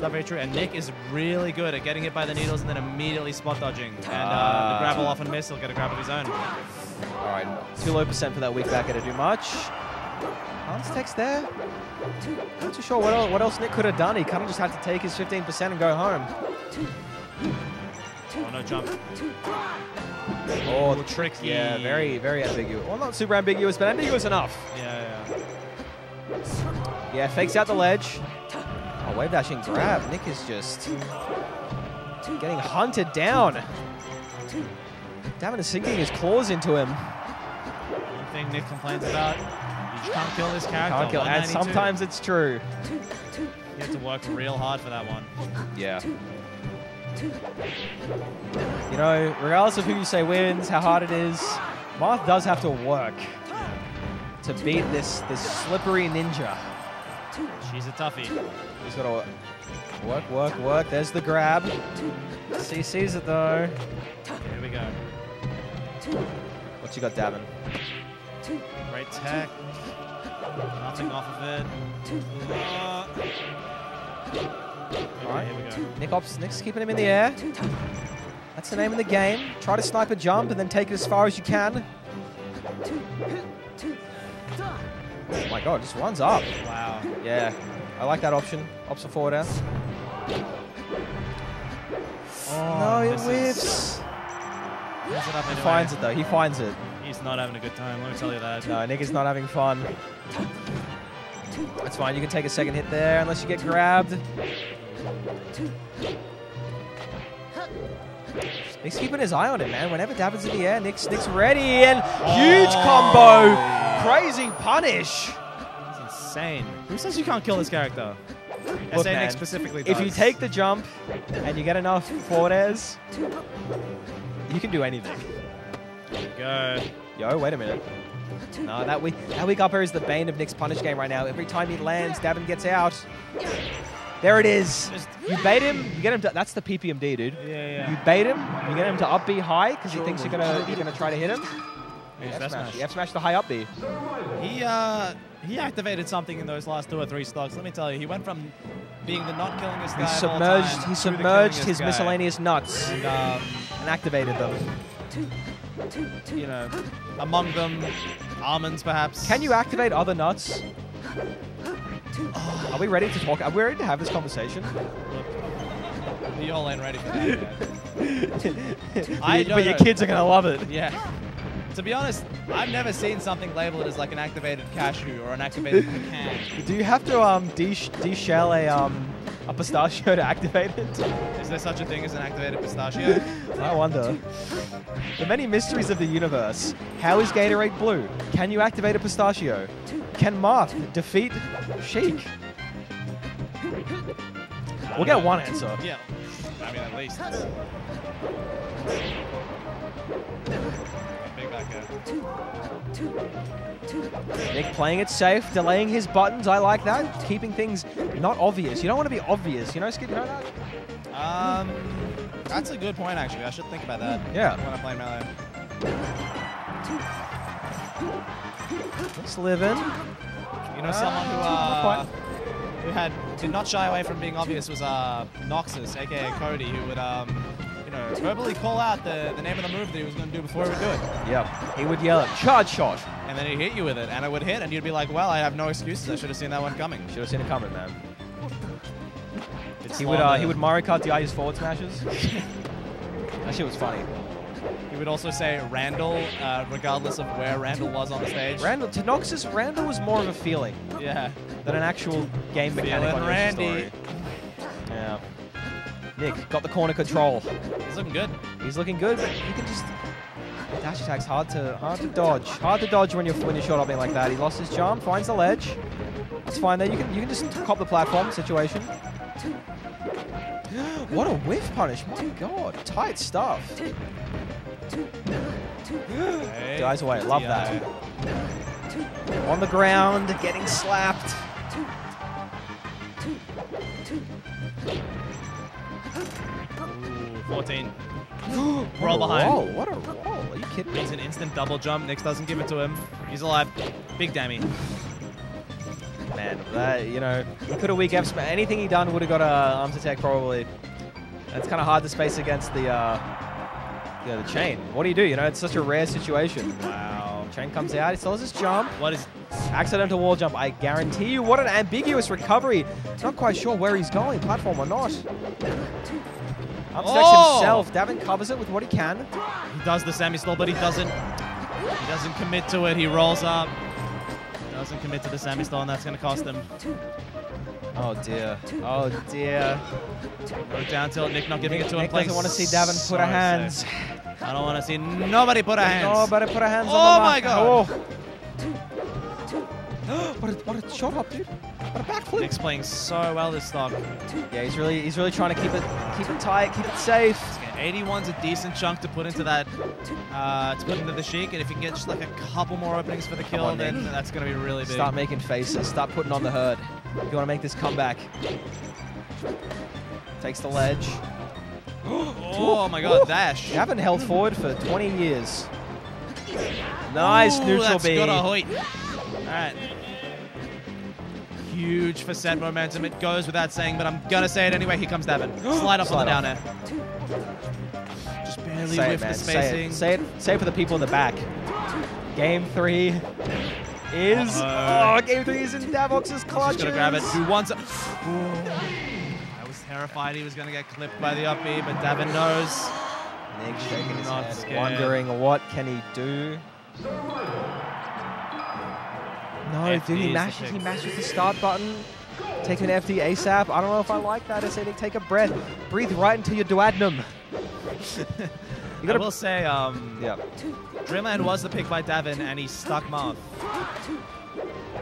not very true, and Nick is really good at getting hit by the needles and then immediately spot dodging. And the grab will often miss, he'll get a grab of his own. All right, too low percent for that weak back air to do much. Hans takes there. Not too sure what else Nick could have done. He kind of just had to take his 15% and go home. Oh, no jump. Oh, the trick. Yeah, very, very ambiguous. Well, not super ambiguous, but ambiguous enough. Yeah. Yeah, fakes out the ledge. Oh, wave dashing grab. Nick is just getting hunted down. Davin is sinking his claws into him. One thing Nick complains about, you can't kill this character. Can't kill, and sometimes it's true. You have to work real hard for that one. Yeah. You know, regardless of who you say wins, how hard it is, Marth does have to work to beat this slippery ninja. She's a toughie. He's got to work. There's the grab. CC's it though. Here we go. What you got, Davin? Great tech. Nothing off of it. All right. Here we go. Nick's keeping him in the air. That's the name of the game. Try to snipe a jump and then take it as far as you can. Oh my God, just runs up. Wow. Yeah. I like that option. Option forward air. Oh, no, it whiffs. He finds it though. He finds it. He's not having a good time, let me tell you that. No, Nick is not having fun. That's fine, you can take a second hit there unless you get grabbed. Nick's keeping his eye on it, man. Whenever Davin's in the air, Nick's ready, and huge combo! Crazy punish! That's insane. Who says you can't kill this character? Look, SA Nick specifically does. If you take the jump and you get enough forward airs, you can do anything. Go. Yo, wait a minute. No, that weak up air is the bane of Nick's punish game right now. Every time he lands, Davin gets out. There it is. You bait him, you get him to, that's the PPMD, dude. Yeah. You bait him, you get him to up B high because he thinks you're gonna try to hit him. You F smash the high up B. He activated something in those last 2 or 3 stocks. Let me tell you, he went from being the not killing guy he submerged his miscellaneous nuts and activated them. You know, among them, almonds perhaps. Can you activate other nuts? Are we ready to talk? Are we ready to have this conversation? Look, you all ain't ready for that. But your kids are going to love it. Yeah. To be honest, I've never seen something labeled as like an activated cashew or an activated pecan. Do you have to de-shell a a pistachio to activate it? Is there such a thing as an activated pistachio? I wonder. The many mysteries of the universe. How is Gatorade blue? Can you activate a pistachio? Can Marth defeat Sheik? We'll get one answer. Yeah. I mean, at least. Nick playing it safe, delaying his buttons. I like that. Keeping things not obvious. You don't want to be obvious. You know, Skip, you know that? That's a good point, actually. I should think about that. Yeah. When I play Melee. Just living. You know, someone who had did not shy away from being obvious was Noxus, aka Cody, who would verbally call out the name of the move that he was going to do before he would do it. Yep. He would yell at charge shot. And then he'd hit you with it, and it would hit, and you'd be like, well, I have no excuses. I should have seen that one coming. Should have seen it coming, man. He would Mario Kart DI his forward smashes. That shit was funny. He would also say Randall, regardless of where Randall was on the stage. Randall, to Noxus, Randall was more of a feeling. Yeah. Than an actual game mechanic on Randy. Story. Yeah. Nick got the corner control. He's looking good. He's looking good, but you can just dash attacks hard to dodge. Hard to dodge when you're short up being like that. He lost his charm, finds the ledge. That's fine there. You can just cop the platform situation. What a whiff punish! My God, tight stuff. Hey. Dies away. Love that. On the ground, getting slapped. Ooh, 14. Roll behind. Oh, what a roll. Are you kidding me? He's an instant double jump. Nix doesn't give it to him. He's alive. Big dammy. Man, that, you know, he could have weak F smash. Anything he done would have got a arms attack probably. That's kind of hard to space against the chain. What do you do? You know, it's such a rare situation. Wow. Chain comes out. He still has his jump. What is accidental wall jump? I guarantee you. What an ambiguous recovery. Not quite sure where he's going, platform or not. Upstacks himself. Davin covers it with what he can. He does the semi-slow, but he doesn't commit to it. He rolls up. Doesn't commit to the semi-slow, and that's going to cost him. Oh dear. Oh dear. Go down tilt. Nick not giving it to him. Nick doesn't want to see Davin put her hands. Sick. I don't want to see nobody put her hands. Nobody put her hands. Oh my God. Oh. What a shot hop, dude. What a backflip. Nick's playing so well this stock. Yeah, he's really trying to keep it tight, keep it safe. 81's a decent chunk to put into that, to put into the Sheik, and if you can get just like a couple more openings for the kill, then that's going to be really big. Start making faces, start putting on the herd. If you want to make this comeback. Takes the ledge. Oh my God, dash. You haven't held forward for 20 years. Nice neutral B. That's got a hoit. All right. Huge for set momentum. It goes without saying, but I'm going to say it anyway. Here comes Davin. Slide up on the down air. Just barely whiff the spacing. Say it for the people in the back. Game 3 is... Uh-oh. Oh, Game 3 is in Davox's clutches. He's going to grab it. Who wants it? I was terrified he was going to get clipped by the up B, but Davin knows. Nick shaking his head, scared. Wondering what can he do. No, dude, he mashes the start button. Take an FD ASAP. I don't know if I like that. I say take a breath. Breathe right into your duodenum. I will say, yeah. Dreamland was the pick by Davin, and he stuck Marth.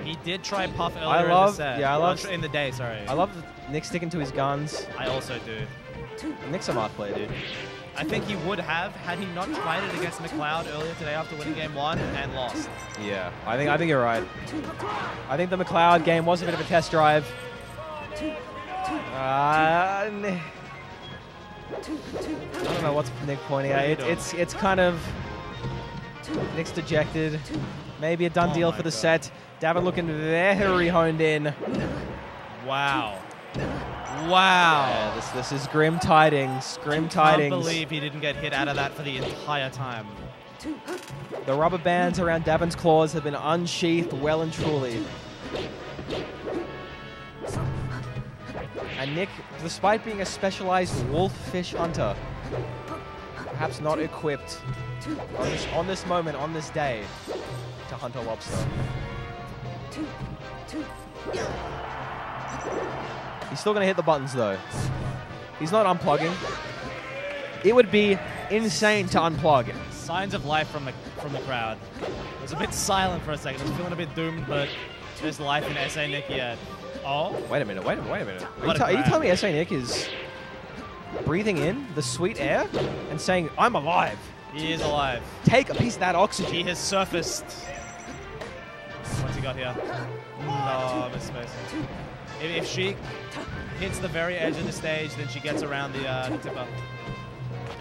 He did try and puff earlier in the set. Yeah, in the day, sorry. I love Nick sticking to his guns. I also do. Nick's a Marth player, dude. I think he would have had he not tried it against McLeod earlier today after winning game 1 and lost. Yeah, I think you're right. I think the McLeod game was a bit of a test drive. I don't know what's Nick pointing at. It's kind of Nick's dejected. Maybe a done deal for the set. Davin looking very honed in. Wow. Wow. Yeah, this is grim tidings. Grim tidings. I can't believe he didn't get hit out of that for the entire time. The rubber bands around Davin's claws have been unsheathed well and truly. And Nick, despite being a specialized wolf-fish hunter, perhaps not equipped on this moment, on this day, to hunt a lobster. He's still going to hit the buttons, though. He's not unplugging. It would be insane to unplug. Signs of life from the crowd. It was a bit silent for a second. I was feeling a bit doomed, but there's life in SA Nick yet. Oh. Wait a minute, wait a minute. Are you telling me SA Nick is breathing in the sweet air and saying, I'm alive? He is alive. Take a piece of that oxygen. He has surfaced. What's he got here? No, Miss Mason. If she hits the very edge of the stage, then she gets around the tipper.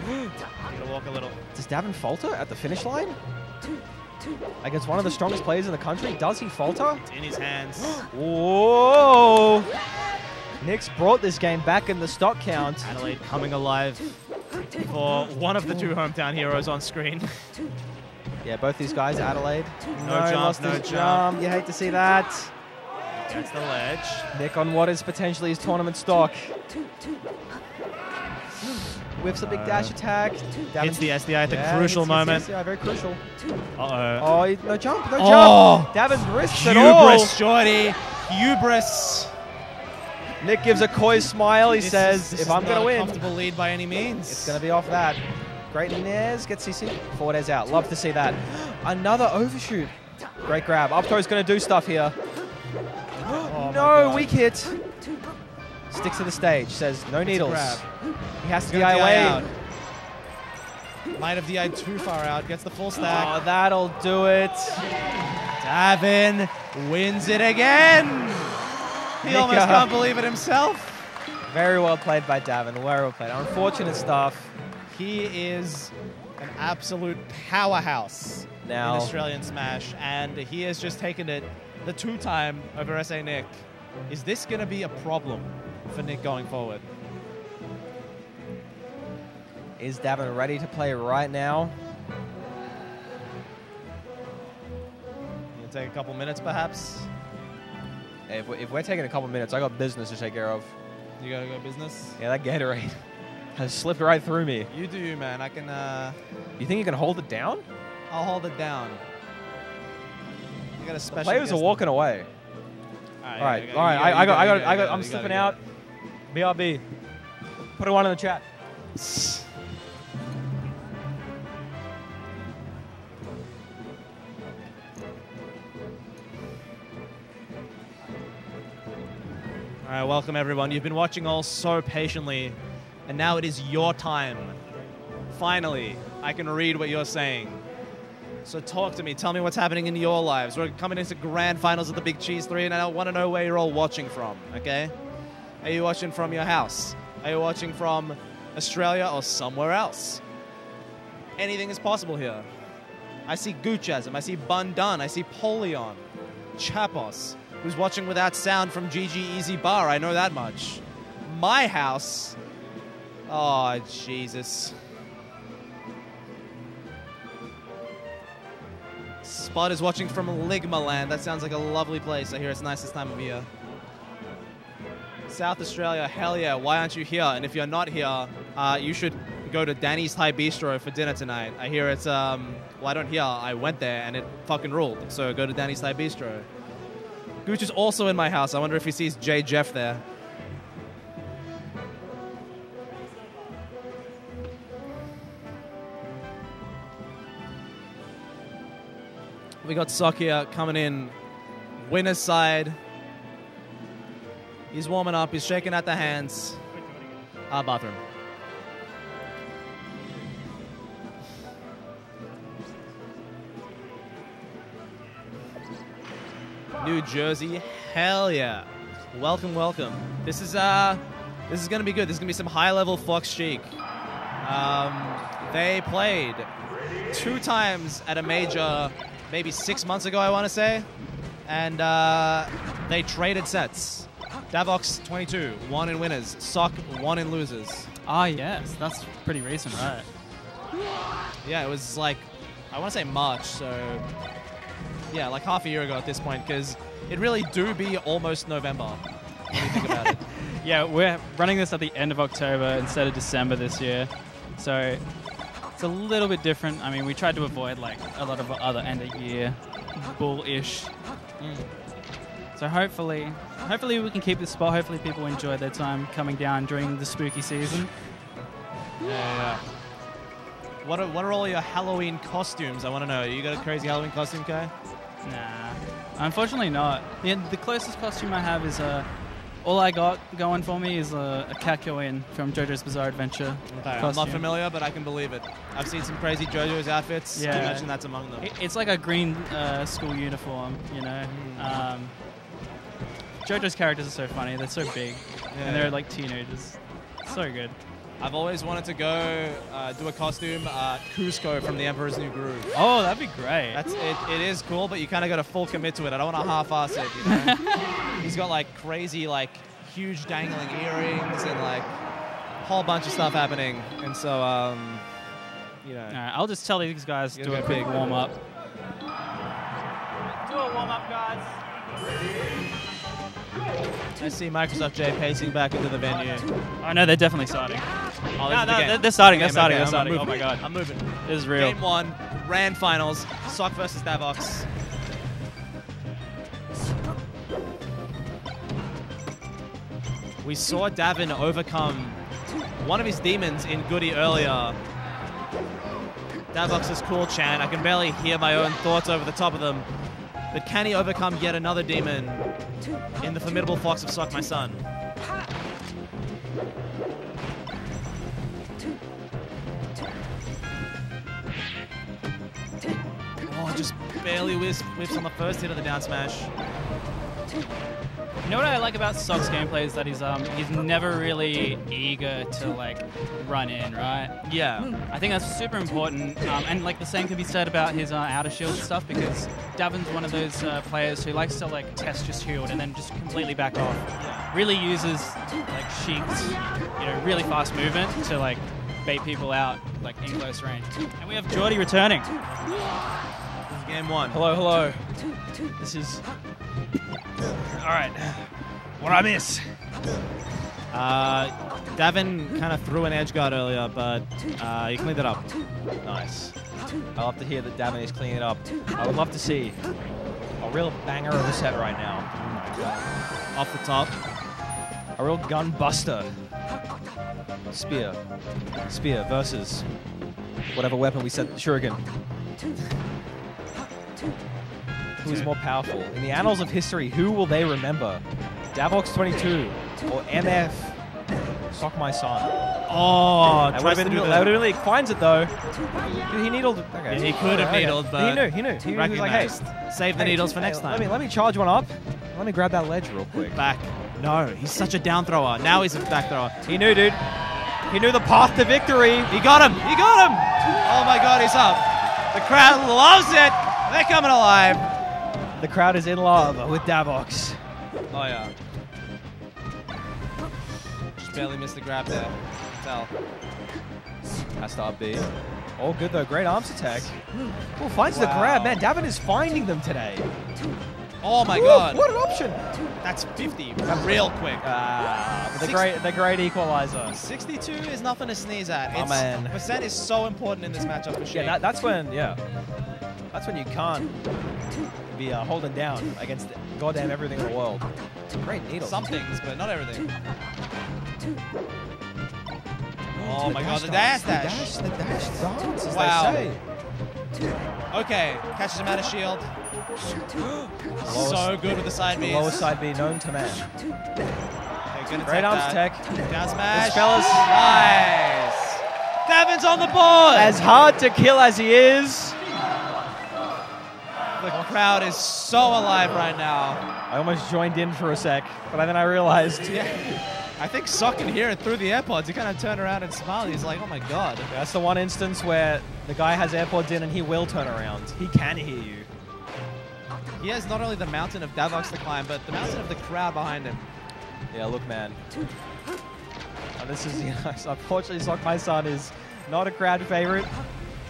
Gotta walk a little. Does Davin falter at the finish line? Against one of the strongest players in the country, does he falter? It's in his hands. Whoa! Nick's brought this game back in the stock count. Adelaide coming alive for one of the two hometown heroes on screen. Yeah, both these guys, Adelaide. No jump. You hate to see that. That's the ledge. Nick on what is potentially his tournament stock. Whiffs a big dash attack. Hits the SDI at the crucial moment. SDI, very crucial. Uh-oh. Oh, no jump, no jump. Davin wrists it all. Hubris, Shorty. Hubris. Nick gives a coy smile. He says, if I'm going to win. This is not a comfortable lead by any means. It's going to be off that. Great Nares gets CC. Forward airs out. Love to see that. Another overshoot. Great grab. Up throw's going to do stuff here. Oh no, weak hit. Sticks to the stage. Says, no needles. He has to DI away. Out. Might have DI'd too far out. Gets the full stack. Oh, that'll do it. Davin wins it again. He almost can't believe it himself. Very well played by Davin. Very well played. Unfortunate stuff. He is an absolute powerhouse now in Australian Smash, and he has just taken it the 2-time over SA Nick. Is this going to be a problem for Nick going forward? Is Davin ready to play right now? It'll take a couple minutes, perhaps. Hey, if we're taking a couple minutes, I got business to take care of. You got to go business? Yeah, that Gatorade has slipped right through me. You do you, man. I can, You think you can hold it down? I'll hold it down. You got a special players are walking away. All right. I got. I'm slipping out. BRB. Put a 1 in the chat. All right, welcome everyone. You've been watching all so patiently. And now it is your time. Finally, I can read what you're saying. So talk to me. Tell me what's happening in your lives. We're coming into grand finals of the Big Cheese 3, and I want to know where you're all watching from, okay? Are you watching from your house? Are you watching from Australia or somewhere else? Anything is possible here. I see Guchasm. I see Bundan. I see Polion. Chapos, who's watching without sound from GG Easy Bar. I know that much. My house... Oh, Jesus. Spud is watching from Ligma Land. That sounds like a lovely place. I hear it's nice this time of year. South Australia, hell yeah. Why aren't you here? And if you're not here, you should go to Danny's Thai Bistro for dinner tonight. I hear it's, well, I don't hear. I went there and it fucking ruled. So go to Danny's Thai Bistro. Gooch is also in my house. I wonder if he sees J. Jeff there. We got Sok here coming in, winner's side. He's warming up, he's shaking out the hands. Our bathroom. New Jersey, hell yeah. Welcome, welcome. This is gonna be good. This is gonna be some high-level Fox Sheik. They played 2 times at a major maybe 6 months ago, I want to say. And they traded sets. Davox22, 1 in winners. Sok, 1 in losers. Ah, yes. That's pretty recent, right? Yeah, it was like, I want to say March. So, yeah, like half a year ago at this point, because it really do be almost November when you think about it. Yeah, we're running this at the end of October instead of December this year. So... it's a little bit different. I mean, we tried to avoid like a lot of other end-of-year bull-ish. Mm. So hopefully we can keep this spot. Hopefully people enjoy their time coming down during the spooky season. Yeah. What are all your Halloween costumes? I want to know. You got a crazy Halloween costume, Kai? Nah, unfortunately not. The closest costume I have is all I got going for me is a Kakyoin from JoJo's Bizarre Adventure. Okay, I'm not familiar, but I can believe it. I've seen some crazy JoJo's outfits. Yeah. I imagine that's among them. It's like a green school uniform, you know. JoJo's characters are so funny. They're so big, and they're like teenagers. So good. I've always wanted to go do a costume, Cusco from The Emperor's New Groove. Oh, that'd be great. It is cool, but you kind of got to full commit to it. I don't want to half-ass it, you know? He's got like crazy, like huge dangling earrings and like a whole bunch of stuff happening. And so, you know. All right, I'll just tell these guys to do a big warm-up. Do a warm-up, guys. I see Microsoft J pacing back into the venue. Oh no, they're definitely starting. Oh, they're starting. Oh my god. I'm moving. This is real. Game one, Rand finals, Sok versus Davox. We saw Davin overcome one of his demons in Goody earlier. Davox is cool, Chan. I can barely hear my own thoughts over the top of them. But can he overcome yet another demon in the formidable Fox of Sok, my son? Oh, just barely whips on the first hit of the down smash. You know what I like about Sok's gameplay is that he's never really eager to like run in, right? Yeah. I think that's super important, and like the same can be said about his outer shield stuff, because Davin's one of those players who likes to like test your shield and then just completely back off. Yeah. Really uses like Sheik's, you know, really fast movement to like bait people out like in close range. And we have Geordie returning. This is game one. Hello, hello. This is. All right, what I miss? Davin kind of threw an edge guard earlier, but he cleaned it up. Nice. I love to hear that Davin is cleaning it up. I would love to see a real banger of a set right now. Oh my god. Off the top, a real gun buster. Spear versus whatever weapon we said, shuriken. Who is more powerful? In the annals of history, who will they remember? Davox22 or MF Sok, my son? Oh, that would have been really finds it though. He needled. Okay. Yeah, he could have needled, but he knew. He was like, hey, save the needles for next time. Let me charge one up. Let me grab that ledge real quick. Back. No, he's such a down thrower. Now he's a back thrower. He knew, dude. He knew the path to victory. He got him. He got him. Oh my God, he's up. The crowd loves it. They're coming alive. The crowd is in love with Davox. Oh yeah. Just barely missed the grab there. Tell. Has to up B. All good though, great arms attack. Oh, finds the grab, man. Davin is finding them today. Oh my god. What an option. That's 50, real quick. The great equalizer. 62 is nothing to sneeze at. Oh, man. Percent is so important in this matchup for sure. Yeah, that's when you can't be holding down against goddamn everything in the world. Great needle. Some things, but not everything. Oh my god, the dash dash. The dash dance, as they say. Okay, catches him out of shield. So good with the side B. Lowest side B known to man. Okay, great arms tech. Down smash. This fella's nice. Davin's on the board. As hard to kill as he is. The crowd is so alive right now. I almost joined in for a sec, but then I realized. Yeah. I think Sok can hear it through the AirPods. He kind of turned around and smiled. He's like, oh my God. Yeah, that's the one instance where the guy has AirPods in and he will turn around. He can hear you. He has not only the mountain of Davox to climb, but the mountain of the crowd behind him. Yeah, look, man. Oh, this is, you know, unfortunately, Sok, my son, is not a crowd favorite.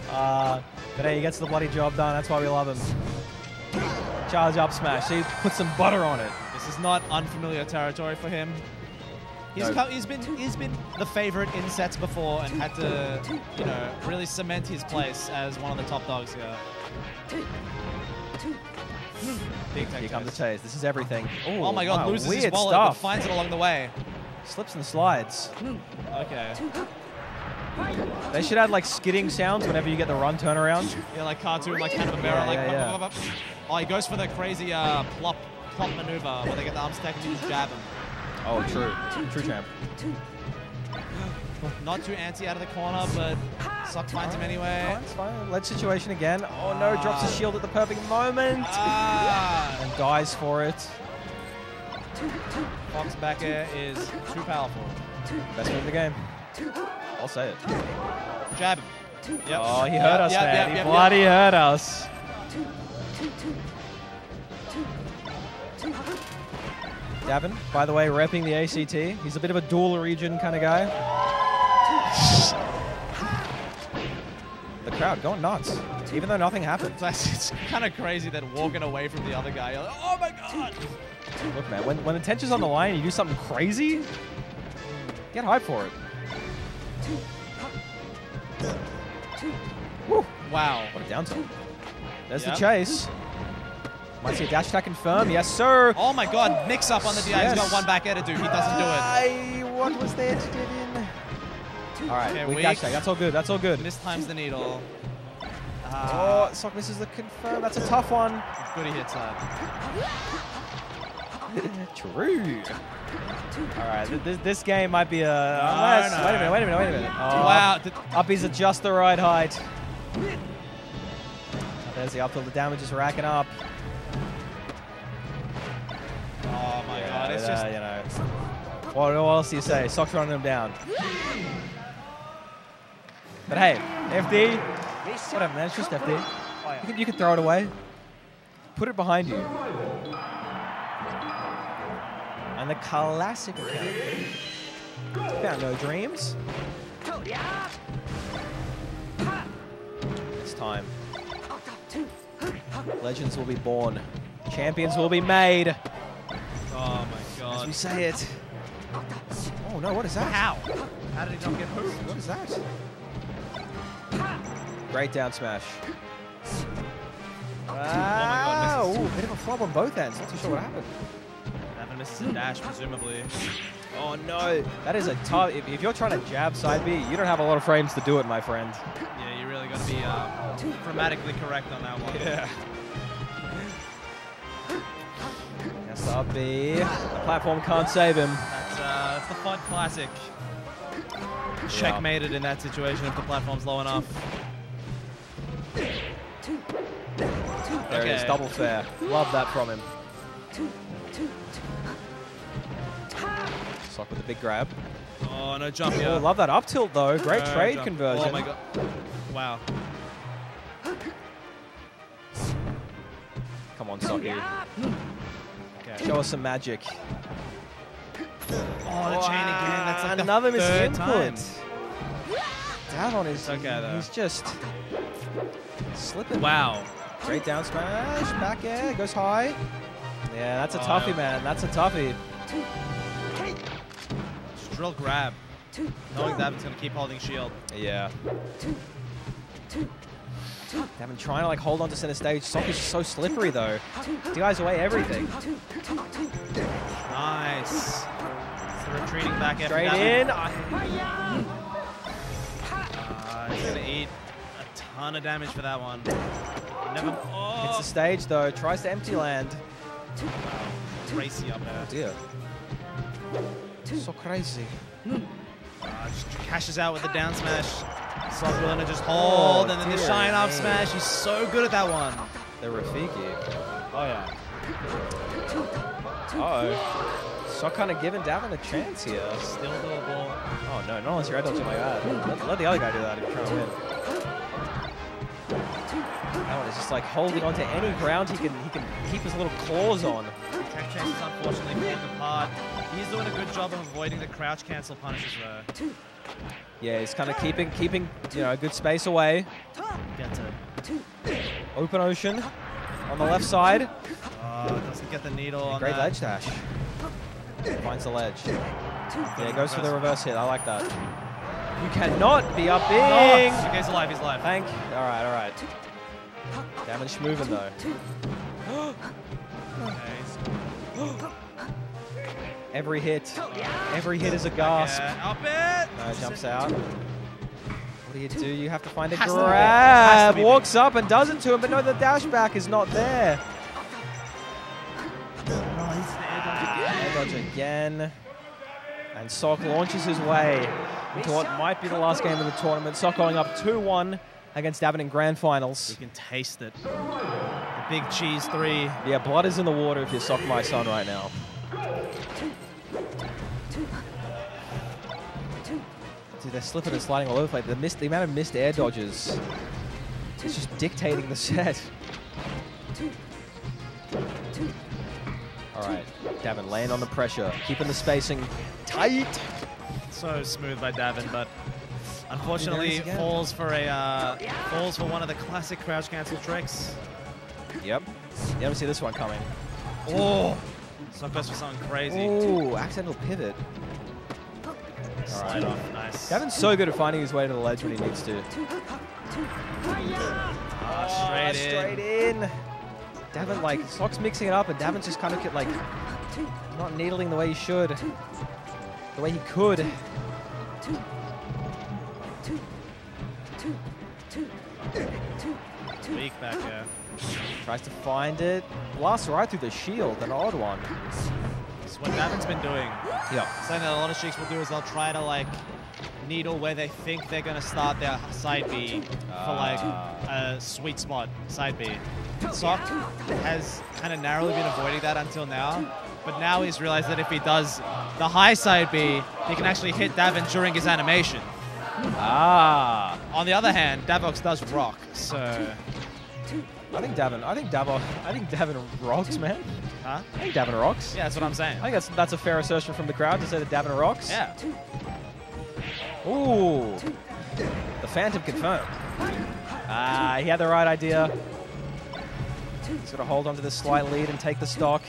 But hey, he gets the bloody job done. That's why we love him. Charge up smash. He put some butter on it. This is not unfamiliar territory for him. He's been the favorite in sets before and had to, you know, really cement his place as one of the top dogs here. Big Here comes the chase. This is everything. Ooh, oh my god, wow, loses weird his wallet, stuff. But finds it along the way. Slips and slides. Okay. They should add like skidding sounds whenever you get the run turnaround. Yeah, like cartoon, like kind of a mirror. Yeah, like, yeah, yeah. Oh, he goes for the crazy plop maneuver where they get the arm stacked and you jab him. Oh, true. True champ. Not too anti out of the corner, but Sok finds him anyway. No, lead situation again. Oh no, drops his shield at the perfect moment. And dies for it. Fox back air is too powerful. Best move of the game. I'll say it. Jab him. Yep. Oh, he hurt us, man. He bloody hurt us. Davin, by the way, repping the ACT. He's a bit of a dual region kind of guy. The crowd going nuts, even though nothing happened. It's kind of crazy that walking away from the other guy, you're like, oh my god! Look, man, when the tension's on the line and you do something crazy, get hyped for it. Woo. Wow. What a down tilt. There's the chase. Might see a dash attack confirm. Yes, sir. Oh my god, mix up on the DI. Yes. He's got one back air to do. He doesn't do it. What was there to get in? All right, okay, we dash attack. That's all good. That's all good. Mistimes the needle. Oh, Sok misses the confirm. That's a tough one. Goody hits that. True. All right, this game might be a... No. Wait a minute. Oh, wow. Up is at just the right height. Oh, there's the up tilt. The damage is racking up. Oh my god, it's just... You know. What else do you say? Sok's running him down. But hey, FD, whatever man, it's just FD. You can throw it away. Put it behind you. And the classic account. Found no dreams. It's time. Legends will be born. Champions will be made. Oh my god. As we say it. Oh no, what is that? How? How did he not get hurt? What is that? Great down smash. Wow. Oh my god, ooh, bit of a flop on both ends. Not too sure what happened. Davin misses a dash, presumably. Oh no. That is a tough... If you're trying to jab side B, you don't have a lot of frames to do it, my friend. Yeah, you really got to be grammatically correct on that one. Yeah. Yes, up B. The platform can't save him. That's the FUD classic. Checkmated in that situation if the platform's low enough. There it is, double fair. Love that from him. Sok with a big grab. Oh, no jump here. Oh, love that up tilt though. Great trade conversion. Oh my god. Wow. Come on, Soki. Okay. Show us some magic. Oh, the chain again. That's like another misinput. Davon is he's just slipping. Wow. Straight down smash, back air, goes high. Yeah, that's a toughie, man. That's a toughie. Just drill grab. Knowing Davin's going to keep holding shield. Yeah. Davin trying to like hold on to center stage. Sok is so slippery though. DI's away everything. Nice. Retreating back after straight in. He's going to eat a ton of damage for that one. Never, hits the stage though. Tries to empty land. Wow. Crazy up there. Oh dear. So crazy. Just cashes out with the down smash. Sok willing to just hold and then the shine up smash. He's so good at that one. The Rafiki. Oh yeah. Uh-oh. Sok kind of giving Davin a chance here. Still doable. Oh no, not unless you're adults like that. Let the other guy do that if you're trying to win. That one is just like holding onto any ground he can keep his little claws on. Track chances unfortunately pick apart. He's doing a good job of avoiding the crouch cancel punishes though. Yeah, he's kind of keeping a good space away. Gets it. Open ocean on the left side. Doesn't get the needle on that. Great ledge dash. Finds the ledge. Yeah, goes for the reverse hit. I like that. You cannot be up being. Okay, he's alive. Thank you. All right. Damage moving though. Every hit is a gasp. No, jumps out. What do? You have to find a grab. Walks up and does it to him, but no, the dash back is not there. Air dodge again. And Sok launches his way into what might be the last game of the tournament. Sok going up 2-1 against Davin in grand finals. You can taste it. The Big Cheese 3. Yeah, blood is in the water if you're Sok My Son right now. Dude, they're slipping and sliding all over the place. The amount of missed air dodges is just dictating the set. All right, Davin laying on the pressure, keeping the spacing tight. So smooth by Davin, but unfortunately falls for one of the classic crouch cancel tricks. Yep. You never see this one coming. Oh, Sok goes for something crazy. Ooh, accidental pivot. All right, nice. Davin's so good at finding his way to the ledge when he needs to. Oh, straight in. Davin, like, Sok's mixing it up, and Davin's just kind of, like, not needling the way he should. The way he could. Weak back air. Tries to find it. Blasts right through the shield, an odd one. It's what Davin's been doing. Yeah. Something that a lot of Sheiks will do is they'll try to, like, needle where they think they're going to start their side B for, like, a sweet spot, side B. Sok has kind of narrowly been avoiding that until now, but now he's realized that if he does the high side B, he can actually hit Davin during his animation. Ah. On the other hand, Davox does rock, so... I think Davin rocks, man. Huh? I think Davin rocks. Yeah, that's what I'm saying. I think that's a fair assertion from the crowd to say that Davin rocks. Yeah. Ooh. The Phantom confirmed. Ah, he had the right idea. He's gonna hold onto this slight lead and take the stock.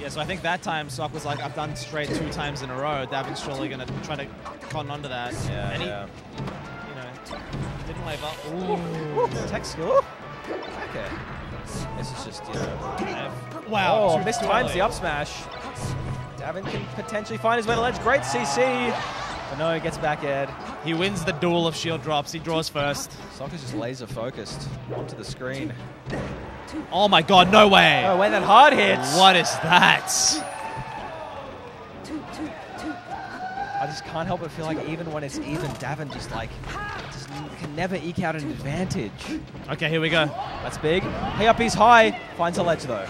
Yeah, so I think that time Sok was like, I've done straight 2 times in a row. Davin's surely gonna try to con onto that. Yeah, and he, you know, didn't wave up. Ooh, tech score. Okay. This is just, you know. Wow. Oh, mistimes the up smash. Davin can potentially find his way to ledge. Great CC. But no, he gets back aired. He wins the duel of shield drops. He draws first. Sok is just laser focused onto the screen. Oh my god, no way! No way, that hard hits! What is that? I just can't help but feel like even when it's even, Davin just like, can never eke out an advantage. Okay, here we go. That's big. Hey up, he's high. Finds a ledge though.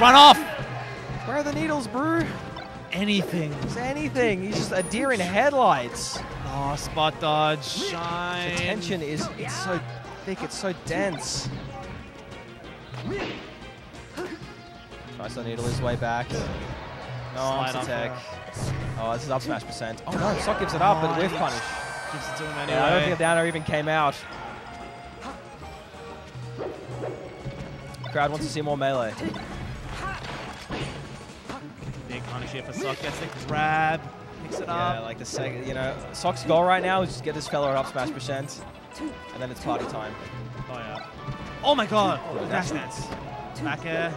Run off! Where are the needles, bro? Anything. It's anything. He's just a deer in headlights. Oh, spot dodge. Shine. The tension is, it's so thick, it's so dense. Tries to needle his way back. No arms attack. Oh, this is up smash percent. Oh no, Sok gives it up, but whiff punish. Gives it to him anyway. I don't think the down air even came out. Crowd wants to see more melee. Big punish here for Sok. Gets the grab. Picks it up. Yeah, like the second, you know, Sok's goal right now is just get this fella up smash percent, and then it's party time. Oh yeah. Oh my god! Oh, dash dance. Back air.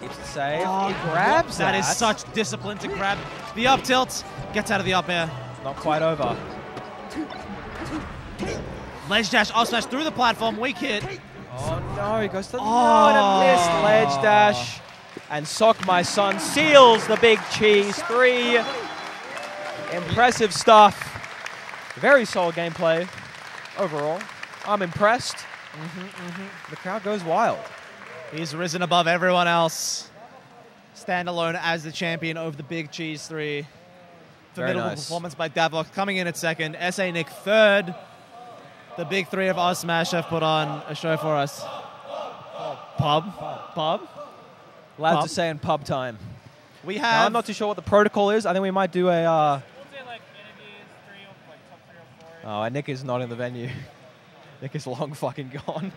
Keeps the save. Oh, he grabs that. That is such discipline to grab. The up tilt. Gets out of the up air. Not quite over. Ledge dash, up smash through the platform. Weak hit. Oh no, he goes to the missed ledge dash. And Sok My Son seals the Big Cheese 3. Impressive stuff. Very solid gameplay overall. I'm impressed. The crowd goes wild. He's risen above everyone else. Stand alone as the champion over the Big Cheese 3. Formidable performance by Davox coming in at second. SA Nick third. The Big 3 of our Smash have put on a show for us. Pub? Allowed to say in pub time. We have... Now, I'm not too sure what the protocol is. I think we might do a... We'll say like interviews, top 3 or 4. Oh, and Nick is not in the venue. Nick is long fucking gone.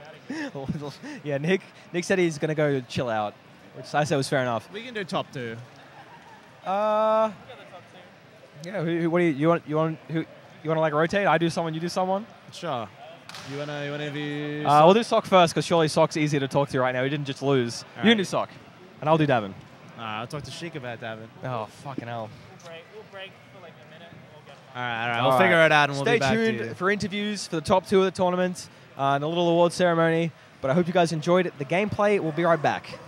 Yeah, Nick said he's gonna go chill out, which I said was fair enough. We can do top 2. Yeah. What do you want? You want to like rotate? I do someone, you do someone. Sure. You wanna interview? We'll do Sok first, because surely Sok's easier to talk to right now. He didn't just lose. All you right. Do Sok, and I'll do Davin. I'll talk to Sheik about Davin. Oh, fucking hell. We'll break for like a minute. We'll get it. All right. We'll figure it out, and we'll be back. Stay tuned for interviews for the top two of the tournament and a little award ceremony. But I hope you guys enjoyed it. The gameplay. We'll be right back.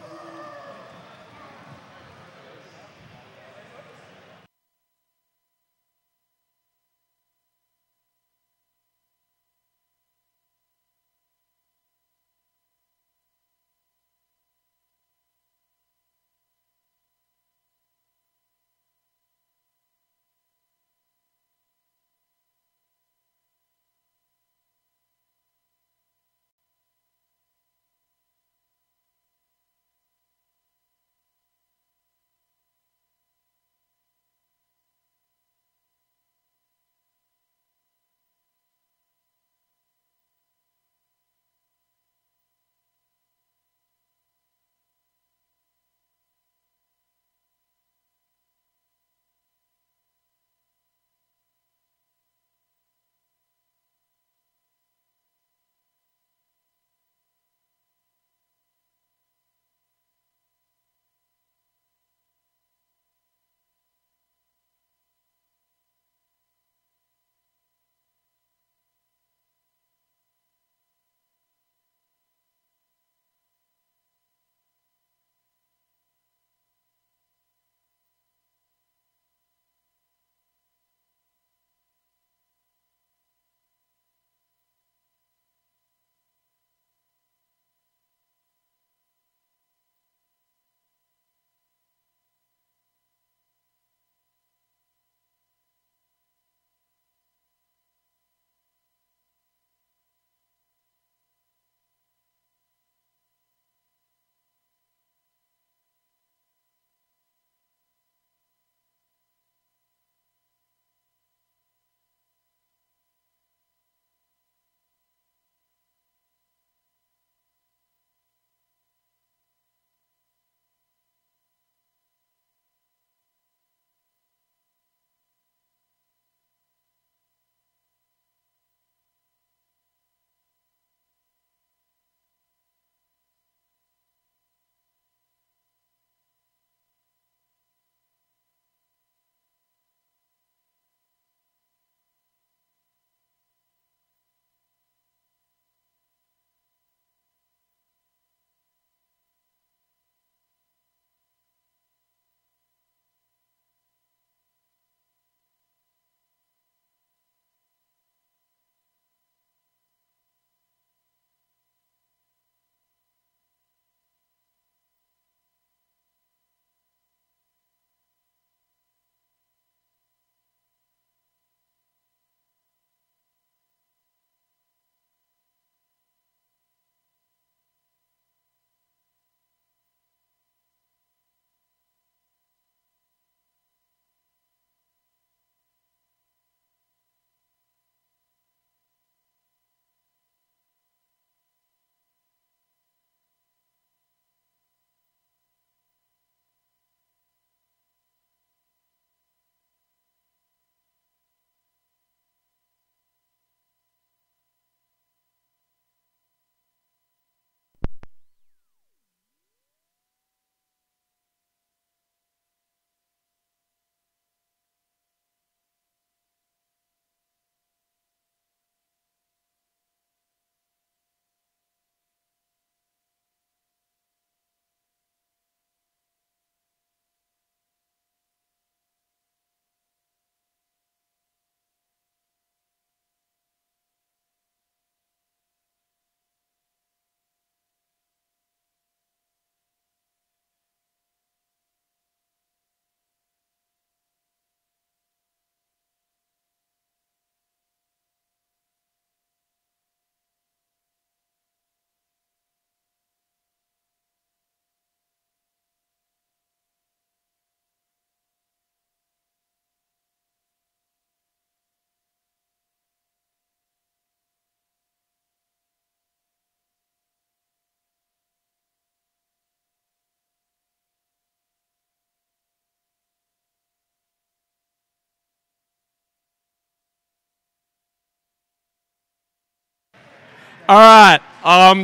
All right.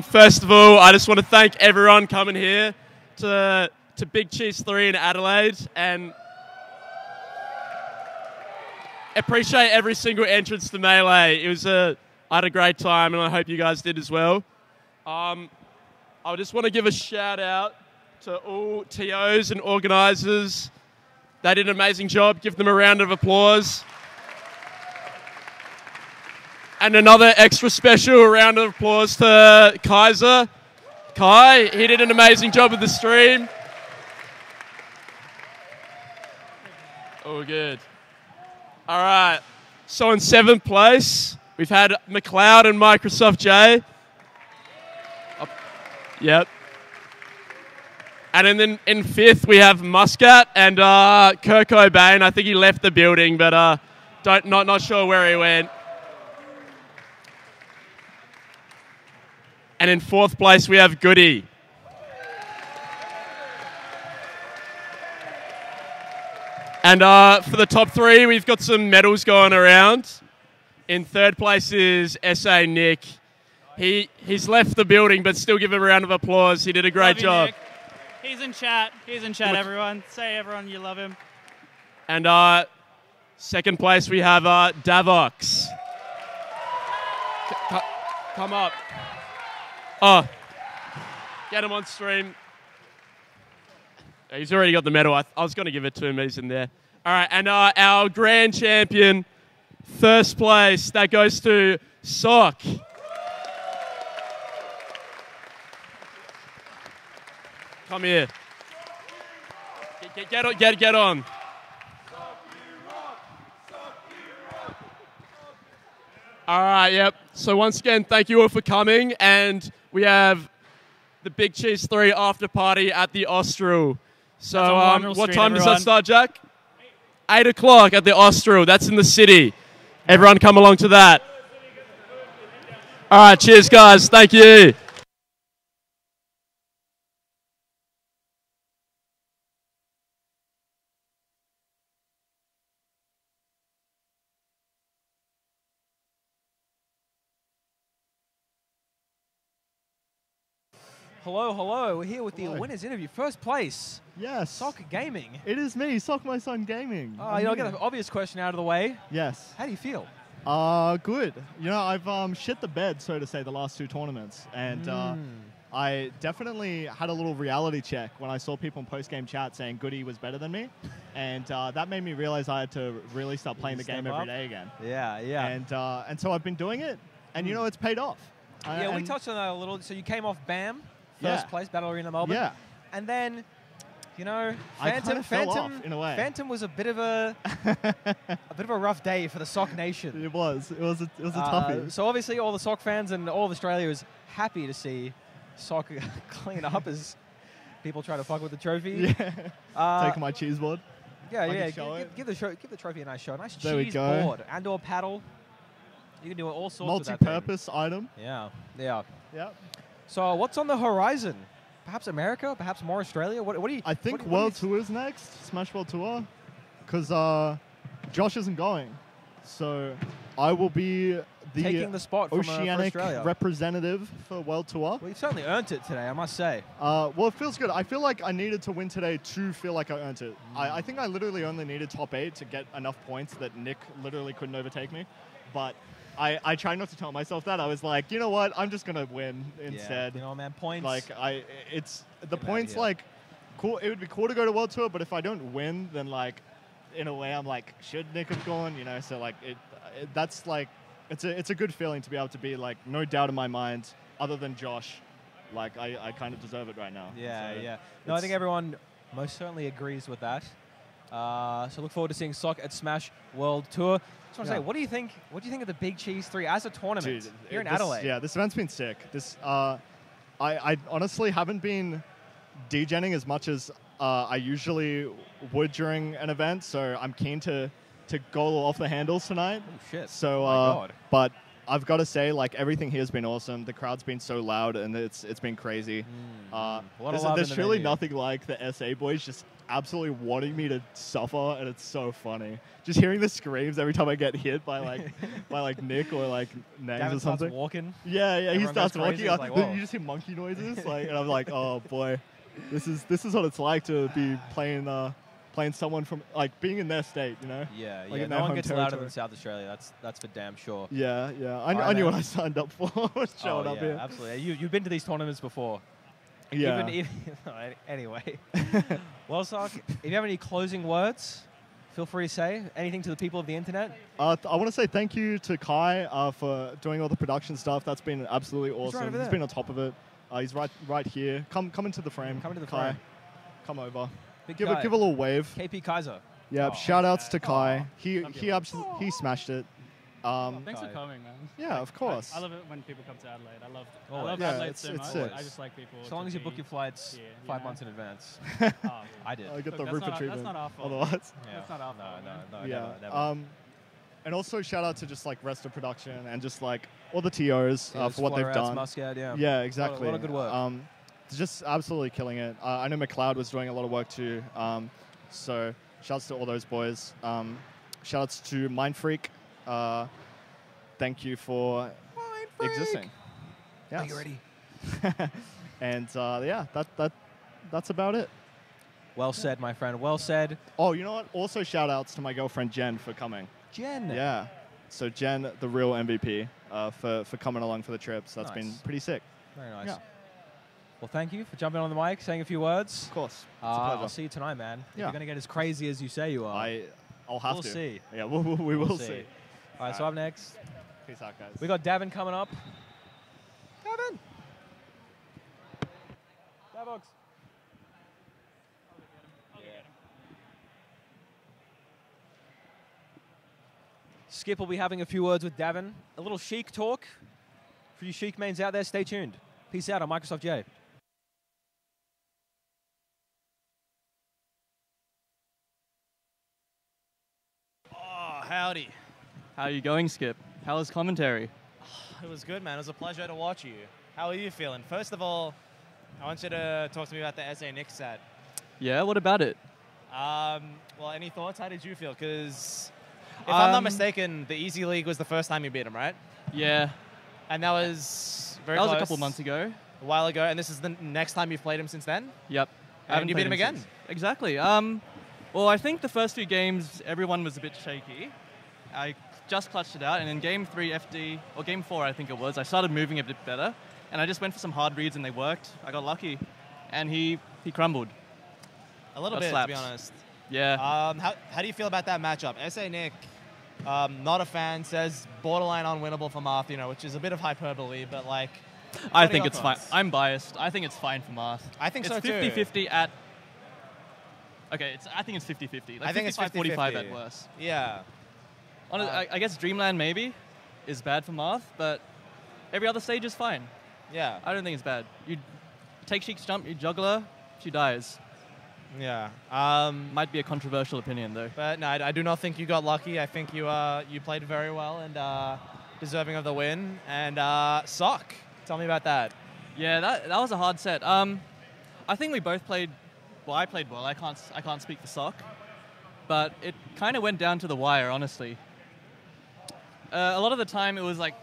First of all, I just want to thank everyone coming here to Big Cheese 3 in Adelaide, and appreciate every single entrance to Melee. It was I had a great time, and I hope you guys did as well. I just want to give a shout out to all TOs and organisers. They did an amazing job. Give them a round of applause. And another extra special round of applause to Kaeser. Kai, he did an amazing job with the stream. All good. All right. So in 7th place, we've had McLeod and Microsoft J. Yep. And then in 5th, we have Muscat and Kirk O'Bain. I think he left the building, but not sure where he went. And in 4th place, we have Goody. And for the top 3, we've got some medals going around. In 3rd place is SA Nick. He's left the building, but still give him a round of applause. He did a great job. Nick. He's in chat, everyone. Say, everyone, you love him. And 2nd place, we have Davox. Come up. Oh, get him on stream. He's already got the medal. I was going to give it to him. He's in there. All right, and our grand champion, 1st place, that goes to Sok. Come here. Get on. All right, yep. So once again, thank you all for coming, and we have the Big Cheese 3 after party at the Austral. So what time does that start, Jack? 8 o'clock at the Austral. That's in the city. Everyone come along to that. All right, cheers, guys. Thank you. Hello, hello. We're here with the winners interview. 1st place. Yes. Sok Gaming. It is me, Sok My Son Gaming. I'll get an obvious question out of the way. Yes. How do you feel? Good. You know, I've shit the bed, so to say, the last 2 tournaments. And I definitely had a little reality check when I saw people in post-game chat saying Goody was better than me. And that made me realize I had to really start playing the game every day again. Yeah, yeah. And so I've been doing it. And, you know, it's paid off. Yeah, we touched on that a little. So you came off Bam. First place, Battle Arena Melbourne. Yeah. And then, you know, Phantom in a way. Phantom was a bit of a rough day for the Sok Nation. It was. It was a toughie. So obviously all the Sok fans and all of Australia was happy to see Sok clean up as people try to fuck with the trophy. Yeah. Take my cheese board. Yeah, give the trophy a nice show. Nice there cheese board. Andor paddle. You can do all sorts of multi-purpose item. Yeah. Yeah. Yeah. So what's on the horizon? Perhaps America? Perhaps more Australia? What do you? I think World Tour is next. Smash World Tour, because Josh isn't going, so I will be the taking the spot from Oceanic representative for World Tour. Well, you've certainly earned it today, I must say. Well, it feels good. I feel like I needed to win today to feel like I earned it. I think I literally only needed top 8 to get enough points that Nick literally couldn't overtake me, but. I try not to tell myself that. I was like, you know what? I'm just gonna win instead. You know, man, points. Like it's the points. Like, cool. It would be cool to go to World Tour, but if I don't win, then like, in a way, I'm like, should Nick have gone? You know, so like, that's like, it's a good feeling to be able to be like, no doubt in my mind, other than Josh, like I kind of deserve it right now. Yeah, so yeah. No, I think everyone most certainly agrees with that. So look forward to seeing Sok at Smash World Tour. Just want to say, what do you think? What do you think of the Big Cheese 3 as a tournament? Dude, you're in Adelaide. Yeah, this event's been sick. This, I honestly haven't been DJing as much as I usually would during an event, so I'm keen to go off the handles tonight. Oh shit! So, oh my God. But I've got to say, like everything here has been awesome. The crowd's been so loud, and it's been crazy. There's surely nothing like the SA boys just absolutely wanting me to suffer, and it's so funny. Just hearing the screams every time I get hit by like Nick or like Nangs or something. Starts walking. Yeah, yeah. Everyone he starts walking. Like, you just hear monkey noises. Like, and I'm like, oh boy, this is what it's like to be playing playing someone from like being in their state, you know. Yeah, like yeah. No one gets louder than South Australia. That's for damn sure. Yeah, yeah. I knew what I signed up for. Showing up here. Absolutely. You've been to these tournaments before. Yeah. Even, anyway. Well, Sok, if you have any closing words, feel free to say anything to the people of the internet. I want to say thank you to Kai for doing all the production stuff. That's been absolutely awesome. He's been on top of it. He's right here. Come into the frame. Come into the Kai. Frame. Come over. Give a little wave. KPKaiza. Yeah. Oh, shout outs to Kai. Oh, he smashed it. Thanks for coming, man. Yeah, of course. I love it when people come to Adelaide. I love Adelaide so much. I just like people. As long as you book your flights 5 months in advance. I did. I get the Rupert treatment. That's not our fault. Otherwise, that's not our fault. No, never. And also shout out to just like rest of production and just like all the TOs for what they've done. Muscat, yeah. Yeah, exactly. A lot of good work. Just absolutely killing it. I know McLeod was doing a lot of work too. So shouts to all those boys. Shouts to Mindfreak. Thank you for existing. Yes. Are you ready? And yeah, that's about it. Well said, my friend. Well said. Oh, you know what? Also, shout outs to my girlfriend Jen for coming. Jen. Yeah. So Jen, the real MVP, for coming along for the trips. That's been pretty sick. Very nice. Yeah. Well, thank you for jumping on the mic, saying a few words. Of course. It's a pleasure. I'll see you tonight, man. Yeah. If you're gonna get as crazy as you say you are. I'll have to. We'll see. Yeah, we will see. All right, so I'm next. Peace out, guys. We got Davin coming up. Davin! Davox. Yeah. Skip will be having a few words with Davin. A little Sheik talk. For you Sheik mains out there, stay tuned. Peace out on Microsoft J. Oh, howdy. How are you going, Skip? How was commentary? It was good, man. It was a pleasure to watch you. How are you feeling? First of all, I want you to talk to me about the SA Nick set. Yeah, what about it? Well, any thoughts? How did you feel? Because if I'm not mistaken, the Easy League was the first time you beat him, right? Yeah. And that was very close. A couple months ago. A while ago. And this is the next time you've played him since then? Yep. And you beat him again? Since. Exactly. Well, I think the first few games, everyone was a bit shaky. I just clutched it out, and in game 3 FD, or game 4 I think it was, I started moving a bit better, and I just went for some hard reads and they worked. I got lucky, and he crumbled. A little bit, slapped. To be honest. Yeah. How do you feel about that matchup? SA Nick, not a fan, says borderline unwinnable for Marth, you know, which is a bit of hyperbole, but like... I think it's fine. I'm biased. I think it's fine for Marth. I think so too. It's 50-50 at... Okay, I think it's 50-50. Like I think it's 45 at worst. Yeah. I guess Dreamland maybe is bad for Marth, but every other stage is fine. Yeah. I don't think it's bad. You take Sheik's jump, you juggler, she dies. Yeah. Might be a controversial opinion, though. But no, I do not think you got lucky. I think you played very well and deserving of the win. And Sok, tell me about that. Yeah, that was a hard set. I think we both played, well, I played well. I can't speak for Sok. But it kind of went down to the wire, honestly. A lot of the time, it was like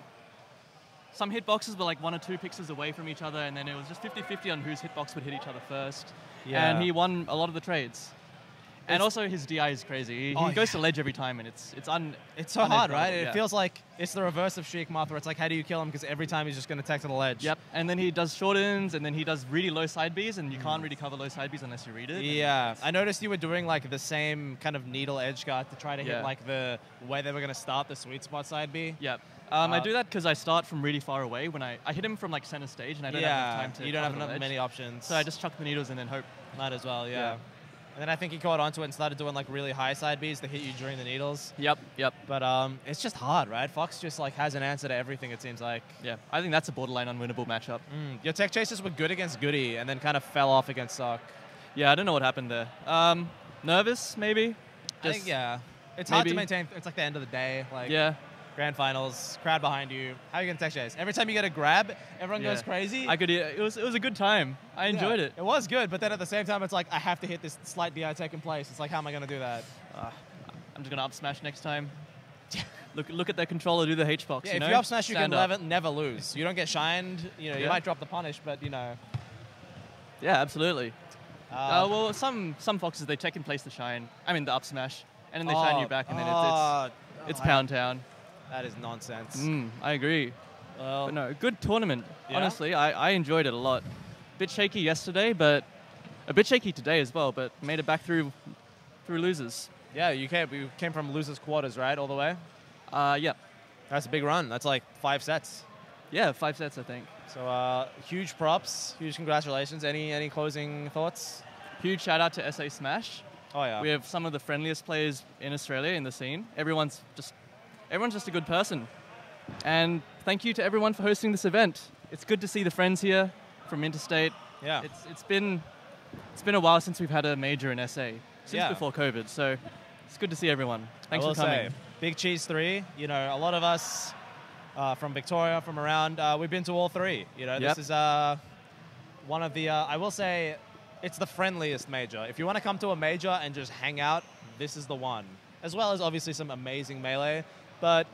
some hitboxes were like 1 or 2 pixels away from each other, and then it was just 50-50 on whose hitbox would hit each other first. Yeah. And he won a lot of the trades. And also his DI is crazy. He goes to ledge every time, and it's so hard, right? It feels like it's the reverse of Sheik Marth, where it's like, how do you kill him? Because every time he's just going to attack to the ledge. Yep. And then he does short-ins, and then he does really low side Bs, and you can't really cover low side Bs unless you read it. Yeah. I noticed you were doing like the same kind of needle edge guard to try to hit like the way they were going to start the sweet spot side B. Yep. I do that because I start from really far away. When I hit him from like center stage, and I don't have enough time to. You don't have many options. So I just chuck the needles and then hope. Might as well, yeah. And then I think he caught onto it and started doing like really high side Bs that hit you during the needles. Yep, yep. But it's just hard, right? Fox just like has an answer to everything, it seems like. Yeah, I think that's a borderline unwinnable matchup. Your tech chasers were good against Goody and then kind of fell off against Sok. Yeah, I don't know what happened there. Nervous, maybe? I think, yeah. It's hard to maintain. It's like the end of the day. Like, yeah. Grand Finals, crowd behind you. How are you gonna textualize? Every time you get a grab, everyone goes crazy. It was a good time. I enjoyed it. It was good, but then at the same time, it's like I have to hit this slight DI tech in place. It's like, how am I gonna do that? I'm just gonna up smash next time. Look at that controller, do the H-box. Yeah, you know? If you up smash, you can never lose. You don't get shined. You know, you might drop the punish, but you know. Yeah, absolutely. Well, some foxes they tech in place the shine. I mean the up smash, and then they shine you back, and then it's pound town. That is nonsense. I agree. Well, but no, good tournament. Yeah. Honestly, I enjoyed it a lot. Bit shaky yesterday, but a bit shaky today as well. But made it back through losers. Yeah, we came from losers quarters, right, all the way. Yeah. That's a big run. That's like 5 sets. Yeah, 5 sets, I think. So huge props, huge congratulations. Any closing thoughts? Huge shout out to SA Smash. Oh yeah. We have some of the friendliest players in Australia in the scene. Everyone's just a good person. And thank you to everyone for hosting this event. It's good to see the friends here from interstate. Yeah. It's been a while since we've had a major in SA, since before COVID. So it's good to see everyone. Thanks for coming. Big Cheese 3, you know, a lot of us from Victoria, from around, we've been to all three. You know, this is one of the, I will say, it's the friendliest major. If you want to come to a major and just hang out, this is the one. As well as obviously some amazing melee, but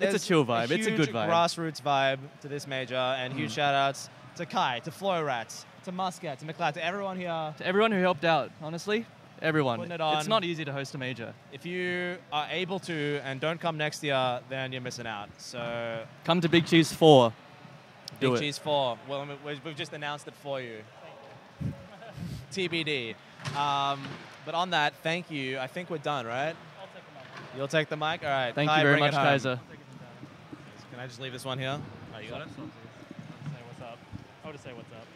it's a chill vibe. It's a good vibe. Grassroots vibe to this major, and huge shout outs to Kai, to Florats, to Muscat, to McLeod, to everyone here. To everyone who helped out, honestly. Everyone. Putting it on. It's not easy to host a major. If you are able to and don't come next year, then you're missing out. So come to Big Cheese 4. Big Cheese 4. Well, we've just announced it for you. TBD. But on that, thank you. I think we're done, right? I'll take the mic. You'll take the mic? All right. Thank you very much, Kaeser. Can I just leave this one here? Oh, you got it? I'll just say what's up.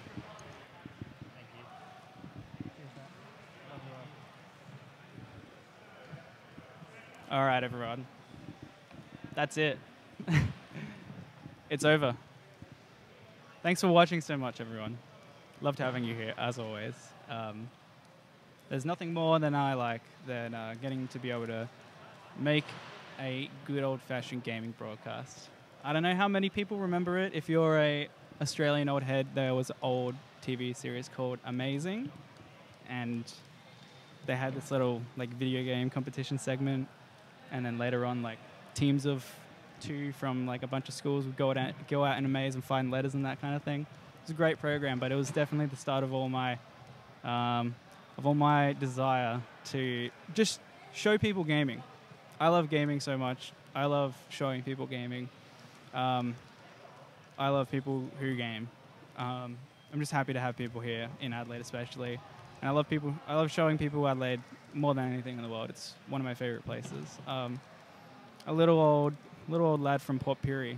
All right, everyone. That's it. It's over. Thanks for watching so much, everyone. Loved having you here, as always. There's nothing more than I like than getting to be able to make a good old-fashioned gaming broadcast. I don't know how many people remember it. If you're an Australian old head, there was an old TV series called Amazing, and they had this little like video game competition segment. And then later on, like teams of 2 from like a bunch of schools would go out in a maze and find letters and that kind of thing. It was a great program, but it was definitely the start of all my desire to just show people gaming. I love gaming so much. I love showing people gaming. I love people who game. I'm just happy to have people here in Adelaide, especially. And I love people. I love showing people Adelaide more than anything in the world. It's one of my favorite places. A little old lad from Port Pirie,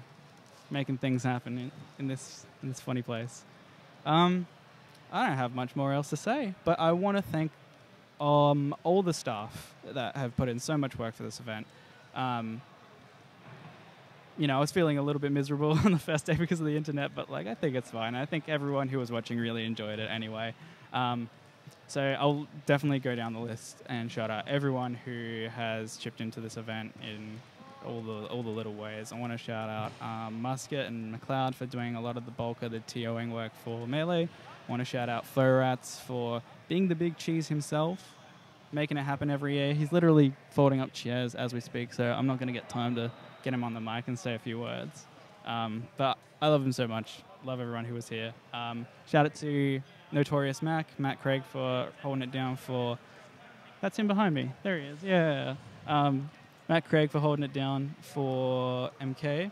making things happen in this funny place. I don't have much more else to say, but I want to thank all the staff that have put in so much work for this event. You know, I was feeling a little bit miserable on the first day because of the internet, but like I think it's fine. I think everyone who was watching really enjoyed it anyway. So I'll definitely go down the list and shout out everyone who has chipped into this event in all the little ways. I want to shout out Muscat and McLeod for doing a lot of the bulk of the TOing work for Melee. I want to shout out Florats for being the Big Cheese himself, making it happen every year. He's literally folding up chairs as we speak, so I'm not going to get time to get him on the mic and say a few words. But I love him so much. Love everyone who was here. Shout out to Notorious Matt Craig for holding it down for, that's him behind me, there he is, yeah. Matt Craig for holding it down for MK.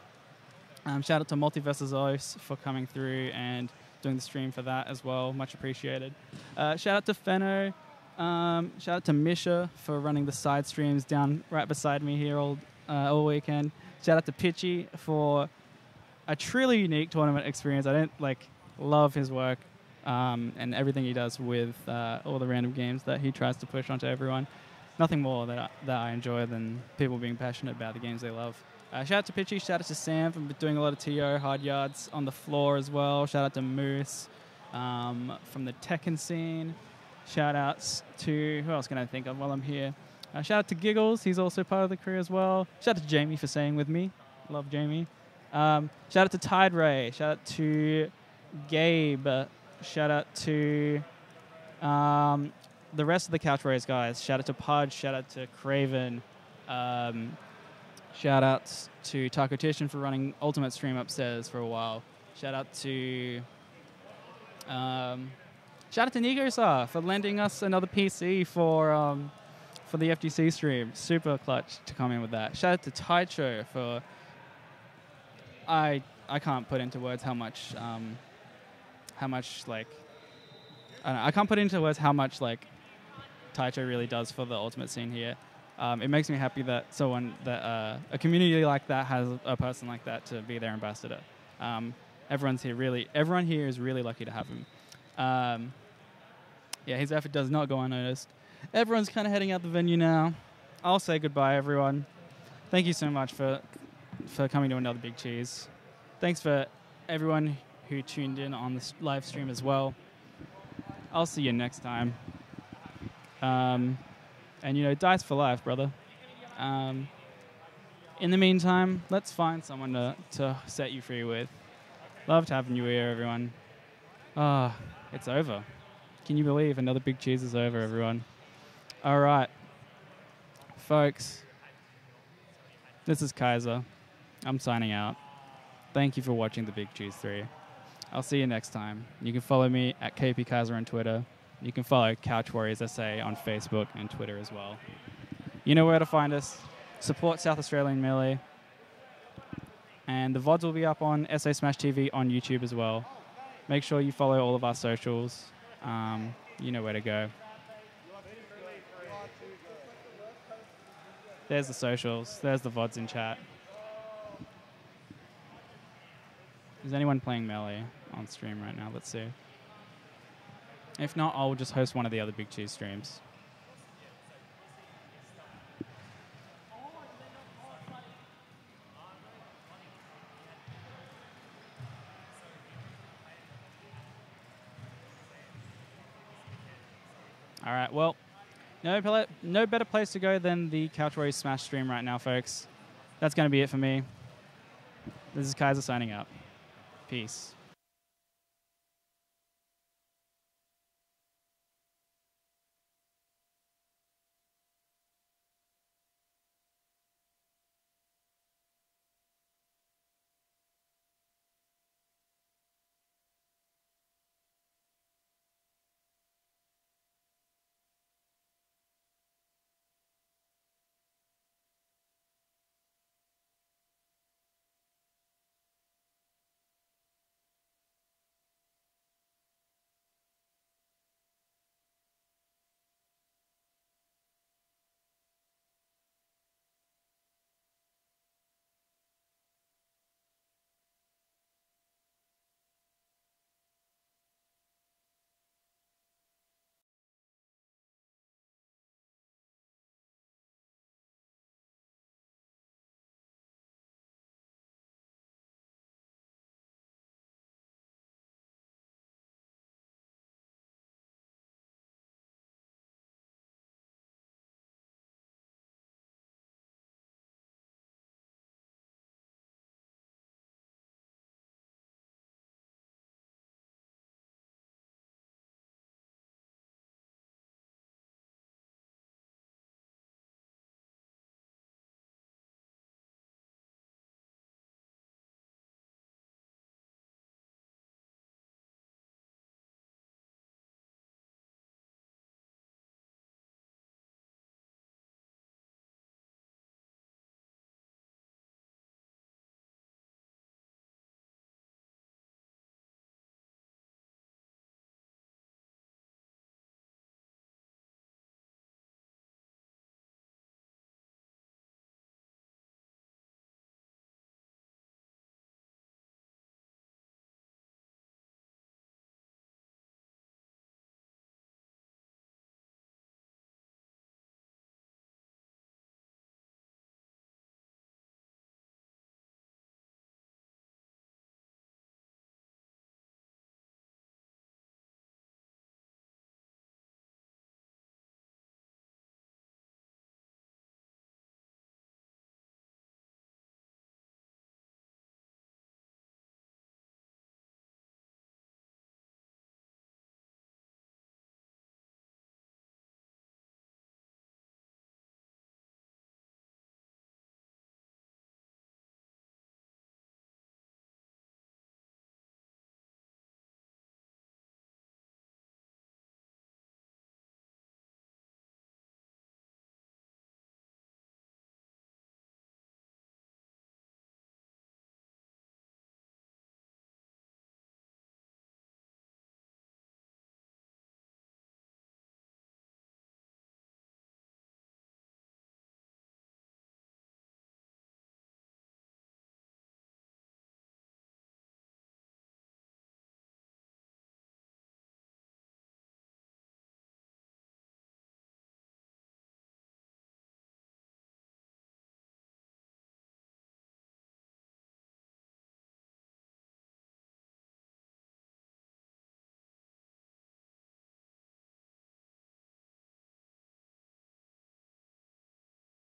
Shout out to Multiversus O's for coming through and doing the stream for that as well, much appreciated. Shout out to Fenno, shout out to Misha for running the side streams down right beside me here all weekend. Shout out to Pitchy for a truly unique tournament experience. I don't love his work. And everything he does with all the random games that he tries to push onto everyone. Nothing more that I enjoy than people being passionate about the games they love. Shout out to Pitchy, shout out to Sam for doing a lot of TO, hard yards on the floor as well. Shout out to Moose from the Tekken scene. Shout outs to, who else can I think of while I'm here? Shout out to Giggles, he's also part of the crew as well. Shout out to Jamie for staying with me Love Jamie. Shout out to Tide Ray. Shout out to Gabe. Shout out to the rest of the Couch Rays guys. Shout out to Pudge. Shout out to Craven. Shout out to Taco Tishin for running Ultimate Stream upstairs for a while. Shout out to Nigo-sar for lending us another PC for the FGC stream. Super clutch to come in with that. Shout out to Taicho for I can't put into words how much like Taicho really does for the Ultimate scene here. It makes me happy that someone that a community like that has a person like that to be their ambassador. Everyone here is really lucky to have him. Yeah, his effort does not go unnoticed. Everyone's kind of heading out the venue now. I'll say goodbye, everyone. Thank you so much for coming to another Big Cheese. Thanks for everyone who tuned in on this live stream as well. I'll see you next time. And, you know, dice for life, brother. In the meantime, let's find someone to set you free with. Loved having you here, everyone. Ah, it's over. Can you believe another Big Cheese is over, everyone? All right. Folks, this is Kaeser. I'm signing out. Thank you for watching the Big Cheese 3. I'll see you next time. You can follow me at KPKaiza on Twitter. You can follow Couch Warriors SA on Facebook and Twitter as well. You know where to find us. Support South Australian Melee. And the VODs will be up on SA Smash TV on YouTube as well. Make sure you follow all of our socials. You know where to go. There's the socials. There's the VODs in chat. Is anyone playing Melee on stream right now? Let's see. If not, I'll just host one of the other Big Cheese streams. All right, well, no better place to go than the Couch Warriors Smash stream right now, folks. That's going to be it for me. This is Kaeser signing up. Peace.